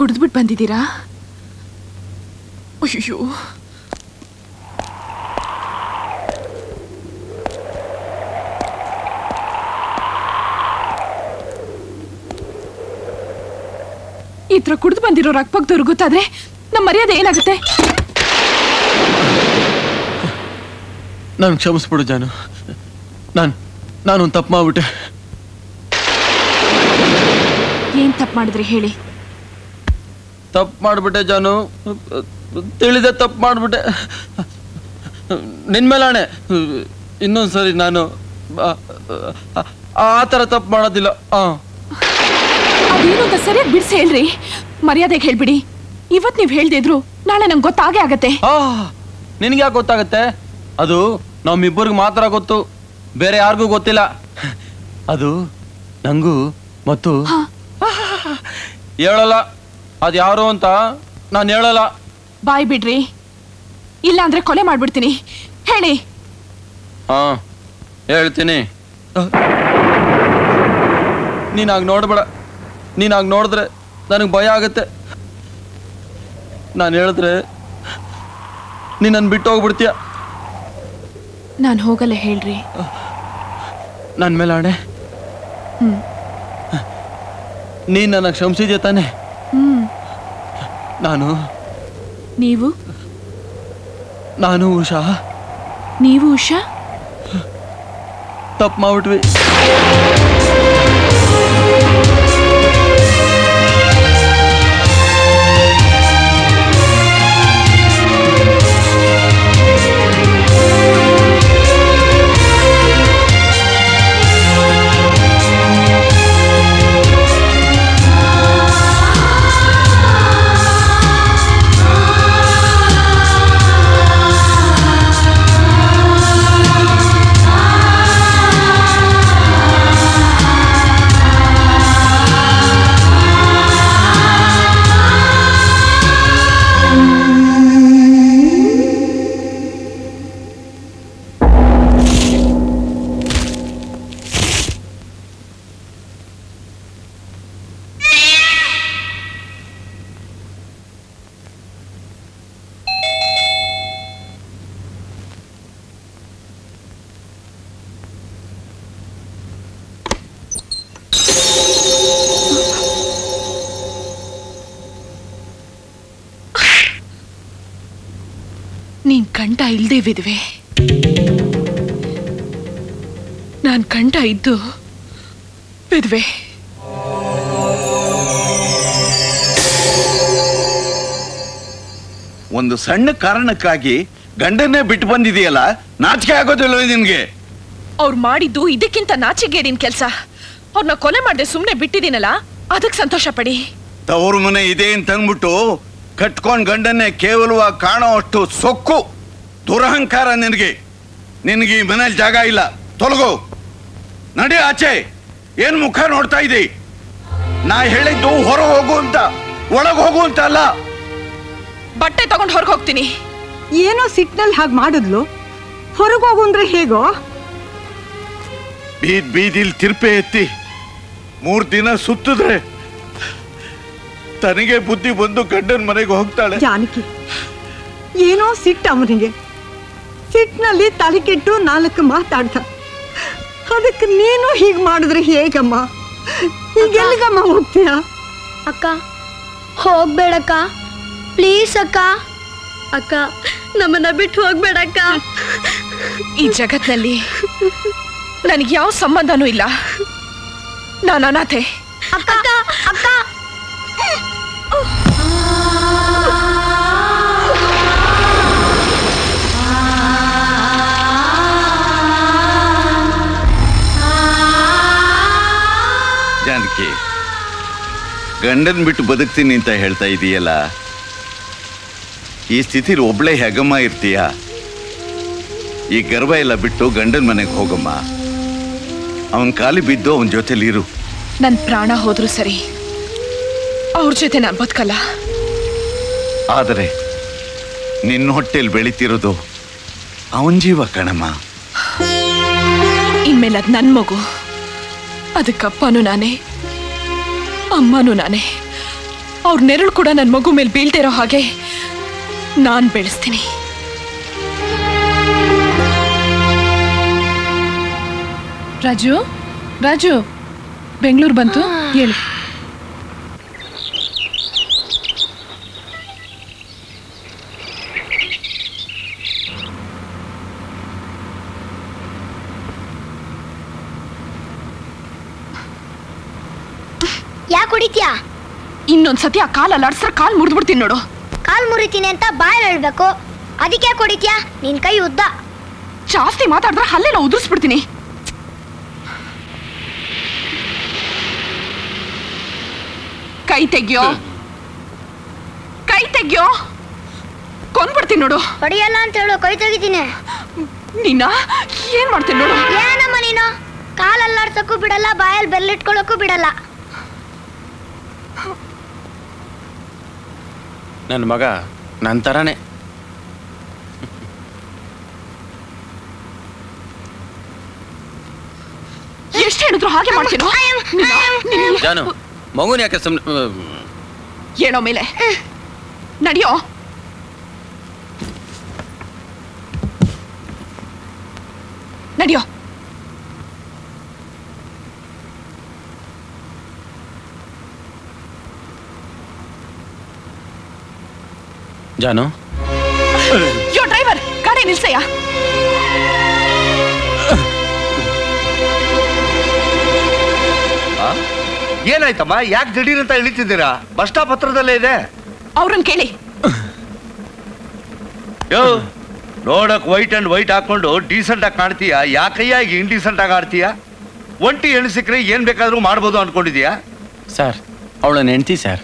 ಕುಡಿದ್ಬಿಟ್ಟು ಬಂದಿದ್ದೀರಾ? ಅಯ್ಯೋ ಈ ತರ ಕುಡಿದು ಬಂದಿರೋರು ಅಕ್ಕಪಕ್ಕದವ್ರು ಗೊತ್ತಾದ್ರೆ ನಮ್ಮ ಮರ್ಯಾದೆ ಏನಾಗುತ್ತೆ? ನಾನು ಕ್ಷಮಿಸ್ಬಿಡು ಜಾನು, ನಾನೊಂದು ತಪ್ಪು ಮಾಡ್ಬಿಟ್ಟೆ. ಏನ್ ತಪ್ಪು ಮಾಡಿದ್ರಿ ಹೇಳಿ? ತಪ್ಪು ಮಾಡಿಬಿಟ್ಟೆ ಜಾನು, ತಿಳಿದೆ ತಪ್ಪು ಮಾಡಿಬಿಟ್ಟೆ. ನಿನ್ನ ಮೇಲೆ ಆಣೆ, ಇನ್ನೊಂದು ಸರಿ ನಾನು ಆ ಥರ ತಪ್ಪು ಮಾಡೋದಿಲ್ಲ. ಅದೇನು ಅಂತ ಸರಿಯಾಗಿ ಬಿಡಿಸಿ ಹೇಳ್ರಿ, ಮರ್ಯಾದೆಗೆ ಹೇಳ್ಬಿಡಿ. ಇವತ್ತು ನೀವು ಹೇಳ್ದಿದ್ರು ನಾಳೆ ನಂಗೆ ಗೊತ್ತಾಗೇ ಆಗತ್ತೆ. ನಿನಗೆ ಯಾಕೆ ಗೊತ್ತಾಗತ್ತೆ? ಅದು ನಮ್ಮಿಬ್ಬರಿಗೆ ಮಾತ್ರ ಗೊತ್ತು, ಬೇರೆ ಯಾರಿಗೂ ಗೊತ್ತಿಲ್ಲ. ಅದು ನಂಗೂ ಮತ್ತು ಹೇಳಲ್ಲ. ಅದು ಯಾರು ಅಂತ ನಾನು ಹೇಳಲ್ಲ. ಬಾಯ್ ಬಿಡ್ರಿ, ಇಲ್ಲ ಅಂದ್ರೆ ಕೊಲೆ ಮಾಡ್ಬಿಡ್ತೀನಿ. ಹೇಳಿ. ಹಾ ಹೇಳ್ತೀನಿ. ನೀನಾಗ ನೋಡ್ಬೇಡ, ನೀನಾಗ ನೋಡಿದ್ರೆ ನನಗೆ ಭಯ ಆಗುತ್ತೆ. ನಾನು ಹೇಳಿದ್ರೆ ನೀನು ನನ್ನ ಬಿಟ್ಟು ಹೋಗ್ಬಿಡ್ತೀಯ. ನಾನು ಹೋಗಲ್ಲ ಹೇಳ್ರಿ. ನನ್ನ ಮೇಲೆ ಆಣೆ. ನೀನು ನನ್ನ ಕ್ಷಮಿಸಿದ್ಯಾ ತಾನೆ? ನಾನು ನೀವು ನಾನು ಉಷಾ, ನೀವು ಉಷಾ ತಪ್ಪು ಮಾಡ್ಬಿಟ್ವಿ. ನೀನ್ ಕಂಠ ಇಲ್ದೇ ವಿದ್ವೆ, ನಾನ್ ಕಂಠ ಇದ್ದು ವಿದ್ವೆ. ಒಂದು ಸಣ್ಣ ಕಾರಣಕ್ಕಾಗಿ ಗಂಡನ್ನೇ ಬಿಟ್ಟು ಬಂದಿದೆಯಲ್ಲ, ನಾಚಿಕೆ ಆಗೋದಿಲ್ಲ ನಿನ್ಗೆ? ಅವ್ರು ಮಾಡಿದ್ದು ಇದಕ್ಕಿಂತ ನಾಚಿಕೆಗೇಡಿನ ಕೆಲಸ. ಅವ್ರನ್ನ ಕೊಲೆ ಮಾಡದೆ ಸುಮ್ನೆ ಬಿಟ್ಟಿದ್ದೀನಲ್ಲ, ಅದಕ್ಕೆ ಸಂತೋಷ ಪಡಿ. ತವರು ಮನೆ ಇದೆ ಅಂತ ಅಂದ್ಬಿಟ್ಟು ಕಟ್ಕೊಂಡ್ ಗಂಡನ್ನೇ ಕೇವಲವಾಗಿ ಕಾಣೋ ಅಷ್ಟು ಸೊಕ್ಕು ದುರಹಂಕಾರ ನಿನಗೆ ನಿನಗೆ ಈ ಮನೆಯಲ್ಲಿ ಜಾಗ ಇಲ್ಲ ತೊಲಗೋ ನಡಿ ಆಚೆ ಏನು ಮುಖ ನೋಡ್ತಾ ಇದ್ದೀ ನಾ ಹೇಳಿದ್ದು ಹೊರ ಹೋಗು ಅಂತ ಒಳಗೆ ಹೋಗು ಅಂತ ಅಲ್ಲ ಬಟ್ಟೆ ತಗೊಂಡು ಹೊರಗೆ ಹೋಗ್ತೀನಿ ಏನೋ ಸಿಗ್ನಲ್ ಹಾಗೆ ಮಾಡಿದ್ಲು ಹೊರಗೆ ಹೋಗು ಅಂದ್ರೆ ಹೇಗೋ ಬೀದ್ ಬೀದಿಲ್ ತಿರ್ಪೆ ಎತ್ತಿ ಮೂರು ದಿನ ಸುತ್ತಿದ್ರೆ ತನಗೆ ಬುದ್ಧಿ ಬಂದು ಗಂಡನ ಮನೆಗೆ ಹೋಗ್ತಾಳೆ ಜಾನಕಿ ಏನೋ ಸಿಟ್ಟ ಅವನಿಗೆ ಸಿಟ್ಟಿನಲ್ಲಿ ತಲೆ ಕೆಟ್ಟು ನಾಲ್ಕು ಮಾತಾಡ್ತ ಅದಕ್ಕೆ ನೀನು ಹೀಗೆ ಮಾಡಿದ್ರೆ ಹೇಗಮ್ಮ ಈಗ ಎಲ್ಲಿಗಮ್ಮ ಹೋಗ್ತೀಯ ಅಕ್ಕ ಹೋಗ್ಬೇಡಕ್ಕ ಪ್ಲೀಸ್ ಅಕ್ಕ ಅಕ್ಕ ನಮ್ಮನ್ನ ಬಿಟ್ಟು ಹೋಗ್ಬೇಡಕ್ಕ ಈ ಜಗತ್ತಿನಲ್ಲಿ ನನಗೆ ಯಾವ ಸಂಬಂಧನೂ ಇಲ್ಲ ನಾನು ಅನಾಥೆ ಅಕ್ಕ ಅಕ್ಕ ಜಾನಕಿ ಗಂಡನ್ ಬಿಟ್ಟು ಬದುಕ್ತೀನಿ ಅಂತ ಹೇಳ್ತಾ ಇದೀಯಲ್ಲ ಈ ಸ್ಥಿತಿಲಿ ಒಬ್ಳೆ ಹೆಗಮ್ಮ ಇರ್ತೀಯ ಈ ಗರ್ವ ಎಲ್ಲ ಬಿಟ್ಟು ಗಂಡನ ಮನೆಗೆ ಹೋಗಮ್ಮ ಅವನ ಕಾಲಿ ಬಿದ್ದು ಅವನ ಜೊತೆಲಿ ಇರು ನನ್ನ ಪ್ರಾಣ ಹೋದ್ರು ಸರಿ ಅವ್ರ ಜೊತೆ ನಾನು ಬದುಕಲ್ಲ ಆದರೆ ನಿನ್ನ ಹೊಟ್ಟೆಯಲ್ಲಿ ಬೆಳೀತಿರೋದು ಅವನ ಜೀವ ಕಣಮ್ಮ ಇನ್ಮೇಲೆ ಅದು ನನ್ನ ಮಗು ಅದಕ್ಕೆ ಅಪ್ಪನೂ ನಾನೇ ಅಮ್ಮನೂ ನಾನೇ ಅವ್ರ ನೆರಳು ಕೂಡ ನನ್ನ ಮಗು ಮೇಲೆ ಬೀಳ್ತಾ ಇರೋ ಹಾಗೆ ನಾನು ಬೆಳೆಸ್ತೀನಿ ರಾಜು ರಾಜು ಬೆಂಗಳೂರು ಬಂತು ಹೇಳಿ ಇನ್ನೊಂದ್ಸತಿ ಆ ಕಾಲ ಅಲ್ಲಾಡ್ಸ್ರ ಕಾಲ್ ಮುರಿದ್ಬಿಡ್ತೀನಿ ನೋಡು ಕಾಲ್ ಮುರಿತೀನಿ ಅಂತ ಬಾಯಲ್ಲಿ ಹೇಳ್ಬೇಕು ಅದಕ್ಕೆ ಕುಡಿತೀಯಾ ನಿನ್ ಕೈ ಉದ್ದ ಜಾಸ್ತಿ ಮಾತಾಡಿದ್ರೆ ಹಲ್ಲೆ ನಾವು ಉದುರಿಸ್ಬಿಡ್ತೀನಿ ಕೈ ತೆಗಿಯೋ ಕೊಂದ್ಬಿಡ್ತೀನಿ ನೋಡು ಹೊಡಿಯಲ್ಲ ಅಂತ ಹೇಳು ಕೈ ತೆಗಿತೀನಿ ನೀನಾ ಏನ್ ಮಾಡ್ತೀನಿ ನೋಡು ಏನಮ್ಮ ನೀನು ಕಾಲ್ ಅಲ್ಲಾಡ್ಸಕ್ಕೂ ಬಿಡಲ್ಲ ಬಾಯಲ್ಲಿ ಬೆರಳಿಟ್ಕೊಳ್ಳೋಕ್ಕೂ ಬಿಡಲ್ಲ ನನ್ನ ಮಗ ನನ್ನ ತರಾನೇ ಎಷ್ಟು ಹೇಳಿದ್ರು ಹಾಗೆ ಮಾಡ್ತೀನೋ ಜಾನು ಮಗುನ ಯಾಕೆ ಸುಮ್ಮನೆ ಏನೋ ಮೇಲೆ ನಡೆಯೋ ನಡೆಯೋ जानो यो ड्राइवर गाड़ी निल्सया ಏನಾಯ್ತಮ್ಮ ಯಾಕೆ ದಿಢೀರ್ ಅಂತ ಇಳಿತಿದ್ದೀರಾ ಬಸ್ ಸ್ಟಾಪ್ ಹತ್ರದಲ್ಲೇ ಇದೆ ಅವ್ರನ್ನ ಕೇಳಿ ಯೋ ನೋಡಕ್ ವೈಟ್ ಅಂಡ್ ವೈಟ್ ಹಾಕೊಂಡು ಡೀಸೆಂಟ್ ಆಗಿ ಕಾಣ್ತೀಯಾ ಯಾಕೈಯಾಗಿ ಇಂಡೀಸೆಂಟ್ ಆಗಿ ಆಡ್ತೀಯಾ ಒಂಟಿ ಹೆಣ್ಸಿಕ್ರೆ ಏನ್ ಬೇಕಾದ್ರೂ ಮಾಡ್ಬೋದು ಅನ್ಕೊಂಡಿದ್ಯಾ ಸರ್ ಅವಳನ್ನ ಹೆಂಡ್ತಿ ಸರ್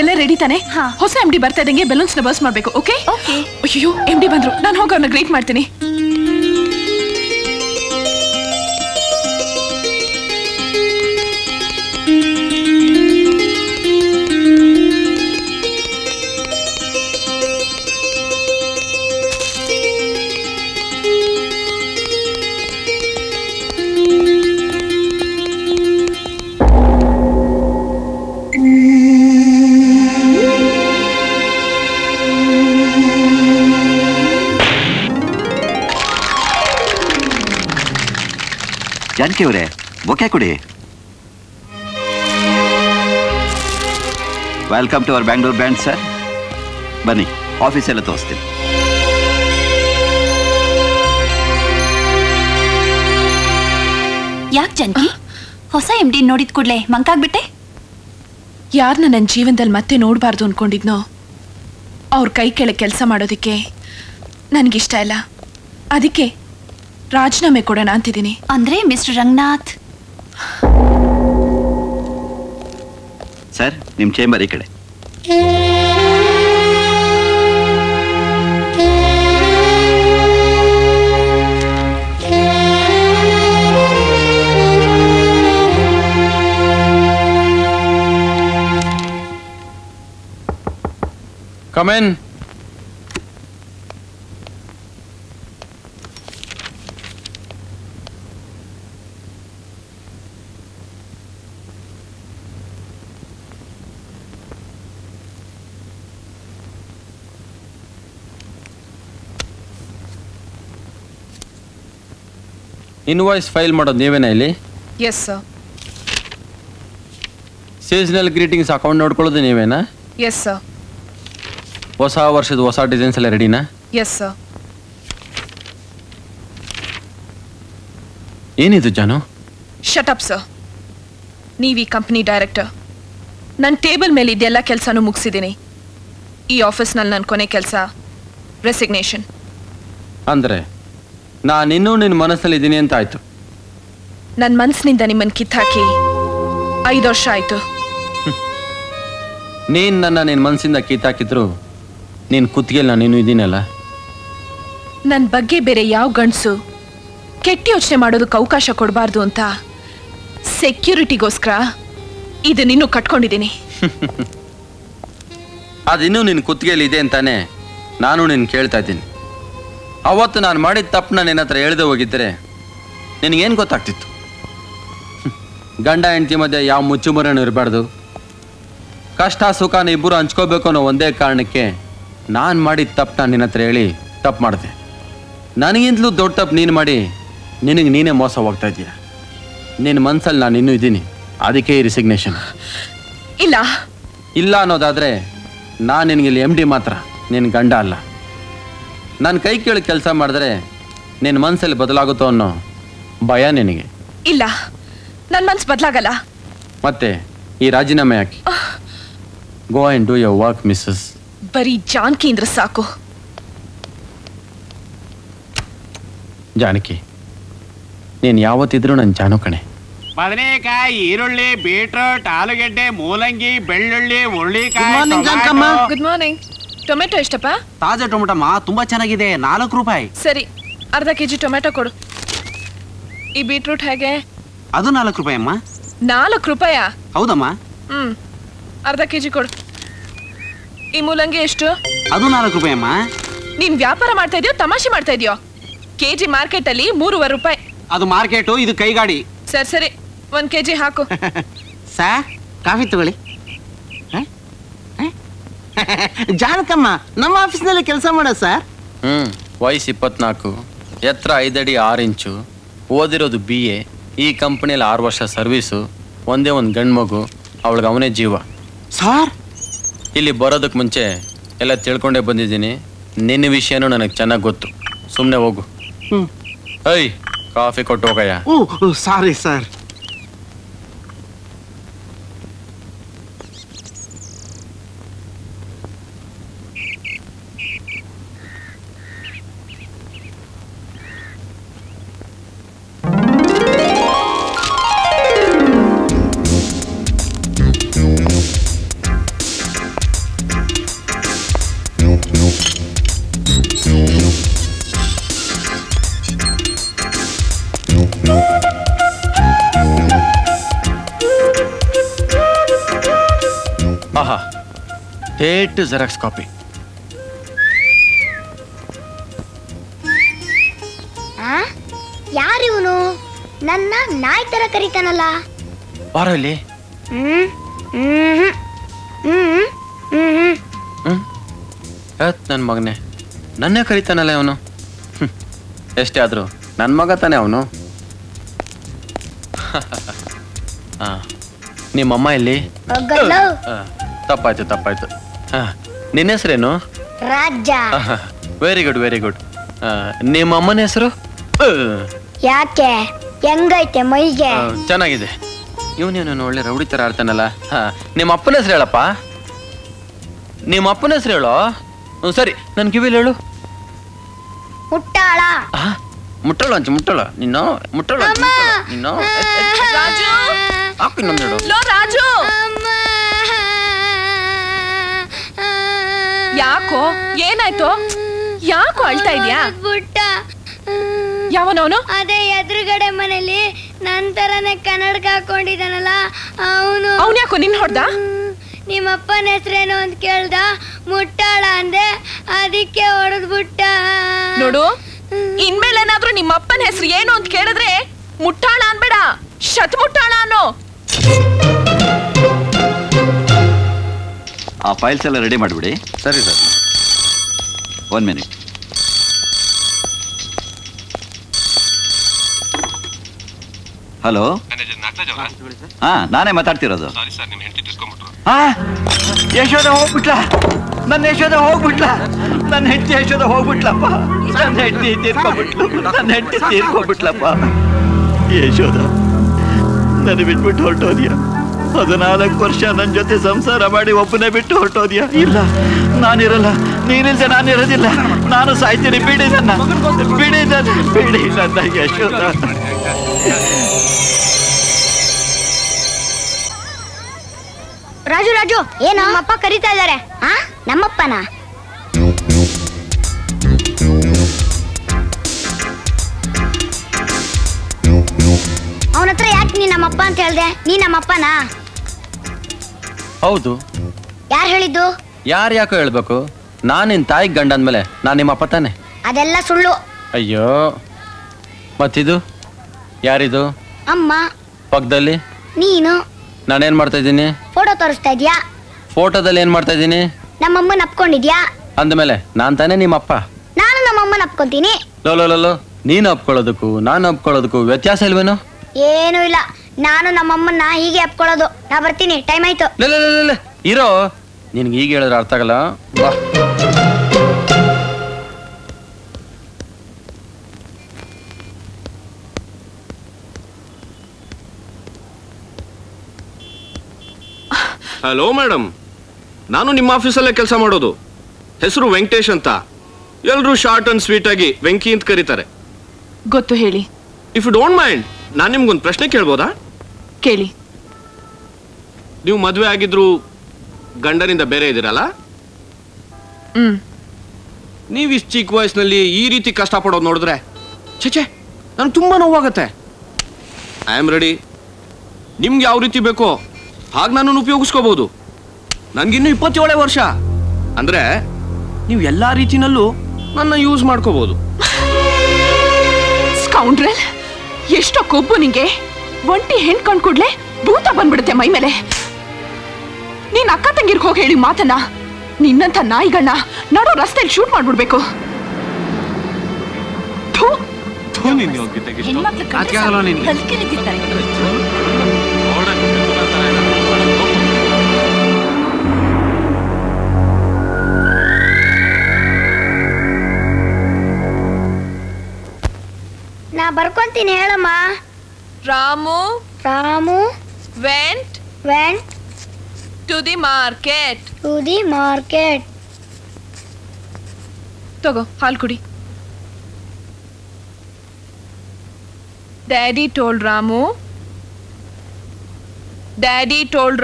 ಎಲ್ಲ ರೆಡಿ ತಾನೆ ಹೊಸ ಎಂಡಿ ಬರ್ತಾ ಇದ್ದಂಗೆ ಬೆಲೂನ್ಸ್ ನ ಬರ್ಸ್ ಮಾಡಬೇಕು ಓಕೆ ಅಯ್ಯೋ ಎಂಡಿ ಬಂದ್ರು ನಾನು ಹೋಗಿ ಅವ್ರನ್ನ ಗ್ರೀಟ್ ಮಾಡ್ತೀನಿ welcome to our Bangalore band sir ಬನ್ನಿ ಆಫೀಸ್ ಎಲ್ಲ ತೋರಿಸ್ತೀನಿ ಯಾಕೆ ಜಾನಕಿ ಹೊಸ ಎಂಡಿ ನೋಡಿದ ಕೂಡಲೇ ಮಂಕಾಗ್ಬಿಟ್ಟೆ? ಯಾರನ್ನ ನನ್ನ ಜೀವನದಲ್ಲಿ ಮತ್ತೆ ನೋಡಬಾರದು ಅನ್ಕೊಂಡಿದ್ನೋ ಅವ್ರ ಕೈ ಕೆಳ ಕೆಲಸ ಮಾಡೋದಕ್ಕೆ ನನಗಿಷ್ಟ ಇಲ್ಲ. ಅದಕ್ಕೆ ರಾಜೀನಾಮೆ ಕೊಡೋಣ ಅಂತಿದ್ದೀನಿ. ಅಂದ್ರೆ ಮಿಸ್ಟರ್ ರಂಗನಾಥ್ ಸರ್ ನಿಮ್ಮ ಚೇಂಬರ್ ಈ ಕಡೆ. Come in. Invoice file ಮಾಡೋದು ನೀವೇನಾ ಇಲ್ಲಿ? Yes sir. Seasonal greetings account ನೋಡ್ಕೊಳ್ಳೋದು ನೀವೇನಾ? Yes sir. ಹೊಸ ವರ್ಷದ ಹೊಸ ಡಿಸೈನ್ಸ್ ಎಲ್ಲ ರೆಡಿನಾ? Yes sir. ಏನಿದು ಜಾನು? Shut up sir. ನೀವು ಈ ಕಂಪನಿ ಡೈರೆಕ್ಟರ್. ನನ್ನ ಟೇಬಲ್ ಮೇಲೆ ಇದೆಲ್ಲ ಕೆಲಸನೂ ಮುಗಿಸಿದ್ದೀನಿ. ಈ ಆಫೀಸ್ನಲ್ಲಿ ನನ್ನ ಕೊನೆ ಕೆಲಸ ರೆಸಿಗ್ನೇಷನ್. ಅಂದರೆ ನಾನಿನ್ನೂ ನಿನ್ನ ಮನಸ್ಸಲ್ಲಿ ಇದ್ದೀನಿ ಅಂತ ಆಯಿತು. ನನ್ನ ಮನಸ್ಸಿನಿಂದ ನಿಮ್ಮನ್ನು ಕಿತ್ತಾಕಿ 5 ವರ್ಷ ಆಯಿತು. ನೀನು ನನ್ನ ನಿನ್ನ ಮನಸ್ಸಿಂದ ಕಿತ್ತಾಕಿದ್ರು ನೀನು ಕುತ್ತಿಗೆಲ್ಲ ನೀನು ಇದ್ದೀನಲ್ಲ. ನನ್ನ ಬಗ್ಗೆ ಬೇರೆ ಯಾವ ಗಂಡಸು ಕೆಟ್ಟ ಯೋಚನೆ ಮಾಡೋದಕ್ಕೆ ಅವಕಾಶ ಕೊಡಬಾರ್ದು ಅಂತ ಸೆಕ್ಯೂರಿಟಿಗೋಸ್ಕರ ಇದು ನೀನು ಕಟ್ಕೊಂಡಿದ್ದೀನಿ. ಅದಿನ್ನೂ ನಿನ್ನ ಕುತ್ತಿಗೆಯಲ್ಲಿ ಇದೆ ಅಂತಾನೆ ನಾನು ನಿನ್ನ ಕೇಳ್ತಾ ಇದ್ದೀನಿ. ಅವತ್ತು ನಾನು ಮಾಡಿದ ತಪ್ಪನ್ನ ನಿನ್ನ ಹತ್ರ ಹೇಳ್ದೆ ಹೋಗಿದ್ದರೆ ನಿನಗೇನು ಗೊತ್ತಾಗ್ತಿತ್ತು? ಗಂಡ ಹೆಂಡತಿ ಮಧ್ಯೆ ಯಾವ ಮುಚ್ಚುಮರನೂ ಇರಬಾರ್ದು. ಕಷ್ಟ ಸುಖನ ಇಬ್ಬರು ಹಂಚ್ಕೋಬೇಕು ಅನ್ನೋ ಒಂದೇ ಕಾರಣಕ್ಕೆ ನಾನು ಮಾಡಿದ ತಪ್ಪು ನಾನು ನಿನ್ನ ಹತ್ರ ಹೇಳಿ ತಪ್ಪು ಮಾಡಿದೆ. ನನಗಿಂತಲೂ ದೊಡ್ಡ ತಪ್ಪು ನೀನು ಮಾಡಿ ನಿನಗೆ ನೀನೇ ಮೋಸ ಹೋಗ್ತಾ ಇದ್ದೀಯ. ನಿನ್ನ ಮನಸ್ಸಲ್ಲಿ ನಾನು ಇನ್ನೂ ಇದ್ದೀನಿ. ಅದಕ್ಕೆ ಈ ರಿಸಿಗ್ನೇಷನ್. ಇಲ್ಲ ಇಲ್ಲ ಅನ್ನೋದಾದರೆ ನಾನು ನಿನಗಿಲ್ಲಿ MD ಮಾತ್ರ, ನಿನ್ನ ಗಂಡ ಅಲ್ಲ. ನನ್ನ ಕೈ ಕೇಳಿ ಕೆಲಸ ಮಾಡಿದ್ರೆ ನಿನ್ನ ಮನಸ್ಸಲ್ಲಿ ಬದಲಾಗುತ್ತೋ ಅನ್ನೋ ಭಯ ನಿನಗೆ. ಇಲ್ಲ, ನನ್ನ ಮನಸ್ಸು ಬದಲಾಗಲ್ಲ. ಮತ್ತೆ ಈ ರಾಜೀನಾಮೆ ಹಾಕಿ. Go and do your work, Mrs. ಬರೀ ಜಾನಕಿ ಇಂದ್ರ ಸಾಕು. ಜಾನಕಿ, ನೀನು ಯಾವತ್ತಿದ್ರೂ ನನ್ನ ಜಾನು ಕಣೆ. ಬದನೆಕಾಯಿ, ಈರುಳ್ಳಿ, ಬೀಟ್ರೂಟ್, ಆಲೂಗೆಡ್ಡೆ, ಮೂಲಂಗಿ, ಬೆಳ್ಳುಳ್ಳಿ, ಹುರುಳಿಕಾಯಿ. Good morning. ಟೊಮೆಟೊ ಎಷ್ಟಪ್ಪ? ತಾಜಾ ಟೊಮೆಟೊ ಮಾ, ತುಂಬಾ ಚೆನ್ನಾಗಿದೆ. 4 ರೂಪಾಯಿ. ಸರಿ, ಅರ್ಧ kg ಟೊಮೆಟೊ ಕೊಡು. ಈ ಬೀಟ್ರೂಟ್ ಹೇಗೆ? ಅದು 4 ರೂಪಾಯಿ ಅಮ್ಮ. 4 ರೂಪಾಯ? ಹೌದಮ್ಮ. ಹ್ಮ್, ಅರ್ಧ kg ಕೊಡು. ಈ ಮೂಲಂಗಿ ಎಷ್ಟು? ಅದು 4 ರೂಪಾಯಿ ಅಮ್ಮ. ನೀನ್ ವ್ಯಾಪಾರ ಮಾಡ್ತಾ ಇದೆಯೋ ತಮಾಷೆ ಮಾಡ್ತಾ ಇದೆಯೋ? kg ಮಾರ್ಕೆಟ್ ಅಲ್ಲಿ 3.25 ರೂಪಾಯಿ. ಅದು ಮಾರ್ಕೆಟು, ಇದು ಕೈಗಾಡಿ. ಸರಿ ಸರಿ, 1 kg ಹಾಕು. ಸಾ, ಕಾಫಿ ತಗೊಳ್ಳಿ. ಜಾನಕಮ್ಮ ನಮ್ಮ ಆಫೀಸ್ನಲ್ಲಿ ಕೆಲಸ ಮಾಡೋ ಸರ್. ಹ್ಮ್, ವಯಸ್ಸು 24, ಎತ್ತರ 5 ಅಡಿ 6 ಇಂಚು, ಓದಿರೋದು BA, ಈ ಕಂಪನಿಯಲ್ಲಿ 6 ವರ್ಷ ಸರ್ವಿಸು, ಒಂದೇ ಒಂದು ಗಂಡ್ಮಗು, ಅವಳಿಗೆ ಅವನೇ ಜೀವ. ಸಾರ್, ಇಲ್ಲಿ ಬರೋದಕ್ಕೆ ಮುಂಚೆ ಎಲ್ಲ ತಿಳ್ಕೊಂಡೇ ಬಂದಿದ್ದೀನಿ. ನಿನ್ನ ವಿಷಯನೂ ನನಗೆ ಚೆನ್ನಾಗಿ ಗೊತ್ತು. ಸುಮ್ಮನೆ ಹೋಗು. ಐ, ಕಾಫಿ ಕೊಟ್ಟು ಹೋಗಯ್ಯ. Sorry sir. Date Xerox copy. ಆ, ಯಾರು ಇವನು? ನನ್ನ ನಾಯಿ ತರ ಕರೀತಾನಲ್ಲ. ಬಾರೋ ಇಲ್ಲಿ. ನನ್ನ ಮಗನೇ, ನನ್ನೇ ಕರೀತಾನಲ್ಲ ಇವನು. ಎಷ್ಟೇ ಆದರೂ ನನ್ನ ಮಗ ತಾನೆ ಅವನು. ನಿಮ್ಮಮ್ಮ ಇಲ್ಲಿ? ತಪ್ಪಾಯ್ತು ತಪ್ಪಾಯ್ತು. ನಿನ್ನ ಹೆಸರೇನು? Raja. Very good very good. ನಿಮ್ಮಮ್ಮನ ಹೆಸರು ಯಾಕೆ? ಹೆಂಗೈತೆ ಮೈಗೆ? ಚೆನ್ನಾಗಿದೆ. ಇವನೇನು ಒಳ್ಳೆ ರೌಡಿ ತರ ಆಡ್ತಾನಲ್ಲ. ನಿಮ್ಮ ಅಪ್ಪನ ಹೆಸರು ಹೇಳಪ್ಪ. ನಿಮ್ಮ ಅಪ್ಪನ ಹೆಸರು ಹೇಳೋ. ಸರಿ ನನ್ನ ಕಿವಿಲಿ ಹೇಳು. ಮುಟ್ಟಾಳ. ಮುಟ್ಟಾಳ ಅಂತ ಮುಟ್ಟಾಳ ನಿನ್ನ ಮುಟ್ಟಾಳ ನಿನ್ನ. ರಾಜು ಆಕಿ ನನ್ನ ಹೇಳು. ಲೋ ರಾಜು. ಯಾಕೋ ಏನಾಯ್ತು? ಯಾಕೋ ಅಳ್ತಾ ಇದೆಯಾ? ಯಾವನವನು? ಅದೇ ಎದುರುಗಡೆ ಮನೆಯಲ್ಲಿ ನಂತರನೇ ಕನ್ನಡಕ ಹಾಕೊಂಡಿದ್ದಾನಲ್ಲ ಅವನು. ಅವನು ಯಾಕೋ ನಿನ್ನ ಹೊಡೆದ? ನಿಮ್ಮ ಅಪ್ಪನ ಹೆಸರೇನು ಅಂತ ಕೇಳ್ದ, ಮುಟ್ಟಾಳ ಅಂದೆ, ಅದಕ್ಕೆ ಹೊಡೆದ್ಬಿಟ್ಟ. ನೋಡು, ಇನ್ಮೇಲೆ ಏನಾದ್ರೂ ನಿಮ್ಮ ಅಪ್ಪನ ಹೆಸರು ಏನು ಅಂತ ಕೇಳಿದ್ರೆ ಮುಟ್ಟಾಳ ಅನ್ಬೇಡ, ಶತ್ ಮುಟ್ಟಾಳ ಅನ್ನೋ. ಆ ಫೈಲ್ಸ್ ಎಲ್ಲ ರೆಡಿ ಮಾಡಿಬಿಡಿ. ಸರಿ ಸರ್. 1 minute. ಹಲೋ, ಹಾ ನಾನೇ ಮಾತಾಡ್ತಿರೋದು. ಯಶೋಧ ಹೋಗ್ಬಿಟ್ಲ, ನನ್ನ ಯಶೋಧ ಹೋಗ್ಬಿಟ್ಲ, ನನ್ನ ಹೆಂಡತಿ ಯಶೋಧ ಹೋಗ್ಬಿಟ್ಲಪ್ಪ, ನನ್ನ ಹೆಂಡತಿ ತೀರ್ಕೊಬಿಟ್ಲು, ನನ್ನ ಹೆಂಡತಿ ತೀರ್ಕೊಬಿಟ್ಲಪ್ಪ. ಯಶೋಧ ನನ್ನ ಬಿಟ್ಬಿಟ್ಟು ಹೊರಟೋದ್ಯಾ? 14 ವರ್ಷ ನನ್ನ ಜೊತೆ ಸಂಸಾರ ಮಾಡಿ ಒಬ್ಬನೇ ಬಿಟ್ಟು ಹೊರಟೋದ್ಯಾ? ಇಲ್ಲ, ನಾನಿರಲ್ಲ, ನೀನಿಲ್ದೆ ನಾನಿರೋದಿಲ್ಲ, ನಾನು ಸಾಯ್ತೀನಿ, ಬಿಡಿ ನನ್ನ, ಬಿಡಿ ನನ್ನ, ಬಿಡಿ ನನ್ನ ಯಶೋಧ. ರಾಜು, ರಾಜು ಏನು ನಮ್ಮಪ್ಪ ಕರೀತಾ ಇದ್ದಾರೆ? ಆ ನಮ್ಮಪ್ಪನ ಅವನತ್ರ ಯಾಕೆ ನೀ ನಮ್ಮಪ್ಪ ಅಂತ ಹೇಳ್ದೆ? ನೀ ನಮ್ಮಪ್ಪನಾ? ಹೌದು. ಯಾರು ಹೇಳಿದ್ದು? ಯಾರು ಯಾಕೋ ಹೇಳ್ಬೇಕು, ನಾನು ನಿನ್ನ ತಾಯಿಗೆ ಗಂಡ ಅಂದ್ಮೇಲೆ ನಾನು ನಿಮ್ಮಪ್ಪ ತಾನೆ. ಅದೆಲ್ಲ ಸುಳ್ಳು. ಅಯ್ಯೋ ಮತ್ತಿದು ಯಾರಿದು? ಅಮ್ಮ. ಪಕ್ಕದಲ್ಲಿ ನೀನು. ನಾನೇನ್ ಮಾಡ್ತಾ ಇದ್ದೀನಿ? ಫೋಟೋ ತೋರಿಸ್ತಾ ಇದೀಯಾ? ಫೋಟೋದಲ್ಲಿ ಏನ್ ಮಾಡ್ತಾ ಇದ್ದೀನಿ? ನಮ್ಮಮ್ಮನ ಅಪ್ಕೊಂಡಿದ್ಯಾ? ಅಂದಮೇಲೆ ನಾನ್ ತಾನೇ ನಿಮ್ಮಪ್ಪ. ನಾನು ನಮ್ಮಮ್ಮನ ಅಪ್ಕೊಂತೀನಿ. ಲೋ, ನೀನು ಅಪ್ಕೊಳ್ಳೋದಕ್ಕೂ ನಾನು ಅಪ್ಕೊಳ್ಳೋದಕ್ಕೂ ವ್ಯತ್ಯಾಸ ಇಲ್ವೇನು? ಏನು ಇಲ್ಲ, ನಾನು ನಮ್ಮಮ್ಮನ್ನ ಹೀಗೆ ಅಪ್ಕೊಳ್ಳೋದು. ನಾ ಬರ್ತೀನಿ, ಟೈಮ್ ಆಯ್ತು. ಇರೋ, ನಿನ್ಗೆ ಹೀಗೆ ಹೇಳಿದ್ರೆ ಅರ್ಥ ಆಗಲ್ಲ. ಹಲೋ ಮೇಡಮ್, ನಾನು ನಿಮ್ಮ ಆಫೀಸಲ್ಲೇ ಕೆಲಸ ಮಾಡೋದು. ಹೆಸರು ವೆಂಕಟೇಶ್ ಅಂತ. ಎಲ್ಲರೂ ಶಾರ್ಟ್ ಅಂಡ್ ಸ್ವೀಟ್ ಆಗಿ ವೆಂಕಿ ಅಂತ ಕರೀತಾರೆ. ಗೊತ್ತು, ಹೇಳಿ. ಇಫ್ ಯು ಡೋಂಟ್ ಮೈಂಡ್, ನಾನು ನಿಮ್ಗೊಂದು ಪ್ರಶ್ನೆ ಕೇಳ್ಬೋದಾ? ಕೇಳಿ. ನೀವು ಮದುವೆ ಆಗಿದ್ರು ಗಂಡನಿಂದ ಬೇರೆ ಇದ್ದೀರಲ್ಲ? ನೀವು ಇಷ್ಟು ಚಿಕ್ಕ ವಯಸ್ಸಿನಲ್ಲಿ ಈ ರೀತಿ ಕಷ್ಟಪಡೋದು ನೋಡಿದ್ರೆ ಚೇಚೆ ನಾನು ತುಂಬ ನೋವಾಗತ್ತೆ. I am ready. ನಿಮ್ಗೆ ಯಾವ ರೀತಿ ಬೇಕೋ ಹಾಗೆ ನಾನು ಉಪಯೋಗಿಸ್ಕೋಬಹುದು. ನನಗಿನ್ನೂ 27 ವರ್ಷ ಅಂದ್ರೆ ನೀವು ಎಲ್ಲ ರೀತಿನಲ್ಲೂ ನನ್ನ ಯೂಸ್ ಮಾಡ್ಕೋಬಹುದು. ಸ್ಕೌಂಡ್ರಲ್, ಎಷ್ಟೋ ಕೊಬ್ಬು ನಿಂಗೆ. ಒಂಟಿ ಹೆಣ್ ಕಂಡು ಕೂಡ್ಲೆ ಭೂತ ಬಂದ್ಬಿಡುತ್ತೆ ಮೈ ಮೇಲೆ. ನೀನ್ ಅಕ್ಕ ತಂಗಿರ್ಗೆ ಹೋಗಿ ಹೇಳಿ ಮಾತನ್ನ. ನಿನ್ನಂಥ ನಾಯಿಗಳನ್ನ ನಡೋ ರಸ್ತೆಯಲ್ಲಿ ಶೂಟ್ ಮಾಡ್ಬಿಡ್ಬೇಕು. ನಾ ಬರ್ಕೊಂತೀನಿ, ಹೇಳಮ್ಮ. Ramu Ramu went to the market. ತಗೋ, ಹಾಲು ಕುಡಿ. Daddy told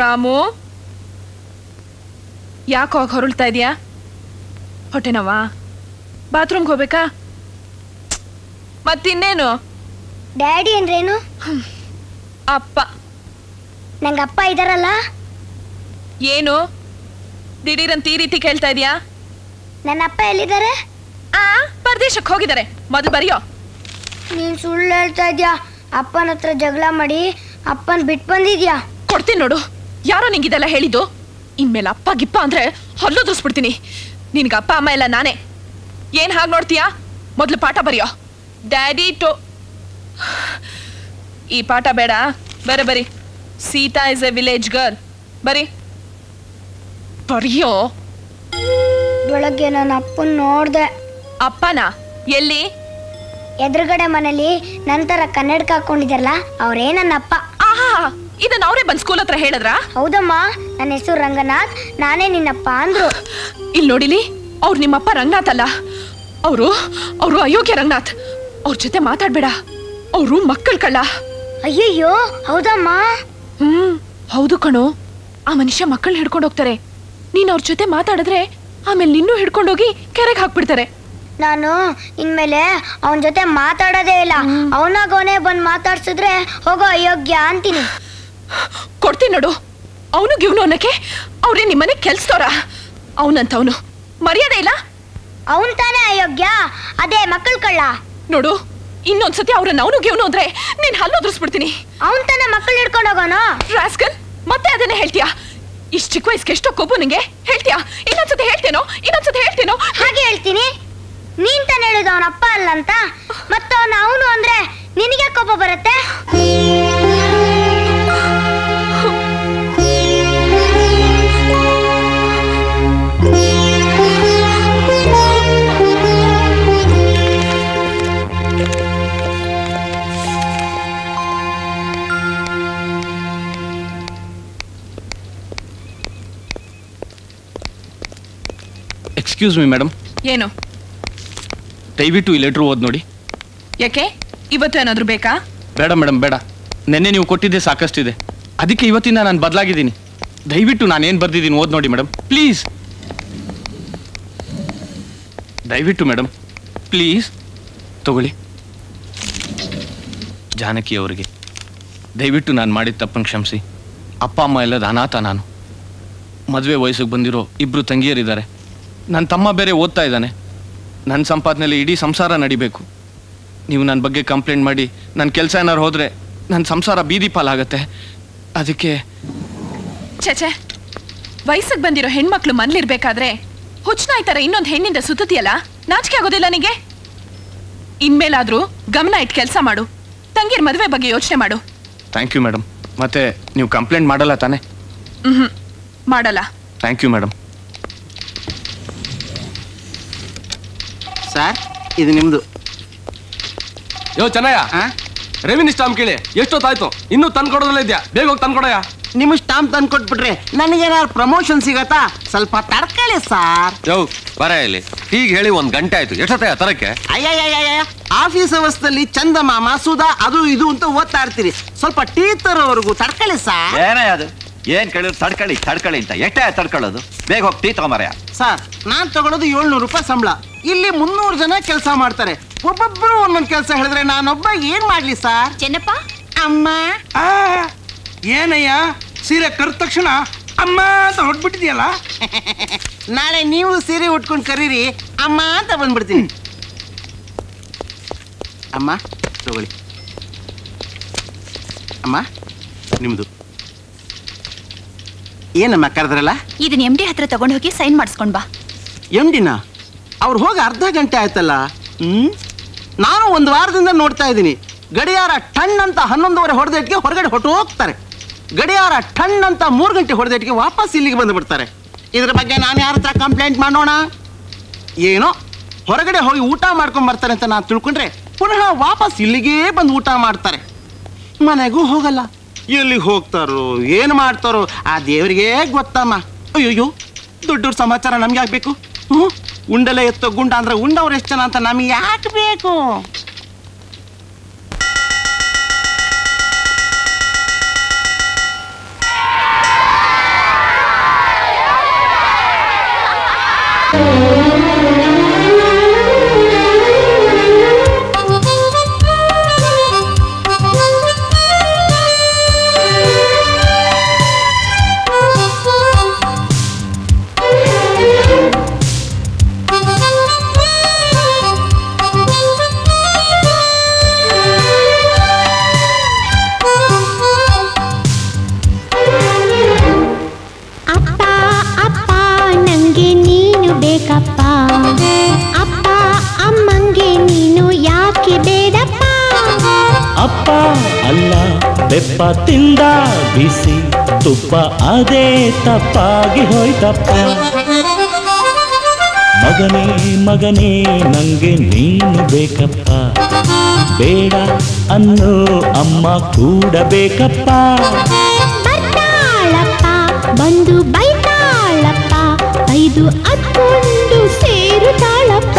Ramu. ಯಾಕೋ ಹೊರಳ್ತಾ ಇದೆಯಾ? ಹೊಟ್ಟೆನವಾ? ಬಾತ್ರೂಮ್ಗೆ ಹೋಗ್ಬೇಕಾ? ಮತ್ತಿನ್ನೇನು? ಡ್ಯಾಡಿ ಅಂದ್ರೇನು? ಅಪ್ಪ. ನಂಗಪ್ಪ ಇದಾರಲ್ಲ. ಏನು ದಿಢೀರಂತ ಈ ರೀತಿ ಕೇಳ್ತಾ ಇದೀಯಾ? ನನ್ನ ಅಪ್ಪ ಎಲ್ಲಿದ್ದಾರೆ? ಆ ಪರದೇಶಕ್ಕೆ ಹೋಗಿದ್ದಾರೆ. ಮೊದಲು ಬರೆಯೋ. ನೀನು ಸುಳ್ಳು ಹೇಳ್ತಾ ಇದೀಯಾ. ಅಪ್ಪನ ಹತ್ರ ಜಗಳ ಮಾಡಿ ಅಪ್ಪನ ಬಿಟ್ಟು ಬಂದಿದ್ಯಾ? ಕೊಡ್ತೀನಿ ನೋಡು. ಯಾರೋ ನಿಂಗಿದೆಲ್ಲ ಹೇಳಿದ್ದು. ಇನ್ಮೇಲೆ ಅಪ್ಪ ಗಿಪ್ಪ ಅಂದ್ರೆ ಹಲ್ಲು ತೋರಿಸ್ಬಿಡ್ತೀನಿ. ನಿನ್ಗೆ ಅಪ್ಪ ಅಮ್ಮ ಎಲ್ಲ ನಾನೇ. ಏನು ಹಾಗೆ ನೋಡ್ತೀಯಾ? ಮೊದಲು ಪಾಠ ಬರೆಯೋ. ಡ್ಯಾಡಿ ಟೋ ಈ ಪಾಠ ಬೇಡ, ಬೇರೆ ಬರೀ. Sita is a village girl. ಬರೀ, ಬರೆಯೋ. ಬೆಳಗ್ಗೆ ನನ್ನ ಅಪ್ಪನ ನೋಡ್ದೆ. ಅಪ್ಪನ ಎಲ್ಲಿ? ಎದುರುಗಡೆ ಮನೆಯಲ್ಲಿ ನಂತರ ಕನ್ನಡಕ ಹಾಕೊಂಡಿದ್ರಲ್ಲ ಅವರೇ ನನ್ನ ಅಪ್ಪ. ಆಹಾ ಇದನ್ನ ಅವರೇ ಬಂದು ಸ್ಕೂಲ್ ಹತ್ರ ಹೇಳಿದ್ರಾ? ಹೌದಮ್ಮ, ನನ್ನ ಹೆಸರು ರಂಗನಾಥ್, ನಾನೇ ನಿನ್ನಪ್ಪ ಅಂದ್ರು. ಇಲ್ಲಿ ನೋಡಿಲಿ, ಅವ್ರು ನಿಮ್ಮಪ್ಪ ರಂಗನಾಥ್ ಅಲ್ಲ, ಅವರು ಅಯೋಗ್ಯ ರಂಗನಾಥ್. ಅವ್ರ ಜೊತೆ ಮಾತಾಡ್ಬೇಡ, ಅವರು ಮಕ್ಕಳ ಕಳ್ಳ. ಅಯ್ಯಯ್ಯೋ ಹೌದಮ್ಮ? ಹ್ಮ್ ಹೌದು ಕಣೋ, ಆ ಮನುಷ್ಯ ಮಕ್ಕಳನ್ನ ಹಿಡ್ಕೊಂಡು ಹೋಗ್ತಾರೆ. ನೀನ್ ಅವ್ರ ಜೊತೆ ಮಾತಾಡಿದ್ರೆ ಆಮೇಲೆ ನಿನ್ನೂ ಹಿಡ್ಕೊಂಡೋಗಿ ಕೆರೆಗೆ ಹಾಕ್ಬಿಡ್ತಾರೆ. ನಾನು ಇನ್ಮೇಲೆ ಅವನ ಜೊತೆ ಮಾತಾಡೋದೇ ಇಲ್ಲ, ಅವನಾಗೋನೇ ಬಂದು ಮಾತಾಡ್ಸಿದ್ರೆ ಹೋಗೋ ಅಯೋಗ್ಯ ಅಂತೀನಿ. ಕೊಡ್ತೀನಿ ನೋಡು, ಅವನು ಗಿವ್ನು ಅನ್ನಕ್ಕೆ ಅವ್ರೇ ನಿಮ್ಮನೆ ಕೆಲ್ಸದವ್ರ. ಅವನಂತವನು ಮರ್ಯಾದೆ ಇಲ್ಲ, ಅವನ್ ತಾನೇ ಅಯೋಗ್ಯ, ಅದೇ ಮಕ್ಕಳ ಕಳ್ಳ. ನೋಡು ಇನ್ನೊಂದ್ಸತಿ ಅವ್ರನ್ನ ಅವನು ಗಿವ್ನು ಅಂದ್ರೆ ನೀನ್ ಹಲ್ಲೋದ್ರಿಸ್ಬಿಡ್ತೀನಿ. ಅವನ್ ತಾನೇ ಮಕ್ಕಳು ಹಿಡ್ಕೊಂಡು ಹೋಗೋಣ. ರಾಸ್ಕಲ್, ಮತ್ತೆ ಅದನ್ನೇ ಹೇಳ್ತೀಯಾ? ಇಷ್ಟು ಚಿಕ್ಕ ವಯಸ್ಸಿಗೆ ಎಷ್ಟೋ ಕೋಪು ನಿಂಗೆ. ಹೇಳ್ತೀಯಾ ಇನ್ನೊಂದ್ಸತಿ ಹೇಳ್ತೇನೋ, ಇನ್ನೊಂದ್ಸತಿ ಹೇಳ್ತೇನೋ? ಹಾಗೆ ಹೇಳ್ತೀನಿ, ನೀನ್ ತಾನೇ ಹೇಳಿದ ಅವನ ಅಪ್ಪ ಅಲ್ಲ ಅಂತ. ಮತ್ತೆ ಅವನ ಅವನು ಅಂದ್ರೆ ನಿನಗೆ ಕೋಪ ಬರುತ್ತೆ? Excuse me madam. ಏನು? ದಯವಿಟ್ಟು ಈ ಲೆಟ್ರ್ ಓದ್ ನೋಡಿ. ಯಾಕೆ? ಇವತ್ತು ಏನಾದರೂ ಬೇಕಾ? ಬೇಡ ಮೇಡಮ್ ಬೇಡ, ನೆನ್ನೆ ನೀವು ಕೊಟ್ಟಿದ್ದೆ ಸಾಕಷ್ಟಿದೆ, ಅದಕ್ಕೆ ಇವತ್ತಿಂದ ನಾನು ಬದಲಾಗಿದ್ದೀನಿ. ದಯವಿಟ್ಟು ನಾನೇನು ಬರ್ದಿದ್ದೀನಿ ಓದ್ ನೋಡಿ ಮೇಡಮ್, ಪ್ಲೀಸ್. ದಯವಿಟ್ಟು ಮೇಡಮ್ ಪ್ಲೀಸ್ ತಗೊಳ್ಳಿ. ಜಾನಕಿ ಅವರಿಗೆ ದಯವಿಟ್ಟು ನಾನು ಮಾಡಿದ ತಪ್ಪನ್ನು ಕ್ಷಮಿಸಿ. ಅಪ್ಪ ಅಮ್ಮ ಇಲ್ಲದ ಅನಾಥ ನಾನು. ಮದುವೆ ವಯಸ್ಸಿಗೆ ಬಂದಿರೋ ಇಬ್ಬರು ತಂಗಿಯರಿದ್ದಾರೆ. ನನ್ನ ತಮ್ಮ ಬೇರೆ ಓದ್ತಾ ಇದ್ದಾನೆ. ನನ್ನ ಸಂಪಾದನೆಯಲ್ಲಿ ಇಡೀ ಸಂಸಾರ ನಡಿಬೇಕು. ನೀವು ನನ್ನ ಬಗ್ಗೆ ಕಂಪ್ಲೇಂಟ್ ಮಾಡಿ ನನ್ನ ಕೆಲಸ ಏನಾರು ಹೋದರೆ ನನ್ನ ಸಂಸಾರ ಬೀದಿ ಪಾಲಾಗತ್ತೆ. ಅದಕ್ಕೆ ಚೇಚೆ, ವಯಸ್ಸಿಗೆ ಬಂದಿರೋ ಹೆಣ್ಮಕ್ಳು ಮನೇಲಿರ್ಬೇಕಾದ್ರೆ ಹುಚ್ಚನಾಯ್ತಾರ ಇನ್ನೊಂದು ಹೆಣ್ಣಿಂದ ಸುತ್ತತಿಯಲ್ಲ, ನಾಚಿಕೆ ಆಗೋದಿಲ್ಲ ನಿನಗೆ? ಇನ್ಮೇಲಾದರೂ ಗಮನ ಇಟ್ಟು ಕೆಲಸ ಮಾಡು, ತಂಗಿರ ಮದುವೆ ಬಗ್ಗೆ ಯೋಚನೆ ಮಾಡು. Thank you madam. ಮತ್ತೆ ನೀವು ಕಂಪ್ಲೇಂಟ್ ಮಾಡಲ್ಲ ತಾನೆ? ಹ್ಞೂ ಮಾಡಲ್ಲ. Thank you madam. ಸರ್ ಇದು ನಿಮ್ದು. ಯೋ ಚೆನ್ನಯ್ಯ, ರೆವಿನ್ಯೂ ಸ್ಟಾಂಪ್ ಕೇಳಿ ಎಷ್ಟೊತ್ತಾಯ್ತು, ಇನ್ನೂ ತಂದ್ಕೊಡೋದಲ್ಲ ಇದೆಯಾ? ಬೇಗ ಹೋಗಿ ತಂದ್ಕೊಡಯ್ಯ. ನಿಮ್ಮ ಸ್ಟಾಂಪ್ ತಂದ್ಕೊಟ್ಬಿಟ್ರೆ ನನಗೇನಾರು ಪ್ರಮೋಷನ್ ಸಿಗತ್ತಾ? ಸ್ವಲ್ಪ ತಡ್ಕೊಳ್ಳಿ ಸರ್. ಯೋ ಬರ ಇಲ್ಲಿ, ಈಗ ಹೇಳಿ ಒಂದು ಗಂಟೆ ಆಯ್ತು, ಎಷ್ಟೊತ್ತಾಯ ತರಕ್ಕೆ? ಅಯ್ಯಯ್ಯ, ಆಫೀಸ್ ಅವಸ್ಥೆಯಲ್ಲಿ ಚಂದಮಾಮ ಸುಧಾ ಅದು ಇದು ಅಂತ ಓದ್ತಾ ಇರ್ತೀರಿ, ಸ್ವಲ್ಪ ಟೀ ತರೋವರೆಗೂ ತಡ್ಕೊಳ್ಳಿ ಸರ್. ಏನಯ್ಯ ಅದು ಏನ್ ಕೇಳಿದ್ರು ತಡ್ಕೊಳ್ಳಿ ತಡ್ಕೊಳ್ಳಿ ಅಂತ, ಎಷ್ಟೇ ತಡ್ಕೊಳ್ಳೋದು? ಬೇಗ ಹೋಗಿ ಟೀ ತಗೊಂಬರಯ್ಯ. ಸರ್ ನಾನು ತಗೊಳ್ಳೋದು 700 ರೂಪಾಯಿ ಸಂಬಳ, ಇಲ್ಲಿ 300 ಜನ ಕೆಲಸ ಮಾಡ್ತಾರೆ, ಒಬ್ಬೊಬ್ರು ಒಂದೊಂದು ಕೆಲಸ ಹೇಳಿದ್ರೆ ನಾನೊಬ್ಬ ಏನ್ ಮಾಡ್ಲಿ ಸರ್? ಚೆನ್ನಪ್ಪ ಅಮ್ಮ. ಏನಯ್ಯ ಸೀರೆ ಕರೆದ ತಕ್ಷಣ ಅಮ್ಮ ಅಂತ ಹೊರಟ್ಬಿಟ್ಟಿದ್ಯಲ್ಲ? ನಾಳೆ ನೀವು ಸೀರೆ ಉಟ್ಕೊಂಡು ಕರೀರಿ, ಅಮ್ಮ ಅಂತ ಬಂದ್ಬಿಡ್ತೀನಿ. ಅಮ್ಮ ತಗೊಳ್ಳಿ ಅಮ್ಮ, ನಿಮ್ದು. ಏನಮ್ಮ ಕರೆದ್ರಲ್ಲ? ಇದನ್ನ MD ಹತ್ರ ತಗೊಂಡು ಹೋಗಿ ಸೈನ್ ಮಾಡಿಸ್ಕೊಂಡ್ ಬಾ. MDನಾ? ಅವ್ರು ಹೋಗಿ ಅರ್ಧ ಗಂಟೆ ಆಯ್ತಲ್ಲ. ನಾನು ಒಂದು ವಾರದಿಂದ ನೋಡ್ತಾ ಇದ್ದೀನಿ, ಗಡಿಯಾರ ಟಣ್ ಅಂತ 11:30 ಹೊಡೆದಿಗೆ ಹೊರಗಡೆ ಹೊಟ್ಟು ಹೋಗ್ತಾರೆ, ಗಡಿಯಾರ ಟಣ್ ಅಂತ 3 ಗಂಟೆ ಹೊಡೆದಿಗೆ ವಾಪಸ್ ಇಲ್ಲಿಗೆ ಬಂದುಬಿಡ್ತಾರೆ. ಇದ್ರ ಬಗ್ಗೆ ನಾನು ಯಾರ ಹತ್ರ ಕಂಪ್ಲೇಂಟ್ ಮಾಡೋಣ? ಏನೋ ಹೊರಗಡೆ ಹೋಗಿ ಊಟ ಮಾಡ್ಕೊಂಡು ಬರ್ತಾರೆ ಅಂತ ನಾನು ತಿಳ್ಕೊಂಡ್ರೆ ಪುನಃ ವಾಪಸ್ ಇಲ್ಲಿಗೇ ಬಂದು ಊಟ ಮಾಡ್ತಾರೆ, ಮನೆಗೂ ಹೋಗಲ್ಲ. ಎಲ್ಲಿಗೆ ಹೋಗ್ತಾರೋ ಏನು ಮಾಡ್ತಾರೋ ಆ ದೇವರಿಗೆ ಗೊತ್ತಮ್ಮ. ಅಯ್ಯೋ ದೊಡ್ಡವ್ರ ಸಮಾಚಾರ ನಮ್ಗೆ ಆಗಬೇಕು? ಹ್ಞೂ ಉಂಡೆಲೆ ಎತ್ತೋ ಗುಂಡ ಅಂದ್ರೆ ಉಂಡವ್ರು ಎಷ್ಟು ಜನ ಅಂತ ನಮ್ಗೆ ಯಾಕೆ ಬೇಕು? ಬೆಪ್ಪ ತಿಂದ ಬಿಸಿ ತುಪ್ಪ ಅದೇ ತಪ್ಪಾಗಿ ಹೋಯ್ತಪ್ಪ. ಮಗನೇ ಮಗನೇ ನಂಗೆ ನೀನು ಬೇಕಪ್ಪ, ಬೇಡ ಅನ್ನೋ ಅಮ್ಮ ಕೂಡ ಬೇಕಪ್ಪ. ಬರ್ತಾಳಪ್ಪ ಬಂದು ಬೈತಾಳಪ್ಪ, ಐದು ಅದ್ಕೊಂಡು ಸೇರುತ್ತಾಳಪ್ಪ.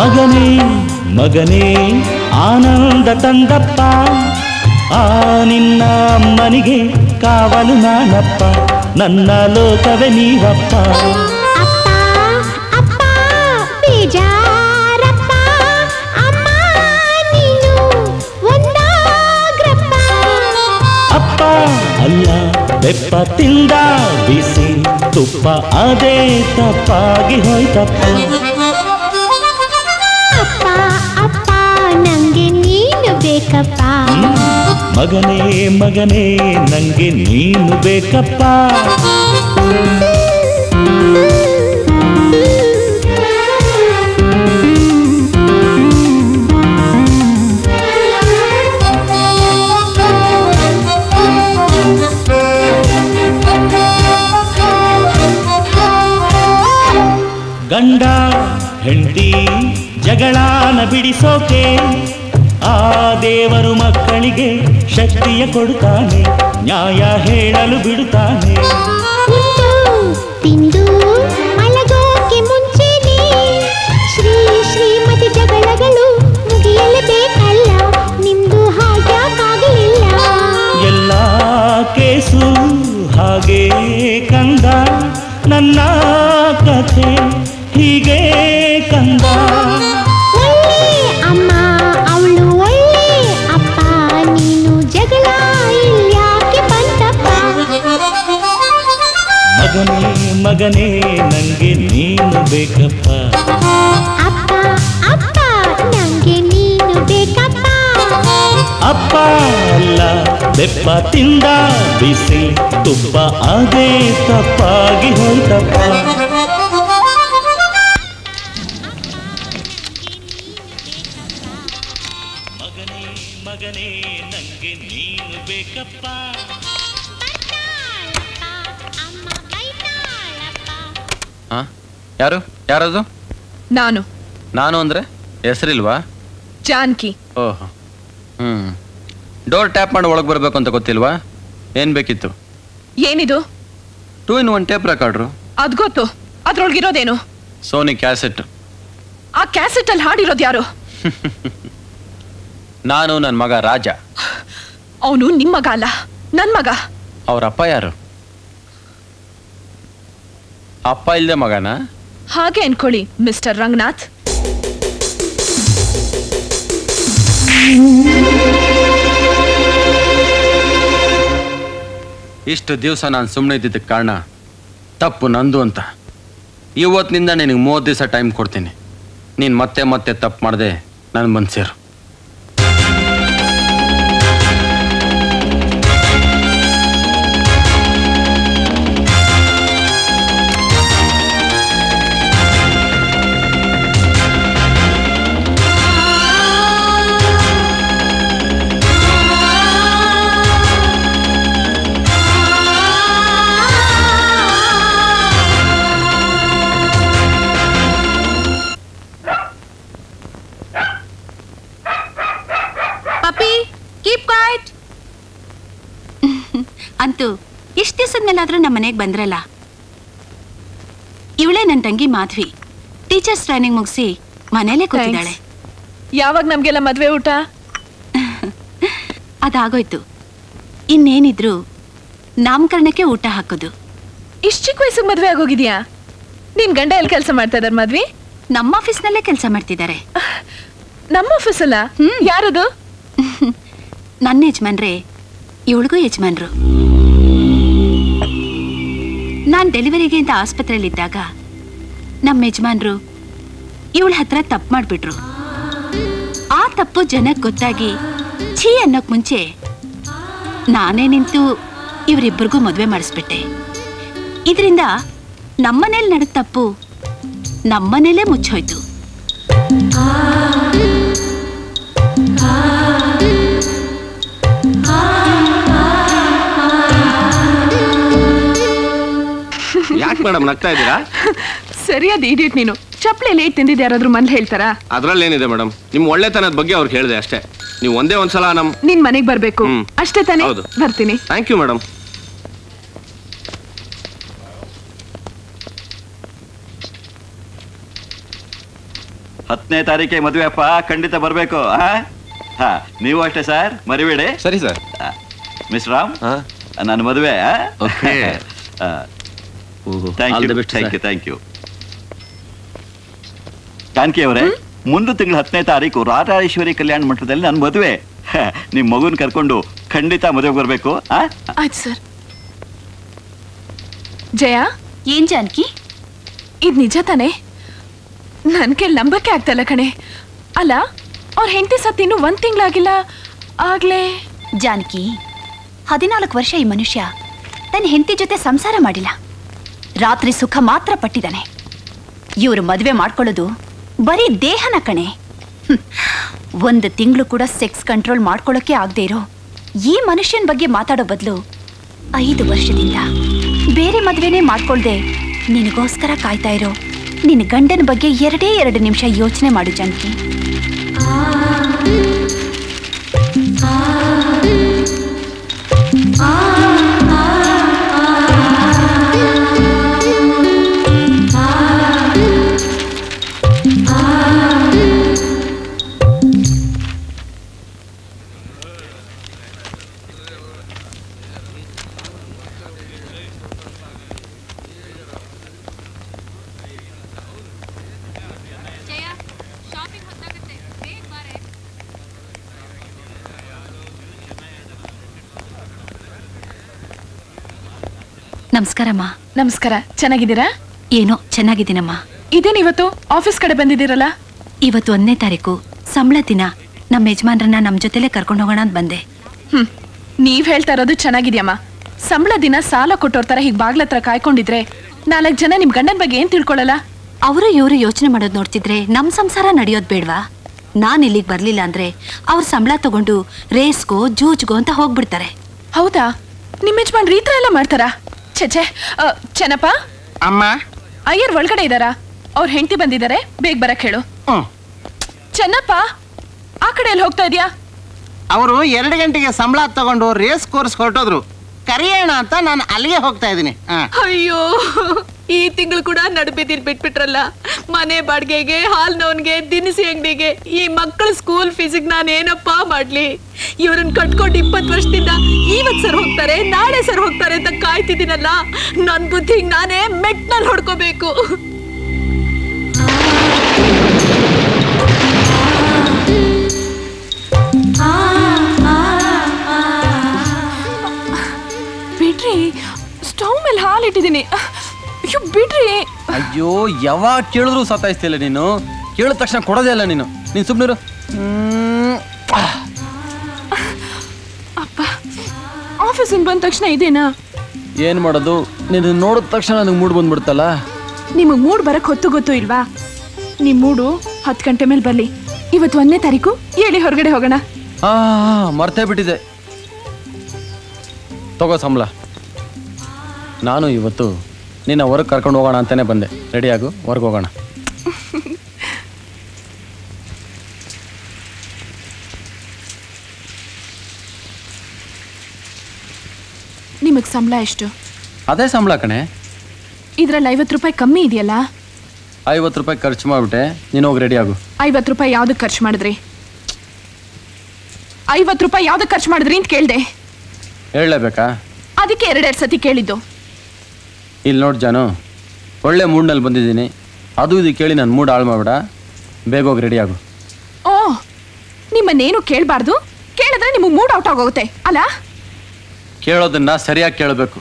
ಮಗನೇ ಮಗನೇ ಆನಂದ ತಂದಪ್ಪ, ಆ ನಿನ್ನ ಮನೆಗೆ ಕಾವಲು ನಾನಪ್ಪ, ನನ್ನ ಲೋಕವೇ ನೀವಪ್ಪ. ಅಪ್ಪ ಅಪ್ಪ ಬೇಜಾರಪ್ಪ, ಅಮ್ಮ ನೀನು ಒಂದಾಗ್ರಪ್ಪ. ಅಪ್ಪ ಅಲ್ಲ ಬೆಪ್ಪ ತಿಂದ ಬಿಸಿ ತುಪ್ಪ, ಅದೇ ತಪ್ಪಾಗಿ ಹೋಯ್ತಪ್ಪ. ಮಗನೇ ಮಗನೇ ನಂಗೆ ನೀನು ಬೇಕಪ್ಪ. ಗಂಡ ಹೆಂಡತಿ ಜಗಳಾನ ಬಿಡಿಸೋಕೆ ಆ ದೇವರು ಮಕ್ಕಳಿಗೆ ಶಕ್ತಿಯ ಕೊಡುತ್ತಾನೆ, ನ್ಯಾಯ ಹೇಳಲು ಬಿಡುತ್ತಾನೆ. ತಿಂದು ಮಲಗೋಕೆ ಮುಂಚೆನೇ ಶ್ರೀ ಶ್ರೀಮತಿ ಜಗಳಗಳು ಮುಗಿಯಲೇಬೇಕಲ್ಲ, ನಿಮ್ದು ಹಾಗಾಗಲಿಲ್ಲ. ಎಲ್ಲ ಕೇಸು ಹಾಗೆ ಕಂದ, ನನ್ನ ಕಥೆ ಹೀಗೆ ಕಂದ. ಮಗನೇ ಮಗನೇ ನಂಗೆ ನೀನು ಬೇಕಪ್ಪ. ಅಪ್ಪ ಅಪ್ಪ ನಂಗೆ ನೀನು ಬೇಕಪ್ಪ. ಅಪ್ಪ ಅಲ್ಲ ಬೆಪ್ಪ ತಿಂದ ಬಿಸಿ ತುಪ್ಪ, ಅದೇ ತಪ್ಪಾಗಿ ಹೋಯ್ತಪ್ಪ. ಮಗನೇ ಮಗನೇ ನಂಗೆ ನೀನು ಬೇಕಪ್ಪ. ಯಾರು ಯಾರದು? ನಾನು. ನಾನು ಅಂದ್ರೆ ಹೆಸರಿಲ್ವಾ? ಜಾನಕಿ. ಓಹೋ, ಡೋರ್ ಟ್ಯಾಪ್ ಮಾಡಿ ಒಳಗೆ ಬರಬೇಕು ಅಂತ ಗೊತ್ತಿಲ್ವಾ? ಏನ್ ಬೇಕಿತ್ತು? ಏನಿದು? 2 in 1 ಟೇಪ್ ರೆಕಾರ್ಡ್ರು. ಅದ್ ಗೊತ್ತು, ಅದ್ರೊಳಗಿರೋದೇನು? Sony cassette. ಆ ಕ್ಯಾಸೆಟ್ ಅಲ್ಲಿ ಹಾಡಿರೋದು ಯಾರು? ನಾನು, ನನ್ನ ಮಗ ರಾಜ. ಅವನು ನಿಮ್ಮ ಮಗ ಅಲ್ಲ, ನನ್ ಮಗ. ಅವರಪ್ಪ ಯಾರು? ಅಪ್ಪ ಇಲ್ಲದೆ ಮಗನಾ? ಹಾಗೆ ಅನ್ಕೊಳ್ಳಿ ಮಿಸ್ಟರ್ ರಂಗನಾಥ್. ಇಷ್ಟು ದಿವಸ ನಾನು ಸುಮ್ಮನೆ ಇದ್ದಿದ್ದಕ್ಕೆ ಕಾರಣ ತಪ್ಪು ನಂದು ಅಂತ. ಇವತ್ತಿನಿಂದ ನಿನಗೆ 30 ದಿವಸ ಟೈಮ್ ಕೊಡ್ತೀನಿ. ನೀನು ಮತ್ತೆ ಮತ್ತೆ ತಪ್ಪು ಮಾಡದೆ ನಾನು ಮನ್ಸೇರು. ಅಂತೂ ಎಷ್ಟು ದಿವಸದ್ಮೇಲಾದ್ರೂ ನಮ್ಮ ಮನೆಗೆ ಬಂದ್ರಲ್ಲ. ಇವಳೇ ನನ್ನ ತಂಗಿ ಮಾಧವಿ. ಟೀಚರ್ಸ್ ಟ್ರೈನಿಂಗ್ ಮುಗಿಸಿ ಮನೇಲೆ ಕೂತಿದ್ದಾಳೆ. ಯಾವಾಗ ನಮಗೆಲ್ಲ ಮದುವೆ ಊಟ? ಅದಾಗೋಯ್ತು, ಇನ್ನೇನಿದ್ರು ನಾಮಕರಣಕ್ಕೆ ಊಟ ಹಾಕೋದು. ಇಷ್ಟು ಚಿಕ್ಕ ವಯಸ್ಸಿಗೆ ಮದುವೆ ಆಗೋಗಿದ್ಯಾ? ನಿನ್ ಗಂಡ ಎಲ್ಲಿ ಕೆಲಸ ಮಾಡ್ತಾ ಇದ್ದಾರೆ ಮಾಧವಿ? ನಮ್ಮ ಆಫೀಸ್ನಲ್ಲೇ ಕೆಲಸ ಮಾಡ್ತಿದ್ದಾರೆ. ನಮ್ಮ ಆಫೀಸಲ್ಲ ಯಾರದು ನನ್ನ ಯಜಮಾನ್ರೇ ಇವಳಿಗೂ ಯಜಮಾನ್ರು ನಾನು ಡೆಲಿವರಿಗೆ ಅಂತ ಆಸ್ಪತ್ರೆಯಲ್ಲಿ ಇದ್ದಾಗ ನಮ್ಮ ಯಜಮಾನ್ರು ಇವಳ ಹತ್ರ ತಪ್ಪು ಮಾಡಿಬಿಟ್ರು ಆ ತಪ್ಪು ಜನಕ್ಕೆ ಗೊತ್ತಾಗಿ ಛೀ ಅನ್ನೋಕೆ ಮುಂಚೆ ನಾನೇ ನಿಂತು ಇವರಿಬ್ಬರಿಗೂ ಮದುವೆ ಮಾಡಿಸ್ಬಿಟ್ಟೆ ಇದರಿಂದ ನಮ್ಮನೇಲಿ ನಡೆದ ತಪ್ಪು ನಮ್ಮನೇಲೇ ಮುಚ್ಚೋಯ್ತು ಯಾಕೆ ಮೇಡಮ್ ನಗ್ತಾ ಇದ್ದೀರಾ ಸರಿಯಾದ ಇಡಿಯಟ್ ನೀನು ಚಪ್ಪಲೆ ಲೇಟ್ ತಿಂದಿದ್ದೆ ಯಾರಾದ್ರೂ ಮನೇಲಿ ಹೇಳ್ತಾರಾ ಅದರಲ್ಲೇನಿದೆ ಮೇಡಮ್ ನಿಮ್ಮ ಒಳ್ಳೆತನದ ಬಗ್ಗೆ ಅವ್ರಿಗೆ ಹೇಳಿದೆ ಅಷ್ಟೇ ನೀವು ಒಂದೇ ಒಂದ್ಸಲ ನಿನ್ ಮನೆಗೆ ಬರಬೇಕು ಅಷ್ಟೇ ತಾನೇ ಬರ್ತೀನಿ ಥ್ಯಾಂಕ್ ಯು ಮೇಡಮ್ ಹತ್ತನೇ ತಾರೀಕೆ ಮದುವೆ ಅಪ್ಪ ಖಂಡಿತ ಬರಬೇಕು ನೀವು ಅಷ್ಟೇ ಸರ್ ಮರಿಬೇಡಿ ಸರಿ ಸರ್ ಮಿಸ್ ರಾಮ್ ನನ್ನ ಮದುವೆ ಜಾನಕಿ ಅವರೇ ಮುಂದೆ ತಿಂಗಳ 10ನೇ ತಾರೀಕು ರಾಜರಾಜೇಶ್ವರಿ ಕಲ್ಯಾಣ ಮಂಟಪದಲ್ಲಿ ನನ್ನ ಮದುವೆ ನಿಮ್ ಮಗುನ್ ಕರ್ಕೊಂಡು ಖಂಡಿತ ಮದುವೆಗೆ ಬರ್ಬೇಕು ಜಯ ಏನ್ ಜಾನಕಿ ಇದ್ ನಿಜ ತಾನೆ ನನ್ಗೆ ನಂಬಕ್ಕೆ ಆಗ್ತಲ್ಲ ಕಣೆ ಅಲ್ಲ ಅವ್ರ ಹೆಂಡತಿ ಸತ್ತಿನೂ 1 ತಿಂಗಳಾಗಿಲ್ಲ ಆಗ್ಲೇ ಜಾನಕಿ 14 ವರ್ಷ ಈ ಮನುಷ್ಯ ತನ್ನ ಹೆಂಡತಿ ಜೊತೆ ಸಂಸಾರ ಮಾಡಿಲ್ಲ ರಾತ್ರಿ ಸುಖ ಮಾತ್ರ ಪಟ್ಟಿದ್ದಾನೆ ಇವರು ಮದುವೆ ಮಾಡ್ಕೊಳ್ಳೋದು ಬರೀ ದೇಹನ ಕಣೆ 1 ತಿಂಗಳು ಕೂಡ ಸೆಕ್ಸ್ ಕಂಟ್ರೋಲ್ ಮಾಡ್ಕೊಳ್ಳೋಕೆ ಆಗದೆ ಇರೋ ಈ ಮನುಷ್ಯನ ಬಗ್ಗೆ ಮಾತಾಡೋ ಬದಲು 5 ವರ್ಷದಿಂದ ಬೇರೆ ಮದುವೆನೇ ಮಾಡ್ಕೊಳ್ದೆ ನಿನಗೋಸ್ಕರ ಕಾಯ್ತಾ ಇರೋ ನಿನ್ನ ಗಂಡನ ಬಗ್ಗೆ 2 ನಿಮಿಷ ಯೋಚನೆ ಮಾಡು ಜಾನಕಿ ನಮಸ್ಕಾರಮ್ಮ ನಮಸ್ಕಾರ ಚೆನ್ನಾಗಿದ್ದೀರಾ ಏನೋ ಚೆನ್ನಾಗಿದ್ದೀನಮ್ಮ ಇದೇನಿವತ್ತು ಆಫೀಸ್ ಕಡೆ ಬಂದಿದ್ದೀರಲ್ಲ ಇವತ್ತು 1ನೇ ತಾರೀಕು ಸಂಬಳ ದಿನ ನಮ್ಮ ಯಜಮಾನ್ರನ್ನ ನಮ್ಮ ಜೊತೆಲೆ ಕರ್ಕೊಂಡು ಹೋಗೋಣ ಅಂತ ಬಂದೆ ನೀವ್ ಹೇಳ್ತಾ ಇರೋದು ಚೆನ್ನಾಗಿದ್ಯಮ್ಮ ಸಂಬಳ ದಿನ ಸಾಲ ಕೊಟ್ಟೋರ್ ತರ ಹೀಗೆ ಬಾಗ್ಲತ್ರ ಕಾಯ್ಕೊಂಡಿದ್ರೆ 4 ಜನ ನಿಮ್ ಗಂಡನ ಬಗ್ಗೆ ಏನ್ ತಿಳ್ಕೊಳ್ಳಲ್ಲ ಅವರು ಇವರು ಯೋಚನೆ ಮಾಡೋದು ನೋಡ್ತಿದ್ರೆ ನಮ್ ಸಂಸಾರ ನಡೆಯೋದ್ ಬೇಡ್ವಾ ನಾನ್ ಇಲ್ಲಿಗೆ ಬರ್ಲಿಲ್ಲ ಅಂದ್ರೆ ಅವ್ರ ಸಂಬಳ ತಗೊಂಡು ರೇಸ್ಗೋ ಜೂಜ್ಗೋ ಅಂತ ಹೋಗ್ಬಿಡ್ತಾರೆ ಹೌದಾ ನಿಮ್ ಯಜಮಾನ್ ರೀತರ ಎಲ್ಲ ಮಾಡ್ತಾರಾ ಚೆನ್ನಪ್ಪ ಅಮ್ಮ ಅಯ್ಯರ್ ಒಳಗಡೆ ಇದ್ದಾರಾ ಅವ್ರ ಹೆಂಡತಿ ಬಂದಿದ್ದಾರೆ ಬೇಗ ಬರಕ್ ಹೇಳು ಚೆನ್ನಪ್ಪ ಆ ಕಡೆ ಎಲ್ಲಿ ಹೋಗ್ತಾ ಇದೀಯಾ ಅವರು 2 ಗಂಟೆಗೆ ಸಂಬಳ ತಗೊಂಡು ರೇಸ್ ಕೋರ್ಸ್ ಹೊರಟೋದ್ರು ಕರಿಯೋಣ ಅಂತ ನಾನು ಅಲ್ಲಿಗೆ ಹೋಗ್ತಾ ಇದ್ದೀನಿ ಅಯ್ಯೋ ಈ ತಿಂಗಳು ಕೂಡ ನಡುಬಿದ್ದೀರಿ ಬಿಟ್ಬಿಟ್ರಲ್ಲ ಮನೆ ಬಾಡಿಗೆಗೆ ಹಾಲ್ ನೋನ್ಗೆ ದಿನಸಿ ಅಂಗಡಿಗೆ ಈ ಮಕ್ಕಳ ಸ್ಕೂಲ್ ಫೀಸಿಗೆ ನಾನು ಏನಪ್ಪ ಮಾಡ್ಲಿ ಇವ್ರನ್ನ ಕಟ್ಕೊಂಡು 20 ವರ್ಷದಿಂದ ಇವತ್ ಸರ್ ಹೋಗ್ತಾರೆ ನಾಳೆ ಸರ್ ಹೋಗ್ತಾರೆ ಅಂತ ಕಾಯ್ತಿದ್ದೀನಲ್ಲ ನನ್ನ ಬುದ್ಧಿ ನಾನೇ ಮೆಟ್ನಲ್ಲಿ ಹೊಡ್ಕೋಬೇಕು ಬಿಡ್ರಿ ಸ್ಟೌವ್ ಮೇಲೆ ಹಾಲಿಟ್ಟಿದ್ದೀನಿ ಬಿಡ್ರಿ ಅಯ್ಯೋ ಯಾವಾಗ ಕೇಳಿದ್ರು ಸತಾಯಿಸ್ತಿಲ್ಲ ನೀನು ಕೇಳಿದ ತಕ್ಷಣ ಕೊಡೋದೇ ಇಲ್ಲ ನೀನು ನೀನು ಸುಮ್ಮನಿರು ಅಪ್ಪ ಆಫೀಸಿಂದ ಬಂದ ತಕ್ಷಣ ಇದೇನಾ ಏನು ಮಾಡೋದು ನೀನು ನೋಡಿದ ತಕ್ಷಣ ನನಗೆ ಮೂಡ್ ಬಂದ್ಬಿಡ್ತಲ್ಲ ನಿಮಗೆ ಮೂಡ್ ಬರಕ್ಕೆ ಹೊತ್ತು ಗೊತ್ತು ಇಲ್ವಾ ನಿಮ್ಮ ಮೂಡು 10 ಗಂಟೆ ಮೇಲೆ ಬರಲಿ ಇವತ್ತು 1ನೇ ತಾರೀಕು ಹೇಳಿ ಹೊರಗಡೆ ಹೋಗೋಣ ಮರ್ತೇ ಬಿಟ್ಟಿದೆ ತಗೋ ಸಂಬಳ ನಾನು ಇವತ್ತು ನೀನು ಹೊರಗೆ ಕರ್ಕೊಂಡು ಹೋಗೋಣ ಅಂತಾನೆ ಬಂದೆ ರೆಡಿಯಾಗು ಹೊರಗೆ ಹೋಗೋಣ ನಿಮಗೆ ಸಂಬಳ ಎಷ್ಟು ಅದೇ ಸಂಬಳ ಕಣೆ ಇದರಲ್ಲಿ 50 ರೂಪಾಯಿ ಕಮ್ಮಿ ಇದೆಯಲ್ಲ 50 ರೂಪಾಯಿ ಖರ್ಚು ಮಾಡಿಬಿಟ್ಟೆ ನೀನು ಹೋಗಿ ರೆಡಿಯಾಗು 50 ರೂಪಾಯಿ ಯಾವುದಕ್ಕೆ ಖರ್ಚು ಮಾಡಿದ್ರಿ 50 ರೂಪಾಯಿ ಯಾವುದಕ್ಕೆ ಖರ್ಚು ಮಾಡಿದ್ರಿ ಅಂತ ಕೇಳಿದೆ ಹೇಳಲೇಬೇಕಾ ಅದಕ್ಕೆ 2-2 ಸತಿ ಕೇಳಿದ್ದು ಇಲ್ಲಿ ನೋಡಿ ಜಾನು ಒಳ್ಳೆ ಮೂಡ್ನಲ್ಲಿ ಬಂದಿದ್ದೀನಿ ಅದು ಇದು ಕೇಳಿ ನಾನು ಮೂಡ್ ಹಾಳು ಮಾಡಬೇಡ ಬೇಗ ಹೋಗಿ ರೆಡಿಯಾಗು ಓಹ್ ಪ್ರಶ್ನೆಗಳನ್ನೇನು ಕೇಳಬಾರದು, ಕೇಳಿದ್ರೆ ನಿಮಗೆ ಮೂಡ್ ಔಟ್ ಆಗೋಗುತ್ತೆ ಅಲ್ಲ? ಕೇಳೋದನ್ನ ಸರಿಯಾಗಿ ಕೇಳಬೇಕು.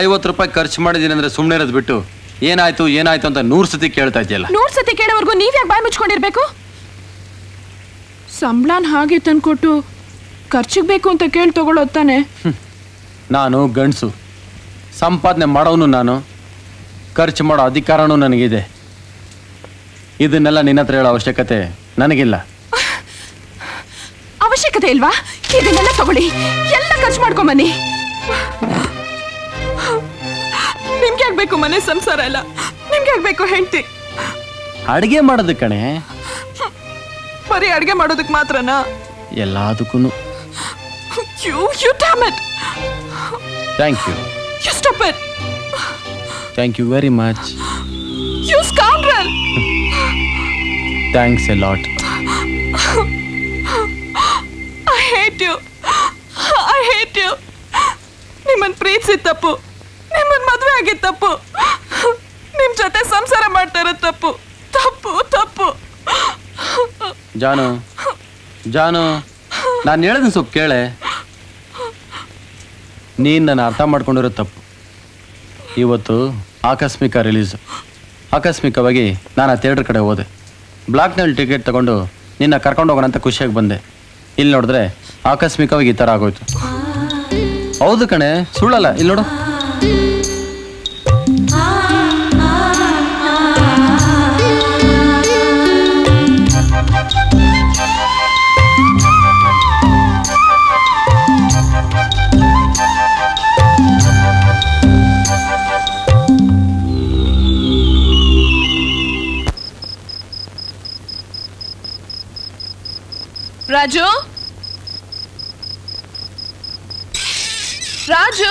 50 ರೂಪಾಯಿ ಖರ್ಚು ಮಾಡಿದೀನಿ ಅಂದ್ರೆ ಸುಮ್ಮನೆ ಇರೋದು ಬಿಟ್ಟು ಏನಾಯ್ತು ಏನಾಯ್ತು ಅಂತ 100 ಸತಿ ಕೇಳ್ತಾ ಇದೆಯಲ್ಲ. 100 ಸತಿ ಕೇಳೋವರೆಗೂ ನೀವು ಯಾಕೆ ಬಾಯಿ ಮುಚ್ಕೊಂಡಿರಬೇಕು? ಸಂಬಳನ ಹಾಗೆ ತಂದ್ಕೊಟ್ಟು ಖರ್ಚಿಗೆ ಬೇಕು ಅಂತ ಕೇಳಿ ತಗೊಳ್ಳೋತಾನೆ. ನಾನು ಗಂಡಸು, ಸಂಪಾದನೆ ಮಾಡೋನು ನಾನು, ಖರ್ಚು ಮಾಡೋ ಅಧಿಕಾರನೂ ನನಗಿದೆ. ಇದನ್ನೆಲ್ಲ ನಿನ್ನ ಹತ್ರ ಹೇಳೋ ಅವಶ್ಯಕತೆ ನನಗಿಲ್ಲ. ಅವಶ್ಯಕತೆ ಇಲ್ವಾ? ಇದನ್ನೆಲ್ಲ ತಗೊಳ್ಳಿ, ಎಲ್ಲ ಖರ್ಚು ಮಾಡ್ಕೊಂಬನ್ನಿ. ನಿಮ್ಗೆ ಆಗ್ಬೇಕು ಮನೆ ಸಂಸಾರ ಎಲ್ಲ, ನಿಮ್ಗೆ ಆಗ್ಬೇಕು ಹೆಂಡತಿ. ಅಡುಗೆ ಮಾಡೋದಕ್ಕೆ ಕಣೆ, ಬರೀ ಅಡುಗೆ ಮಾಡೋದಕ್ಕೆ ಮಾತ್ರನಾ? ಎಲ್ಲದಕ್ಕೂ. You damn it. Thank you. You stupid. Thank you very much. You scoundrel. Thanks a lot. I hate you. I hate you. ನಿಮ್ಮನ್ ಪ್ರೀತಿಸಿ ತಪ್ಪು, ನಿಮ್ಮನ್ ಮದುವೆ ಆಗಿ ತಪ್ಪು, ನಿಮ್ಮ ಜೊತೆ ಸಂಸಾರ ಮಾಡ್ತಾ ಇರೋ ತಪ್ಪು, ತಪ್ಪು ತಪ್ಪು. ಜಾನು ಜಾನು, ನಾನು ಹೇಳಿದ್ನ ಸ್ವಲ್ಪ ಕೇಳೆ. ನೀನು ನಾನು ಅರ್ಥ ಮಾಡ್ಕೊಂಡಿರೋ ತಪ್ಪು. ಇವತ್ತು ಆಕಸ್ಮಿಕ ರಿಲೀಸು, ಆಕಸ್ಮಿಕವಾಗಿ ನಾನು ಆ ಥಿಯೇಟ್ರ್ ಕಡೆ ಹೋದೆ. ಬ್ಲಾಕ್ನಲ್ಲಿ ಟಿಕೆಟ್ ತಗೊಂಡು ನಿನ್ನ ಕರ್ಕೊಂಡು ಹೋಗೋಣ ಅಂತ ಖುಷಿಯಾಗಿ ಬಂದೆ. ಇಲ್ಲಿ ನೋಡಿದ್ರೆ ಆಕಸ್ಮಿಕವಾಗಿ ಈ ಥರ ಆಗೋಯ್ತು. ಹೌದು ಕಣೆ, ಸುಳ್ಳಲ್ಲ. ಇಲ್ಲಿ ನೋಡು. ರಾಜು, ರಾಜು,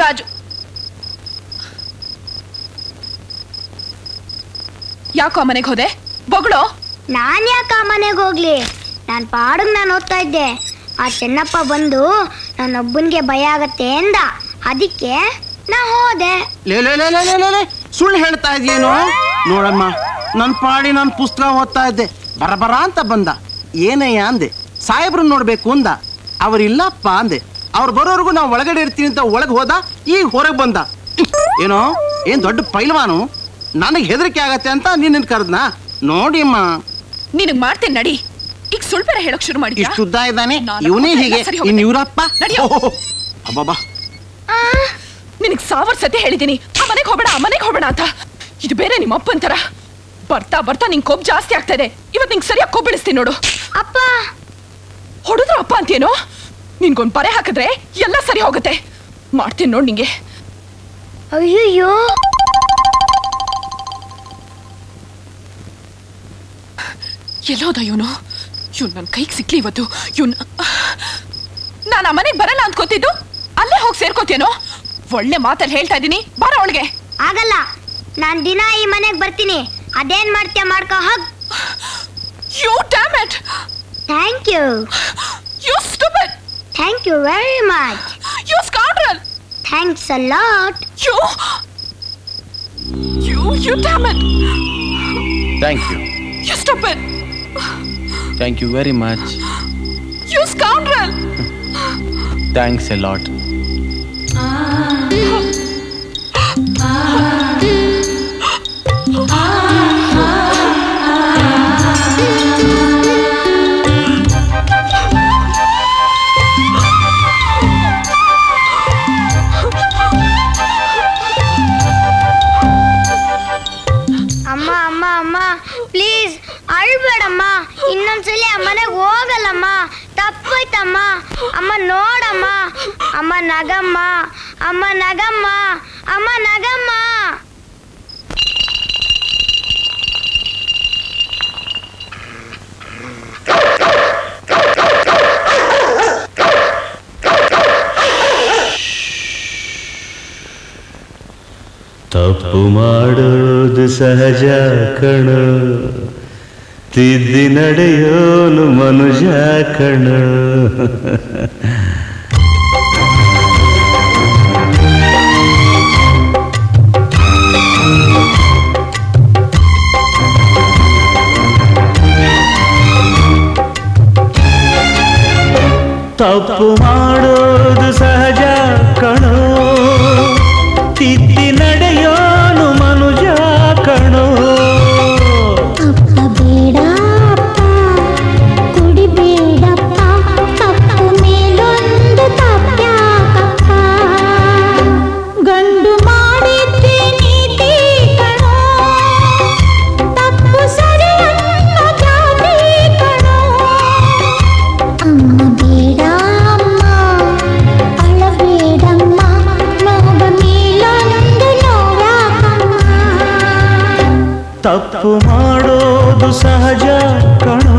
ರಾಜು, ಯಾಕೋ ಮನೆಗೆ ಹೋದೆ? ಬೊಗಳು. ನಾನು ಯಾಕೆ ಮನೆಗೆ ಹೋಗ್ಲಿ? ನಾನು ಪಾಡಗ್ ನಾನು ಓದ್ತಾ ಇದ್ದೆ. ಆ ಚೆನ್ನಪ್ಪ ಬಂದು ನನ್ನೊಬ್ಬನಿಗೆ ಭಯ ಆಗತ್ತೆ ಎಂದ, ಅದಕ್ಕೆ ನಾ ಹೋದೆ. ಸುಳ್ಳು ಹೇಳ್ತಾ ಇದ್ಯೇನೋ? ನೋಡಮ್ಮ, ನನ್ನ ಪಾಡಿ ನಾನು ಪುಸ್ತಕ ಓದ್ತಾ ಇದ್ದೆ. ಬರಬರ ಅಂತ ಬಂದ. ಏನಯ್ಯ ಅಂದೆ. ಸಾಹೇಬ್ರನ್ನ ನೋಡ್ಬೇಕು ಅಂದ. ಅವರಿಲ್ಲಪ್ಪ ಅಂದೆ. ಅವ್ರು ಬರೋರ್ಗು ನಾವು ಒಳಗಡೆ ಇರ್ತೀನಿ ಅಂತ ಒಳಗೆ ಹೋದ, ಈಗ ಹೊರಗೆ ಬಂದ. ಏನೋ ಏನ್ ದೊಡ್ಡ ಪೈಲ್ವಾನು. ನನಗೆ ಹೆದರಿಕೆ ಆಗತ್ತೆ ಅಂತ ನೀನ್ ಕರೆದ್ನ? ನೋಡಿಮ್ಮ, ನಿನಗ್ ಮಾಡ್ತೇನೆ ನಡಿ. ಈಗ ಸುಳ್ಪರ ಹೇಳಕ್ ಶುರು ಮಾಡಿ. ಶುದ್ಧ ಇದ್ದಾನೆ ಇವನೇ ಹೀಗೆ. ಇನ್ ಇವರಪ್ಪ ಅಬ್ಬಬ್ಬಾ, ನಿನಗ್ ಸಾವಿರ ಸತಿ ಹೇಳಿದೀನಿ ಆ ಮನೆಗೆ ಹೋಗಬೇಡ ಆ ಮನೆಗೆ ಹೋಗಬೇಡ ಅಂತ. ಇದು ಬೇರೆ ನಿಮ್ಮ ಅಪ್ಪನ ತರ. ಬರ್ತಾ ಬರ್ತಾ ನಿಂಗೆ ಕೋಪ ಜಾಸ್ತಿ ಆಗ್ತಾ ಇದೆ. ಇವತ್ತು ನಿಂಗೆ ಸರಿಯಾಗಿ ಕೋಪ ಬಿಡಿಸ್ತೀನಿ ನೋಡು. ಅಪ್ಪ ಹೊಡೆದ್ರು ಅಪ್ಪ ಅಂತೇನೋ? ನಿನ್ಗೊಂದು ಬರೆ ಹಾಕಿದ್ರೆ ಎಲ್ಲ ಸರಿ ಹೋಗುತ್ತೆ. ಮಾಡ್ತೀನಿ ನೋಡು ನಿಂಗೆ. ಅಯ್ಯೋ, ಎಲ್ಲೋದ ಇವನು? ಇವನ್ ನನ್ನ ಕೈಗೆ ಸಿಕ್ಲಿ ಇವತ್ತು. ಇವನ್ ನಾನು ಆ ಮನೆಗೆ ಬರಲ್ಲ ಅಂದ್ಕೋತಿದ್ದು, ಅಲ್ಲೇ ಹೋಗಿ ಸೇರ್ಕೋತೇನೋ? ಒಳ್ಳೆ ಮಾತಲ್ಲಿ ಹೇಳ್ತಾ ಇದ್ದೀನಿ, ಬಾರ ಅವಳಿಗೆ. ಆಗಲ್ಲ, ನಾನು ದಿನ ಈ ಮನೆಗೆ ಬರ್ತೀನಿ. ಅದೇನ್ ಮಾಡ್ತೀಯ ಮಾಡ್ಕೋ hug. You, damn it! Thank you. You stupid! Thank you very much. You scoundrel! Thanks a lot. You damn it! Thank you. You stupid! Thank you very much. You scoundrel! Thanks a lot. ಬೇಡಮ್ಮ, ಇನ್ನೊಂದ್ಸಲಿ ಅಮ್ಮನೆಗೆ ಹೋಗಲ್ಲಮ್ಮ. ತಪ್ಪೋಯ್ತಮ್ಮ. ಅಮ್ಮ ನೋಡಮ್ಮ. ಅಮ್ಮ ನಗಮ್ಮ, ಅಮ್ಮ ನಗಮ್ಮ, ಅಮ್ಮ ನಗಮ್ಮ. ತಪ್ಪು ಮಾಡೋದು ಸಹಜ ಕಣೋ, ತಿದ್ದಿ ನಡೆಯೋನು ಮನುಜ ಕಣ. ತಪ್ಪು ಮಾಡೋದು ಸಹಜ ಕಣೋ, ತಿದ್ದಿ ನಡೆಯೋನು ಮನುಜ ಕಣೋ. ಅಪ್ಪ ಬೇಡಪ್ಪ ಕುಡಿಬೇಡಪ್ಪ, ತಪ್ಪು ಮೇಲೊಂದು ತಪ್ಪ್ಯಾಕಪ್ಪ, ಗಂಡು ಮಾಡಿದ್ದೆ ನೀತಿ ಕಣೋ, ತಪ್ಪು ಸರಿ ಅನ್ನೋ ಜಾತಿ ಕಣೋ. ಅಮ್ಮ ಬೇಡ ತಪ್ಪು ಮಾಡೋದು ಸಹಜ ಕಣೋ,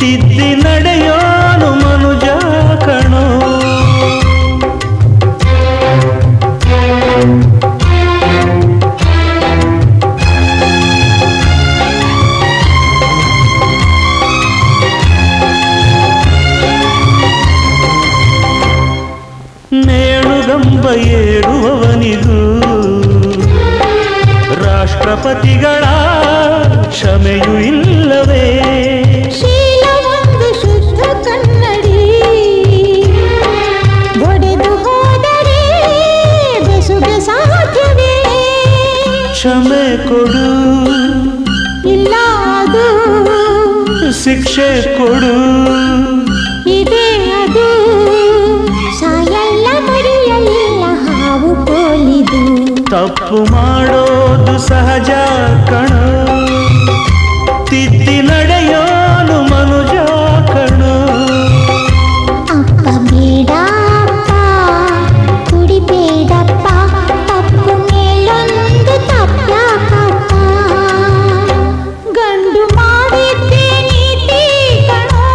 ತಿದ್ದಿ ನಡೆಯೋನು ಮನುಜ ಕಣೋ. ಮೇಳುಗಂಬ ಏಳುವವನಿಗೂ ರಾಷ್ಟ್ರಪತಿಗಳ ಕ್ಷಮೆಯೂ ಇಲ್ಲವೇ? ಶೀಲವೊಂದು ಶುದ್ಧ ಕನ್ನಡಿ ಒಡೆದು ಹೋದರೆ ಬೆಸುಗೆ ಸಾಧ್ಯವೇ? ಕ್ಷಮೆ ಕೊಡು, ಇಲ್ಲ ಅದು ಶಿಕ್ಷೆ ಕೊಡು, ಇದೇ ಅದು ಸಾಯಲ್ಲ ಮರಿಯಲ್ಲ ಹಾವು ಕೋಲಿದು. ತಪ್ಪು ಮಾಡೋದು ಸಹಜ ಕಣೋ, ತಿದ್ದಿ ನಡೆಯೋನು ಮನುಜ ಕಣೋ. ಅಪ್ಪ ಬೇಡಪ್ಪ ಕುಡಿಬೇಡಪ್ಪ, ತಪ್ಪು ಮೇಲೊಂದು ತಪ್ಪ್ಯಾಕಪ್ಪ, ಗಂಡು ಮಾಡಿದ್ದೆ ನೀತಿ ಕಣೋ,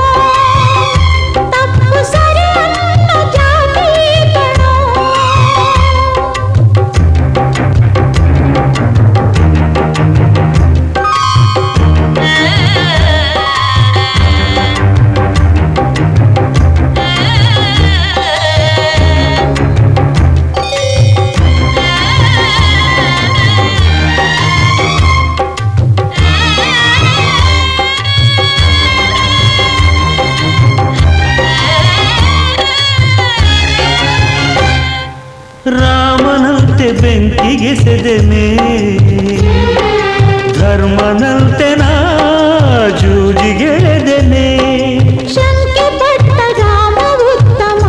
ತಪ್ಪು ಸರಿ ಅನ್ನೋ ಜಾತಿ ಕಣೋ. ರಾಮನಂತೆ ಬೆಂಕಿಗೆ ಸೆದೆನೆ, ಧರ್ಮನಂತೆ ನಾ ಜೂಜಿಗೆಳೆದೆನೆ, ಶಂಕೆ ಪಟ್ಟ ರಾಮ ಉತ್ತಮ,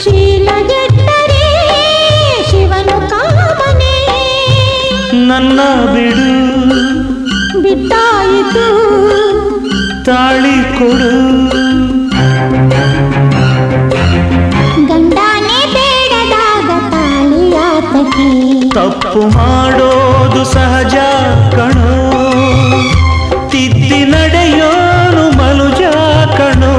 ಶೀಲಗೆಟ್ಟರೆ ಶಿವನು ಕಾಮನೆ. ನನ್ನ ಬಿಡು, ಬಿಟ್ಟಾಯಿತು ತಾಳಿ ಕೊಡು, ತಪ್ಪು ಮಾಡೋದು ಸಹಜ ಕಣೋ, ತಿದ್ದಿ ನಡೆಯೋನು ಮನುಜ ಕಣೋ.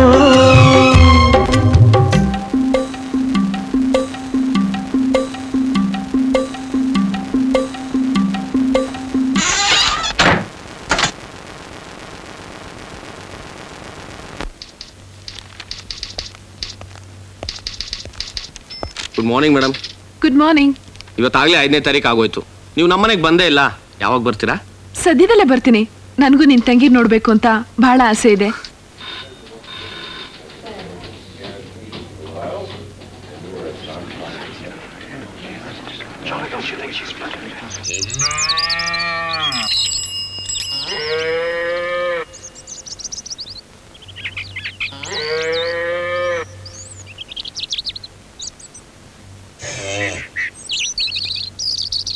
Good morning madam. Good morning. ಇವತ್ತಾಗಲೇ 5ನೇ ತಾರೀಕು ಆಗೋಯ್ತು, ನೀವು ನಮ್ಮನೆಗೆ ಬಂದೇ ಇಲ್ಲ. ಯಾವಾಗ ಬರ್ತೀರಾ? ಸದ್ಯದಲ್ಲೇ ಬರ್ತೀನಿ, ನನಗೂ ನಿನ್ನ ತಂಗಿ ನೋಡಬೇಕು ಅಂತ ಬಹಳ ಆಸೆ ಇದೆ.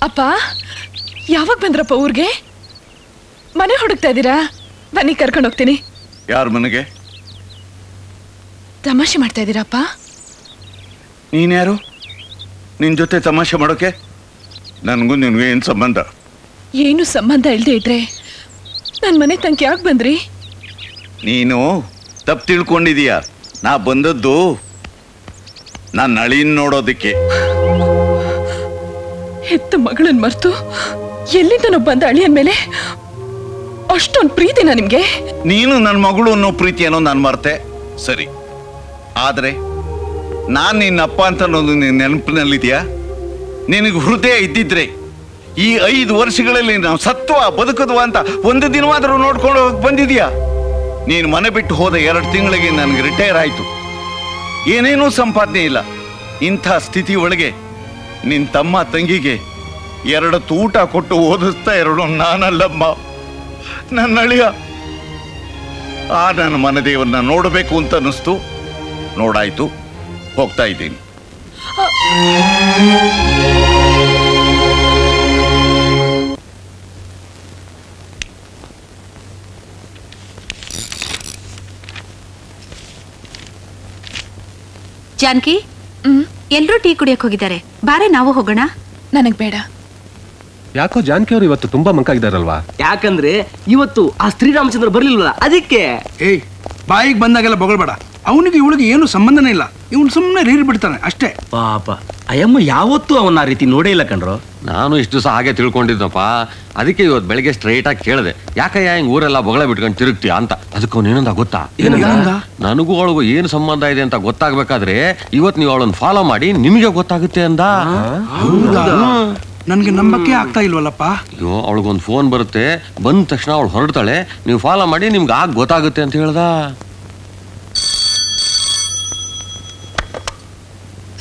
ಅಪ್ಪ, ಯಾವಾಗ ಬಂದ್ರಪ್ಪ ಊರಿಗೆ? ಮನೆ ಹುಡುಕ್ತಾ ಇದ್ದೀರಾ? ಬನ್ನಿ, ಕರ್ಕೊಂಡು ಹೋಗ್ತೀನಿ. ಯಾರ ಮನೆಗೆ? ತಮಾಷೆ ಮಾಡ್ತಾ ಇದ್ದೀರಪ್ಪ. ನೀನ್ಯಾರು? ನಿನ್ನ ಜೊತೆ ತಮಾಷೆ ಮಾಡೋಕೆ? ನನಗೂ ನಿನಗೆ ಏನು ಸಂಬಂಧ? ಏನು ಸಂಬಂಧ ಇಲ್ಲದೆ ಇದ್ರೆ ನನ್ನ ಮನೆ ತನಕ ಯಾಕೆ ಬಂದ್ರಿ? ನೀನು ತಪ್ಪು ತಿಳ್ಕೊಂಡಿದೀಯ. ನಾ ಬಂದದ್ದು ನಾನು ನಳಿನ ನೋಡೋದಕ್ಕೆ. ಹೆತ್ತ ಮಗಳನ್ನ ಮರೆತು ಎಲ್ಲಿಂದನೋ ಬಂದ ಅಳಿಯನ್ ಮೇಲೆ ಅಷ್ಟೊಂದು ಪ್ರೀತಿನ ನಿಮ್ಗೆ? ನೀನು ನನ್ನ ಮಗಳು ಅನ್ನೋ ಪ್ರೀತಿಯನ್ನೋ ನಾನು ಮರ್ತೆ, ಸರಿ. ಆದರೆ ನಾನು ನಿನ್ನ ಅಪ್ಪ ಅಂತ ಅನ್ನೋದು ನಿನ್ನ ನೆನಪಿನಲ್ಲಿದೆಯಾ? ನಿನಗೆ ಹೃದಯ ಇದ್ದಿದ್ರೆ ಈ 5 ವರ್ಷಗಳಲ್ಲಿ ನಾವು ಸತ್ವ ಬದುಕದ್ವ ಅಂತ ಒಂದು ದಿನವಾದರೂ ನೋಡ್ಕೊಂಡು ಹೋಗಿ ಬಂದಿದೀಯಾ? ನೀನು ಮನೆ ಬಿಟ್ಟು ಹೋದ 2 ತಿಂಗಳಿಗೆ ನನಗೆ ರಿಟೈರ್ ಆಯಿತು. ಏನೇನೂ ಸಂಪಾದನೆ ಇಲ್ಲ. ಇಂಥ ಸ್ಥಿತಿ ಒಳಗೆ ನಿನ್ನ ತಮ್ಮ ತಂಗಿಗೆ 2 ಊಟ ಕೊಟ್ಟು ಓದಿಸ್ತಾ ಇರೋದು ನಾನಲ್ಲಮ್ಮ, ನನ್ನ ಅಳಿಯ. ಆ ನನ್ನ ಮನದೇವನ್ನ ನೋಡಬೇಕು ಅಂತ ಅನ್ನಿಸ್ತು. ನೋಡಾಯ್ತು, ಹೋಗ್ತಾ ಇದ್ದೀನಿ. ಜಾನಕಿ, ಎಲ್ಲರೂ ಟೀ ಕುಡಿಯಕ್ಕೆ ಹೋಗಿದ್ದಾರೆ. ಬಾರೆ, ನಾವು ಹೋಗೋಣ. ನನಗೆ ಬೇಡ. ಯಾಕೋ ಜಾನಕಿ ಅವರು ಇವತ್ತು ತುಂಬಾ ಮಂಕಾಗಿದಾರಲ್ವಾ? ಯಾಕಂದ್ರೆ ಇವತ್ತು ಆ ಶ್ರೀರಾಮಚಂದ್ರ ಬರ್ಲಿಲ್ವಲ್ಲ, ಅದಕ್ಕೆ. ಏಯ್, ಬಾಯಿಗೆ ಬಂದಾಗೆಲ್ಲ ಬೊಗಳಬೇಡ. ಅವನಿಗೆ ಇವಳಿಗೆ ಏನು ಸಂಬಂಧನೇ ಇಲ್ಲ. ಇವನು ಸುಮ್ಮನೆ ರೀರಿ ಬಿಡ್ತಾನೆ ಅಷ್ಟೇ. ಪಾಪ ಅಯ್ಯಮ್ಮ ಯಾವತ್ತೂ ಅವನ ಆ ರೀತಿ ನೋಡೇ ಇಲ್ಲ ಕಣ್ರೋ. ನಾನು ಇಷ್ಟು ದಿವಸ ಹಾಗೆ ತಿಳ್ಕೊಂಡಿದ್ದಪ್ಪ. ಅದಕ್ಕೆ ಇವತ್ತು ಬೆಳಗ್ಗೆ ಸ್ಟ್ರೈಟ್ ಆಗಿ ಕೇಳಿದೆ, ಯಾಕಯ್ಯ ಹಿಂಗ್ ಊರೆಲ್ಲ ಬೊಗಳ ಬಿಟ್ಕೊಂಡು ತಿರುಗ್ತೀಯ ಅಂತ. ಅದಕ್ಕೆ ಅವ್ನು ಏನೊಂದ ಗೊತ್ತಾ, ನನಗೂ ಅವಳಿಗೂ ಏನು ಸಂಬಂಧ ಇದೆ ಅಂತ ಗೊತ್ತಾಗ್ಬೇಕಾದ್ರೆ ಇವತ್ತು ನೀವು ಅವಳನ್ನು ಫಾಲೋ ಮಾಡಿ ನಿಮಗೆ ಗೊತ್ತಾಗುತ್ತೆ ಅಂದ. ನನಗೆ ನಂಬಕ್ಕೆ ಆಗ್ತಾ ಇಲ್ವಲ್ಲಪ್ಪ. ಅಯ್ಯೋ, ಅವಳಿಗೊಂದು ಫೋನ್ ಬರುತ್ತೆ, ಬಂದ ತಕ್ಷಣ ಅವಳು ಹೊರಡ್ತಾಳೆ. ನೀವು ಫಾಲೋ ಮಾಡಿ ನಿಮ್ಗೆ ಆಗ ಗೊತ್ತಾಗುತ್ತೆ ಅಂತ ಹೇಳ್ದ.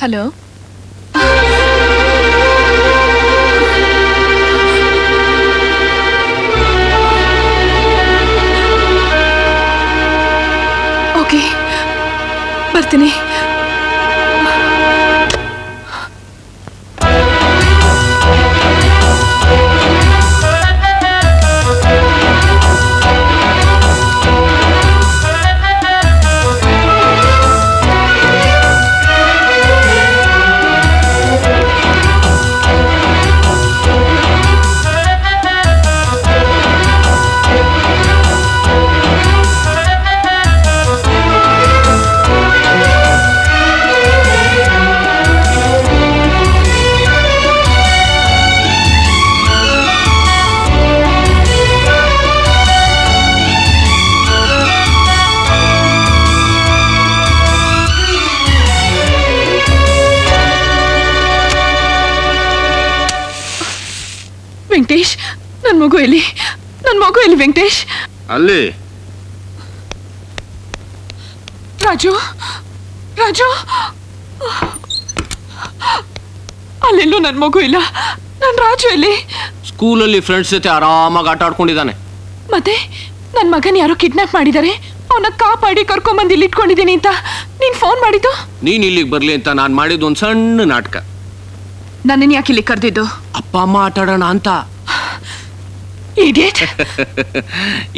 ಹಲೋ, ಓಕೆ, ಬರ್ತೀನಿ. ವೆಂಕಟೇಶ್, ನನ್ನ ಮಗು ಎಲ್ಲಿ ವೆಂಕಟೇಶ್? ಅಲ್ಲಿ. ರಾಜು, ಅಲ್ಲೆಲ್ಲೂ ನನ್ನ ಮಗು ಇಲ್ಲ. ನನ್ನ ರಾಜು ಎಲ್ಲಿ? ಸ್ಕೂಲಲ್ಲಿ ಫ್ರೆಂಡ್ಸ್ ಜೊತೆ ಆರಾಮಾಗಿ ಆಟ ಆಡ್ಕೊಂಡಿದ್ದಾನೆ. ಮತ್ತೆ ನನ್ನ ಮಗನ ಯಾರೋ ಕಿಡ್ನಾಪ್ ಮಾಡಿದ್ದಾರೆ. ಅವನ ಕಾಪಾಡಿ ಕರ್ಕೊಂಡ್ಬಂದು ಇಲ್ಲಿ ಇಟ್ಕೊಂಡಿದ್ದೀನಿ ಅಂತ ನೀನು ಫೋನ್ ಮಾಡಿದ್ದು? ನೀನು ಇಲ್ಲಿಗೆ ಬರಲಿ ಅಂತ ನಾನು ಮಾಡಿದ್ದು ಒಂದು ಸಣ್ಣ ನಾಟಕ. ನನ್ನನ್ನು ಯಾಕೆ ಇಲ್ಲಿ ಕರೆದಿದ್ದು? ಅಪ್ಪ ಅಮ್ಮ ಆಟ ಆಡೋಣ ಅಂತ.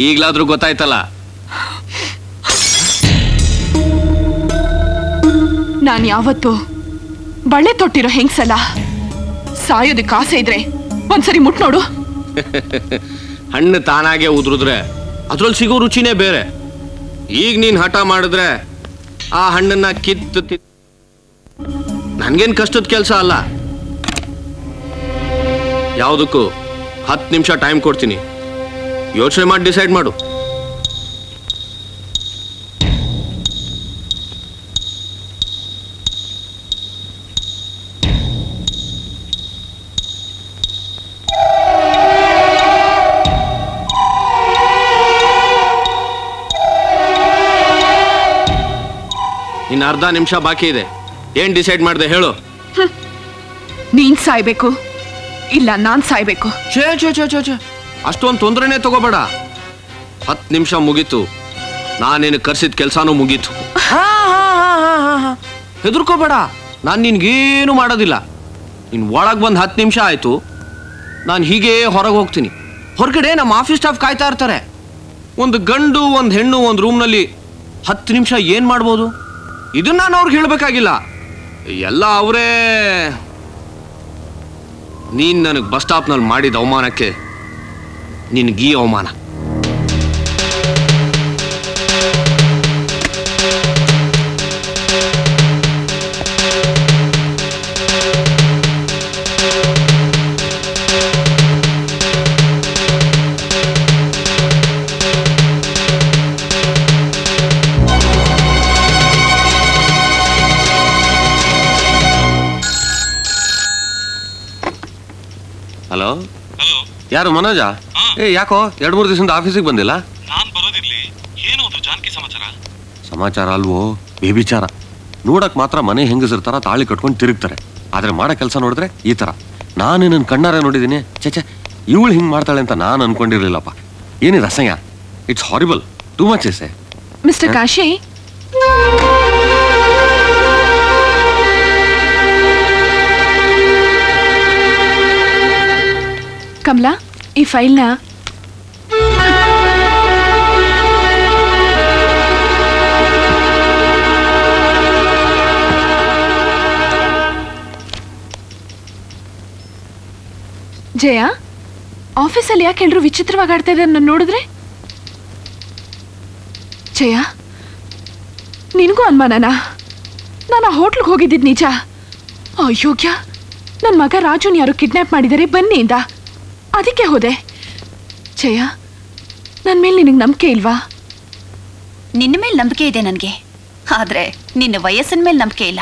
ಈಗಲಾದ್ರೂ ಗೊತ್ತಾಯ್ತಲ್ಲ. ನಾನು ಯಾವತ್ತು ಬಳೆ ತೊಟ್ಟಿರೋ ಹೆಂಗ್ಸಲ್ಲ. ಸಾಯೋದಕ್ಕೆ ಆಸೆ ಇದ್ರೆ ಒಂದ್ಸರಿ ಮುಟ್ ನೋಡು. ಹಣ್ಣು ತಾನಾಗೆ ಉದುರಿದ್ರೆ ಅದ್ರಲ್ಲಿ ಸಿಗೋ ರುಚಿನೇ ಬೇರೆ. ಈಗ ನೀನ್ ಹಠ ಮಾಡಿದ್ರೆ ಆ ಹಣ್ಣನ್ನ ಕಿತ್ತು. ನನ್ಗೇನ್ ಕಷ್ಟದ ಕೆಲಸ ಅಲ್ಲ. ಯಾವುದಕ್ಕೂ 10 ನಿಮಿಷ ಟೈಮ್ ಕೊಡ್ತೀನಿ. ಯೋಚನೆ ಮಾಡಿ ಡಿಸೈಡ್ ಮಾಡು. ಇನ್ನು 1/2 ನಿಮಿಷ ಬಾಕಿ ಇದೆ. ಏನ್ ಡಿಸೈಡ್ ಮಾಡಿದೆ ಹೇಳು. ನೀನ್ ಸಾಯ್ಬೇಕು, ಇಲ್ಲ ನಾನ್ ಸಾಯ್ಬೇಕು. ಛೇ ಛೇ ಛೇ ಛೇ ಛೇ, ಅಷ್ಟೊಂದು ತೊಂದರೆನೇ ತಗೋಬೇಡ. 10 ನಿಮಿಷ ಮುಗೀತು, ನಾನೇನು ಕರ್ಸಿದ ಕೆಲಸನೂ ಮುಗೀತು. ಹೆದರ್ಕೋಬೇಡ, ನಾನು ನಿನ್ಗೇನು ಮಾಡೋದಿಲ್ಲ. ನೀನು ಒಳಗೆ ಬಂದು 10 ನಿಮಿಷ ಆಯಿತು, ನಾನು ಹೀಗೇ ಹೊರಗೆ ಹೋಗ್ತೀನಿ. ಹೊರಗಡೆ ನಮ್ಮ ಆಫೀಸ್ ಸ್ಟಾಫ್ ಕಾಯ್ತಾ ಇರ್ತಾರೆ. ಒಂದು ಗಂಡು ಒಂದು ಹೆಣ್ಣು ಒಂದು ರೂಮ್ನಲ್ಲಿ 10 ನಿಮಿಷ ಏನು ಮಾಡ್ಬೋದು? ಇದನ್ನ ನಾನು ಅವ್ರಿಗೆ ಹೇಳಬೇಕಾಗಿಲ್ಲ, ಎಲ್ಲ ಅವರೇ. ನೀನು ನನಗೆ ಬಸ್ ಸ್ಟಾಪ್ನಲ್ಲಿ ಮಾಡಿದ ಅವಮಾನಕ್ಕೆ ನಿನಗೀ ಅವಮಾನ. ಯಾರು, ಮನೋಜಾ? ಏ, ಯಾಕೋ 2-3 ದಿವಸದಿಂದ ಆಫೀಸಿಗೆ ಬಂದಿಲ್ಲ. जानकी समाचार अल्वो बेबिचार नोडक मात्र मने हेंगसर ताळि कट्कोंड तिरुगुत्तारे आदरे माडो केलस नोडिद्रे ई तर नानु निन्न कण्णारे नोडिदीनि चेचे इवळु हिंग माड्ताळे अंत नानु अನ್ಕೊಂಡಿರಲಿಲ್ಲಪ್ಪ ಏನಿದು ಅಸಹ್ಯ it's horrible too much is mister Kashi Kamala ಈ ಫೈಲ್ ನ ಜಯ ಆಫೀಸ್ ಅಲ್ಲಿ ಯಾಕೆ ಎಲ್ಲರೂ ವಿಚಿತ್ರವಾಗಿ ಆಡ್ತಾ ಇದ್ದಾರೆ ನಾನು ನೋಡಿದ್ರೆ ಜಯ ನಿನಗೂ ಅನುಮಾನನಾ ನಾನು ಹೋಟೆಲ್ಗೆ ಹೋಗಿದ್ದಿದ್ದು ನಿಜ ಅಯೋಗ್ಯ ನನ್ನ ಮಗ ರಾಜುನ ಯಾರು ಕಿಡ್ನಾಪ್ ಮಾಡಿದ್ದಾರೆ ಬನ್ನಿಯಿಂದ ಅದಕ್ಕೆ ಹೋದೆ ಜಯ ನನ್ನ ಮೇಲೆ ನಿನಗೆ ನಂಬಿಕೆ ಇಲ್ವಾ ನಿನ್ನ ಮೇಲೆ ನಂಬಿಕೆ ಇದೆ ನನಗೆ ಆದರೆ ನಿನ್ನ ವಯಸ್ಸಿನ ಮೇಲೆ ನಂಬಿಕೆ ಇಲ್ಲ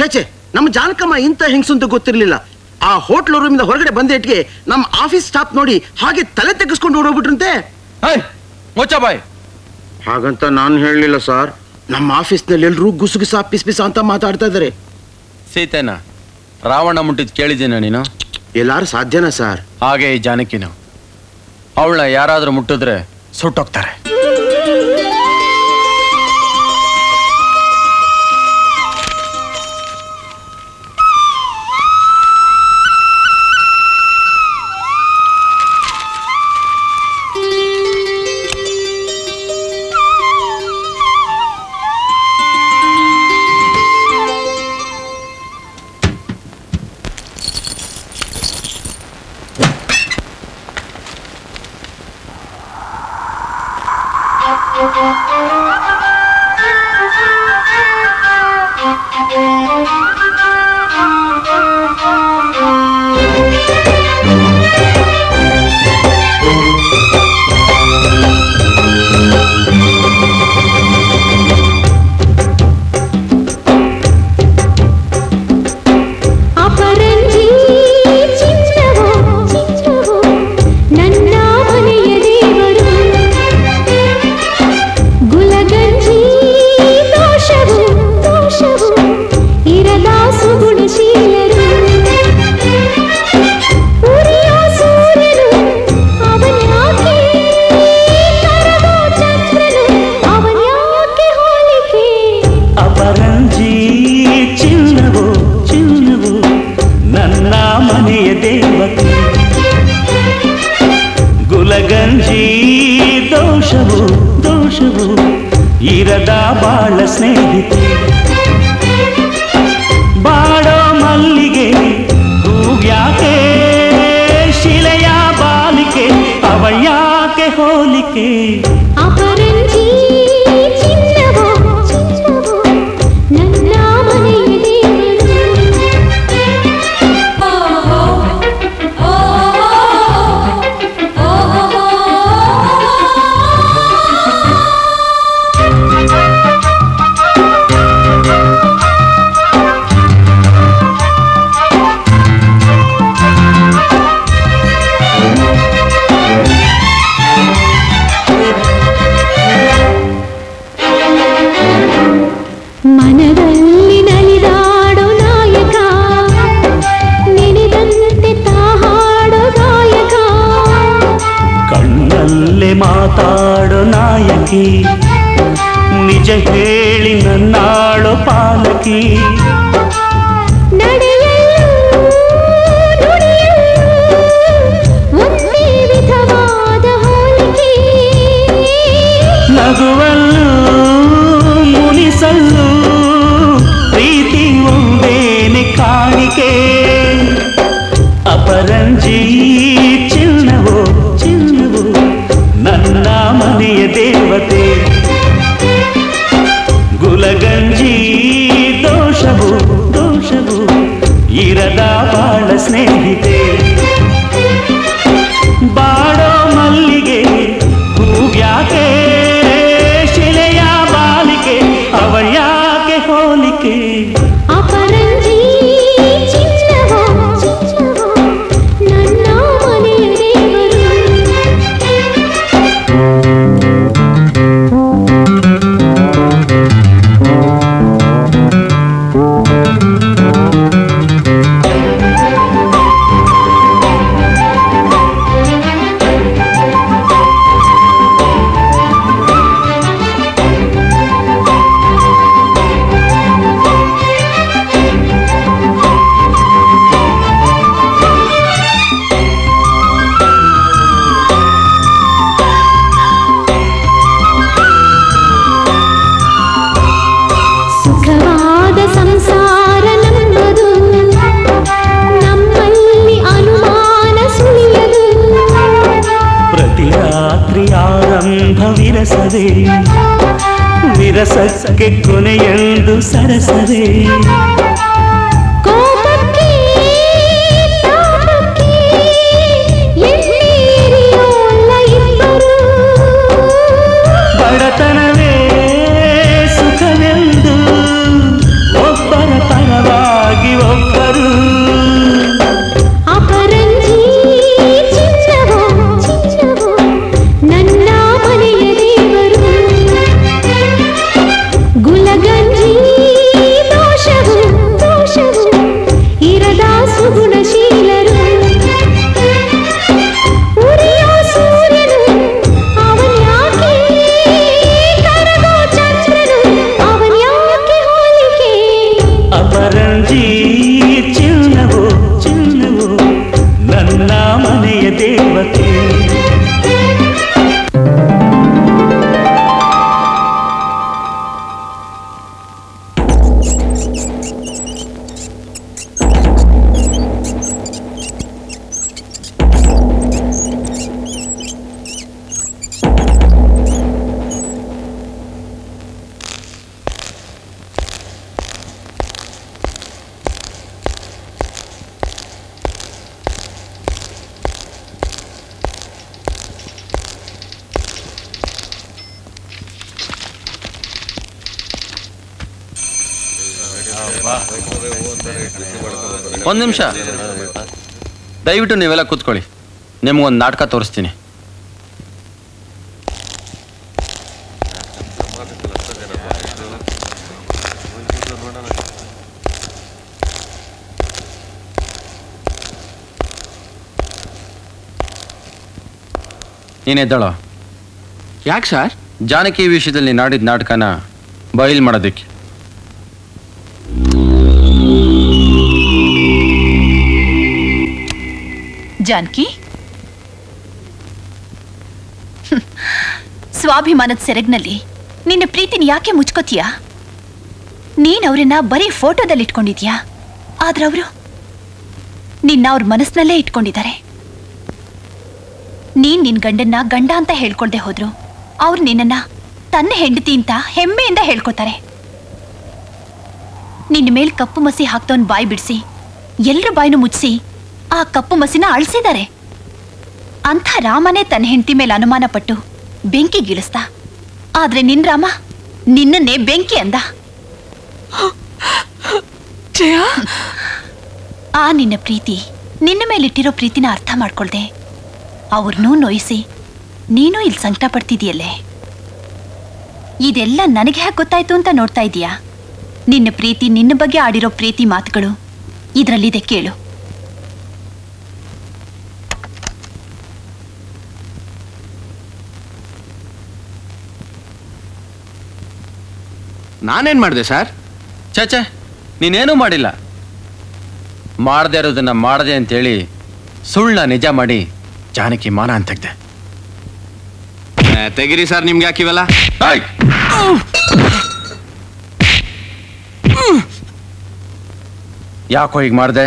ಚಾಚೆ ನಮ್ಮ ಜಾನಕಮ್ಮ ಇಂತ ಹೆಂಗಸಂತ ಗೊತ್ತಿರಲಿಲ್ಲ ಆ ಹೋಟೆಲ್ ರೂಮ್ ಇಂದ ಹೊರಗಡೆ ಬಂದಿದ್ದಕ್ಕೆ ನಮ್ಮ ಆಫೀಸ್ ಸ್ಟಾಫ್ ನೋಡಿ ಹಾಗೆ ತಲೆ ತೆಗೆಸ್ಕೊಂಡು ಓಡೋಗ್ಬಿಟ್ರಂತೆ ಹೇ ಮೋಚಾ ಬಾಯ್ ಹಾಗಂತ ನಾನು ಹೇಳಲಿಲ್ಲ ಸರ್ ನಮ್ಮ ಆಫೀಸ್ ನಲ್ಲಿ ಎಲ್ಲರೂ ಗುಸುಗುಸಾ ಪಿಸ್ಪಿಸಾ ಅಂತ ಮಾತಾಡ್ತಾ ಇದ್ದಾರೆ ಸೀತೆನಾ ರಾವಣ ಮುಟ್ಟಿದ್ ಕೇಳಿದೀನಾ ನೀನು ಎಲ್ಲರೂ ಸಾಧ್ಯನಾ ಸರ್ ಹಾಗೆ ಈ ಜಾನಕಿನ ಅವಳ ಯಾರಾದರೂ ಮುಟ್ಟಿದ್ರೆ ಸುಟ್ಟೋಗ್ತಾರೆ ಸರಸರೆ ವಿರಸಕ್ಕೆ ಕೊನೆಯಂದು ಸರಸರೆ ಬಡತನವೇ ಸುಖವೆಂದು ಒಬ್ಬರ ಪರವಾಗಿ ಒಬ್ಬರು ಒಂದು ನಿಮಿಷ ದಯವಿಟ್ಟು ನೀವೆಲ್ಲ ಕೂತ್ಕೊಳ್ಳಿ, ನಿಮಗೊಂದು ನಾಟಕ ತೋರಿಸ್ತೀನಿ. ನೀನೆದ್ದಾಳ ಯಾಕೆ ಸರ್? ಜಾನಕಿ ವಿಷಯದಲ್ಲಿ ನಾಡಿದ ನಾಟಕನ ಬಯಲು ಮಾಡೋದಕ್ಕೆ. ಜಾನಕಿ, ಸ್ವಾಭಿಮಾನದ ಸೆರಗ್ನಲ್ಲಿ ನಿನ್ನ ಪ್ರೀತಿನ ಯಾಕೆ ಮುಚ್ಕೋತೀಯಾ? ನೀನ್ ಅವ್ರನ್ನ ಬರೀ ಫೋಟೋದಲ್ಲಿ ಇಟ್ಕೊಂಡಿದ್ಯಾ, ಆದ್ರೆ ಅವರು ನಿನ್ನ ಅವ್ರ ಮನಸ್ಸಿನಲ್ಲೇ ಇಟ್ಕೊಂಡಿದ್ದಾರೆ. ನೀನ್ ನಿನ್ ಗಂಡನ್ನ ಗಂಡ ಅಂತ ಹೇಳ್ಕೊಳ್ದೆ ಹೋದ್ರು ಅವ್ರು ನಿನ್ನ ತನ್ನ ಹೆಂಡತಿ ಅಂತ ಹೆಮ್ಮೆಯಿಂದ ಹೇಳ್ಕೊತಾರೆ. ನಿನ್ನ ಮೇಲೆ ಕಪ್ಪು ಮಸಿ ಹಾಕ್ತವನ್ ಬಾಯಿ ಬಿಡಿಸಿ ಎಲ್ರ ಬಾಯಿನೂ ಮುಚ್ಚಿಸಿ ಆ ಕಪ್ಪು ಮಸಿನ ಅಳಿಸಿದ್ದಾರೆ. ಅಂಥ ರಾಮನೇ ತನ್ನ ಹೆಂಡತಿ ಮೇಲೆ ಅನುಮಾನ ಪಟ್ಟು ಬೆಂಕಿ ಗಿಳಿಸ್ದ, ಆದ್ರೆ ನಿನ್ ರಾಮ ನಿನ್ನನ್ನೇ ಬೆಂಕಿ ಅಂದ. ಆ ನಿನ್ನ ಪ್ರೀತಿ, ನಿನ್ನ ಮೇಲಿಟ್ಟಿರೋ ಪ್ರೀತಿನ ಅರ್ಥ ಮಾಡ್ಕೊಳ್ದೆ ಅವ್ರನ್ನೂ ನೋಯಿಸಿ ನೀನು ಇಲ್ಲಿ ಸಂಕಟ ಪಡ್ತಿದೀಯಲ್ಲೇ. ಇದೆಲ್ಲ ನನಗೆ ಯಾಕೆ ಗೊತ್ತಾಯ್ತು ಅಂತ ನೋಡ್ತಾ ಇದೀಯಾ? ನಿನ್ನ ಪ್ರೀತಿ, ನಿನ್ನ ಬಗ್ಗೆ ಆಡಿರೋ ಪ್ರೀತಿ ಮಾತುಗಳು ಇದರಲ್ಲಿದೆ, ಕೇಳು. ನಾನೇನು ಮಾಡಿದೆ ಸರ್? ಚಾಚೆ, ನೀನೇನೂ ಮಾಡಿಲ್ಲ. ಮಾಡದೆ ಇರೋದನ್ನು ಮಾಡದೆ ಅಂತೇಳಿ ಸುಳ್ಳ ನಿಜ ಮಾಡಿ ಜಾನಕಿ ಮಾನ ಅಂತ ತೆಗ್ದೆ. ತೆಗಿರಿ ಸರ್, ನಿಮ್ಗೆ ಹಾಕಿವಲ್ಲ. ಯಾಕೋ ಈಗ ಮಾಡಿದೆ?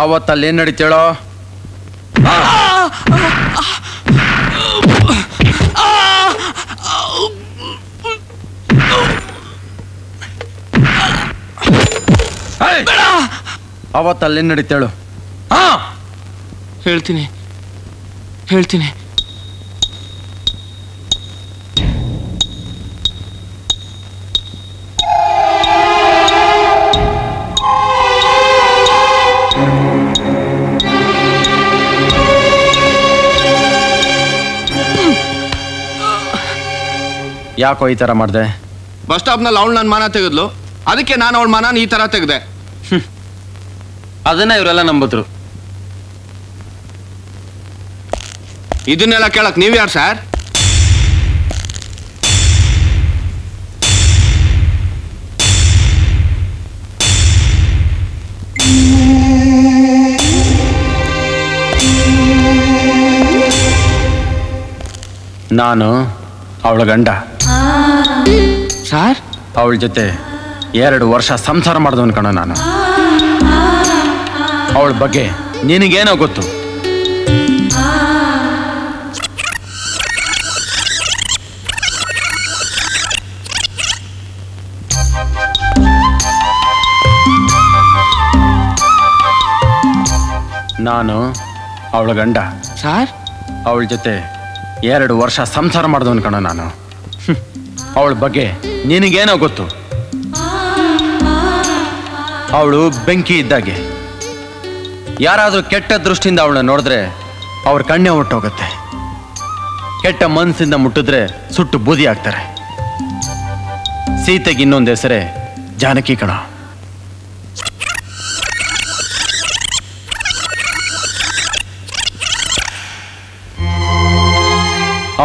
ಆವತ್ತಲ್ಲಿ ಏನ್ ನಡೀತೇಳೋ ಅವತ್ತಲ್ಲೇನ್ ನಡೀತೇಳು ಹೇಳ್ತೀನಿ ಹೇಳ್ತೀನಿ. ಯಾಕೋ ಈ ತರ ಮಾಡಿದೆ? ಬಸ್ ಸ್ಟಾಪ್ನಲ್ಲಿ ಅವಳು ನನ್ನ ಮಾನ ತೆಗೆದ್ಲು, ಅದಕ್ಕೆ ನಾನು ಅವಳ ಮಾನ ಈ ತರ ತೆಗೆದೆ. ಅದನ್ನ ಇವರೆಲ್ಲ ನಂಬಿದ್ರು. ಇದನ್ನೆಲ್ಲ ಕೇಳಕ್ ನೀವ್ ಯಾರು ಸರ್? ನಾನು ಅವಳ ಗಂಡ ಸರ್. ಅವಳ ಜೊತೆ 2 ವರ್ಷ ಸಂಸಾರ ಮಾಡಿದವನು ಕಣ ನಾನು. ಅವಳ ಬಗ್ಗೆ ನಿನಗೇನೋ ಗೊತ್ತು. ನಾನು ಅವಳ ಗಂಡ ಸರ್. ಅವಳ ಜೊತೆ 2 ವರ್ಷ ಸಂಸಾರ ಮಾಡಿದವನು ಕಣ ನಾನು. ಅವಳ ಬಗ್ಗೆ ನಿನಗೇನೋ ಗೊತ್ತು. ಅವಳು ಬೆಂಕಿ ಇದ್ದಾಗೆ. ಯಾರಾದರೂ ಕೆಟ್ಟ ದೃಷ್ಟಿಯಿಂದ ಅವಳನ್ನ ನೋಡಿದ್ರೆ ಅವ್ರ ಕಣ್ಣೆ ಹೊಟ್ಟೋಗುತ್ತೆ. ಕೆಟ್ಟ ಮನಸ್ಸಿಂದ ಮುಟ್ಟಿದ್ರೆ ಸುಟ್ಟು ಬೂದಿ ಆಗ್ತಾರೆ. ಸೀತೆಗೆ ಇನ್ನೊಂದು ಹೆಸರೇ ಜಾನಕಿ ಕಣ.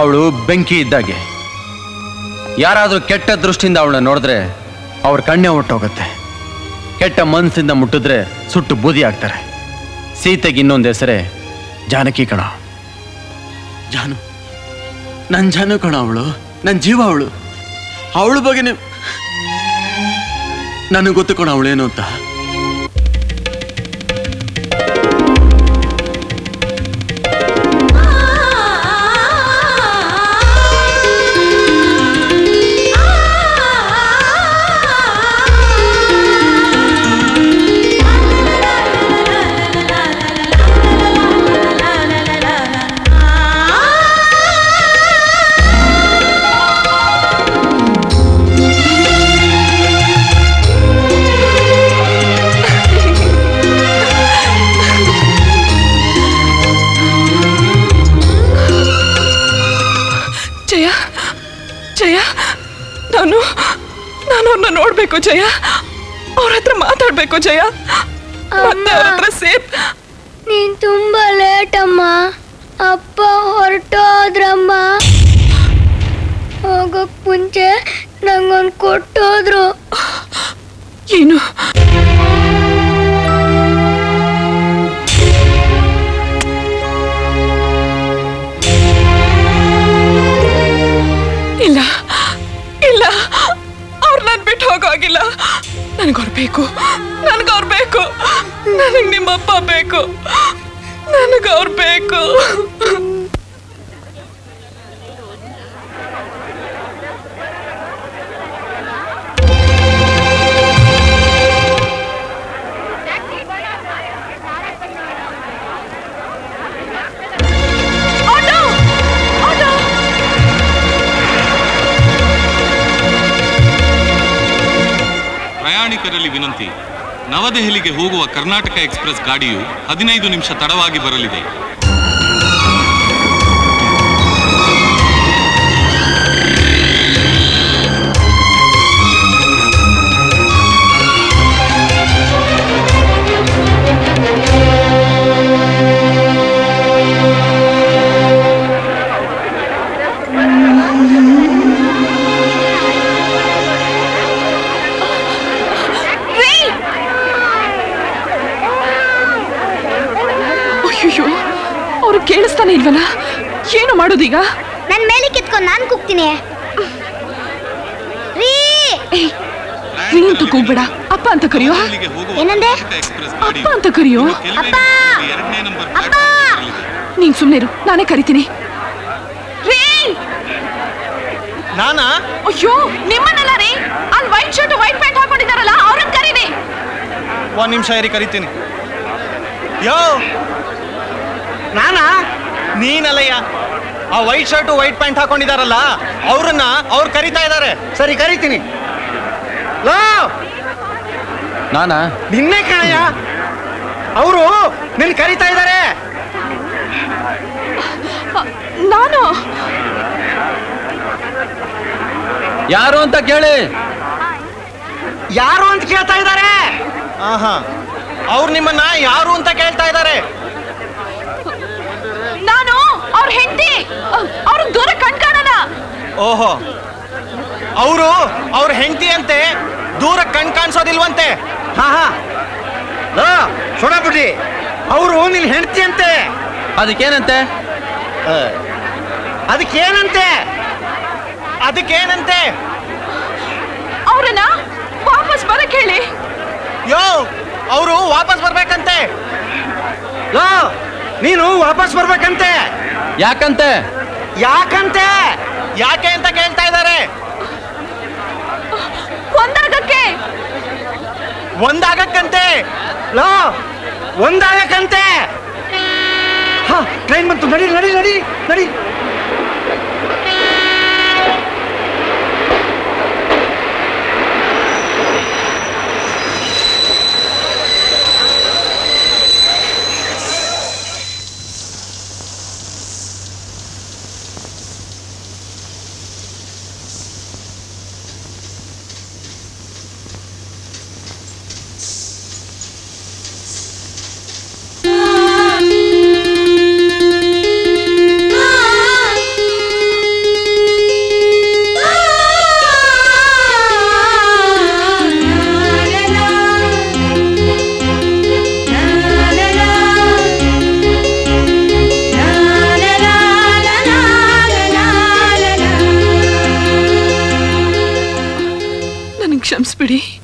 ಅವಳು ಬೆಂಕಿ ಇದ್ದಾಗೆ. ಯಾರಾದರೂ ಕೆಟ್ಟ ದೃಷ್ಟಿಯಿಂದ ಅವಳನ್ನ ನೋಡಿದ್ರೆ ಅವ್ರ ಕಣ್ಣೆ ಹೊಟ್ಟೋಗುತ್ತೆ. ಕೆಟ್ಟ ಮನಸ್ಸಿಂದ ಮುಟ್ಟಿದ್ರೆ ಸುಟ್ಟು ಬೂದಿ ಆಗ್ತಾರೆ. ಸೀತೆಗೆ ಇನ್ನೊಂದು ಹೆಸರೇ ಜಾನಕಿ ಕಣ. ಜಾನು, ನನ್ನ ಜಾನು ಕಣ. ಅವಳು ನನ್ನ ಜೀವ. ಅವಳು ಅವಳ ಬಗ್ಗೆ ನನಗೆ ಗೊತ್ತು ಕಣ ಅವಳೇನು ಅಂತ. ನೋಡ್ಬೇಕು ಜಯ, ಅವ್ರ ಹತ್ರ ಮಾತಾಡ್ಬೇಕು ಜಯ. ನೀನ್ ತುಂಬಾ ಲೇಟ್ ಅಮ್ಮ. ಅಪ್ಪ ಹೊರಟೋದ್ರಮ್ಮ. ಹೋಗಕ್ ಮುಂಚೆ ನಂಗೊಂದು ಕೊಟ್ಟೋದ್ರು. ಏನು? ಇಲ್ಲ ಇಲ್ಲ, ಬಿಟ್ಟು ಹೋಗಿಲ್ಲ. ನನ್ಗವ್ರು ಬೇಕು, ನನ್ಗವ್ರು ಬೇಕು, ನನಗ್ ನಿಮ್ಮಪ್ಪ ಬೇಕು, ನನ್ಗವ್ರು ಬೇಕು. ವಿನಂತಿ, ನವದೆಹಲಿಗೆ ಹೋಗುವ ಕರ್ನಾಟಕ ಎಕ್ಸ್‌ಪ್ರೆಸ್ ಗಾಡಿಯು 15 ನಿಮಿಷ ತಡವಾಗಿ ಬರಲಿದೆ. ಕೇಳಿಸ್ತಾನೆ ಇಲ್ವಲ್ಲ, ಏನು ಮಾಡೋದೀಗ? ನನ್ನ ಮೇಲೆ ಕಿತ್ಕೊಂಡು ನಾನು ಕೂಗ್ತೀನಿ. ರೀ ಅಂತ ಕೂಗ್ಬೇಡ, ಅಪ್ಪ ಅಂತ ಕರಿಯೋ. ಏನಂದೆ? ಅಪ್ಪ ಅಂತ ಕರಿಯೋ. ನೀನ್ ಸುಮ್ಮನೆ ಇರು, ನಾನೇ ಕರಿತೀನಿ. ರೀ ನಾನಾ? ಅಯ್ಯೋ ನಿಮ್ಮನ್ನೆಲ್ಲ ರೀ. ಅಲ್ಲಿ ವೈಟ್ ಶರ್ಟ್ ವೈಟ್ ಪ್ಯಾಂಟ್ ಹಾಕೊಂಡಿದ್ದಾರಲ್ಲ ಅವ್ರನ್ನ ಕರೀರಿ. 1 ನಿಮಿಷ ಇರಿ, ಕರಿತೀನಿ. ಯೋ ನಾನಾ? ನೀನಲ್ಲಯ್ಯ. ಆ ವೈಟ್ ಶರ್ಟು ವೈಟ್ ಪ್ಯಾಂಟ್ ಹಾಕೊಂಡಿದಾರಲ್ಲ ಅವ್ರನ್ನ ಅವ್ರು ಕರಿತಾ ಇದ್ದಾರೆ. ಸರಿ ಕರಿತೀನಿ. ನಾನಾ? ನಿನ್ನೆ ಕಣಯ್ಯ, ಅವರು ನಿನ್ನ ಕರಿತಾ ಇದ್ದಾರೆ. ನಾನು ಯಾರು ಅಂತ ಕೇಳಿ. ಯಾರು ಅಂತ ಕೇಳ್ತಾ ಇದ್ದಾರೆ. ಆಹಾ, ಅವ್ರು ನಿಮ್ಮನ್ನ ಯಾರು ಅಂತ ಕೇಳ್ತಾ ಇದ್ದಾರೆ. ಹೆಂಡತಿ ಅವ್ರ ದೂರ ಕಣ್ ಕಾಣಲ್ಲ. ಓಹೋ, ಅವರು ಅವ್ರ ಹೆಂಡತಿ ಅಂತೆ, ದೂರ ಕಣ್ ಕಾಣಿಸೋದಿಲ್ವಂತೆ. ಹಾ ಹಾ, ಸೊಡ ಬಿಡ್ರಿ, ಅವರು ನಿನ್ ಹೆಂಡತಿ ಅಂತೆ. ಅದಕ್ಕೇನಂತೆ? ಅದಕ್ಕೇನಂತೆ? ಅದಕ್ಕೇನಂತೆ? ಅವ್ರನ್ನ ಪಾಪ वापस बरक हेली यो ಅವರು ವಾಪಸ್ ಬರಬೇಕಂತೆ ಲೋ ನೀನು ವಾಪಸ್ ಬರಬೇಕಂತೆ ಯಾಕಂತೆ ಯಾಕಂತೆ ಯಾಕೆ ಅಂತ ಹೇಳ್ತಾ ಇದ್ದಾರೆ ಒಂದಾಗಕ್ಕಂತೆ ಲೋ ಒಂದಾಗಕ್ಕಂತೆ ಹಾ ಟ್ರೈನ್ ಬಂತು ನಡಿ ನಡಿ ನಡಿ ನಡಿ ಕ್ಷಮಿಸ್ಬಿಡಿ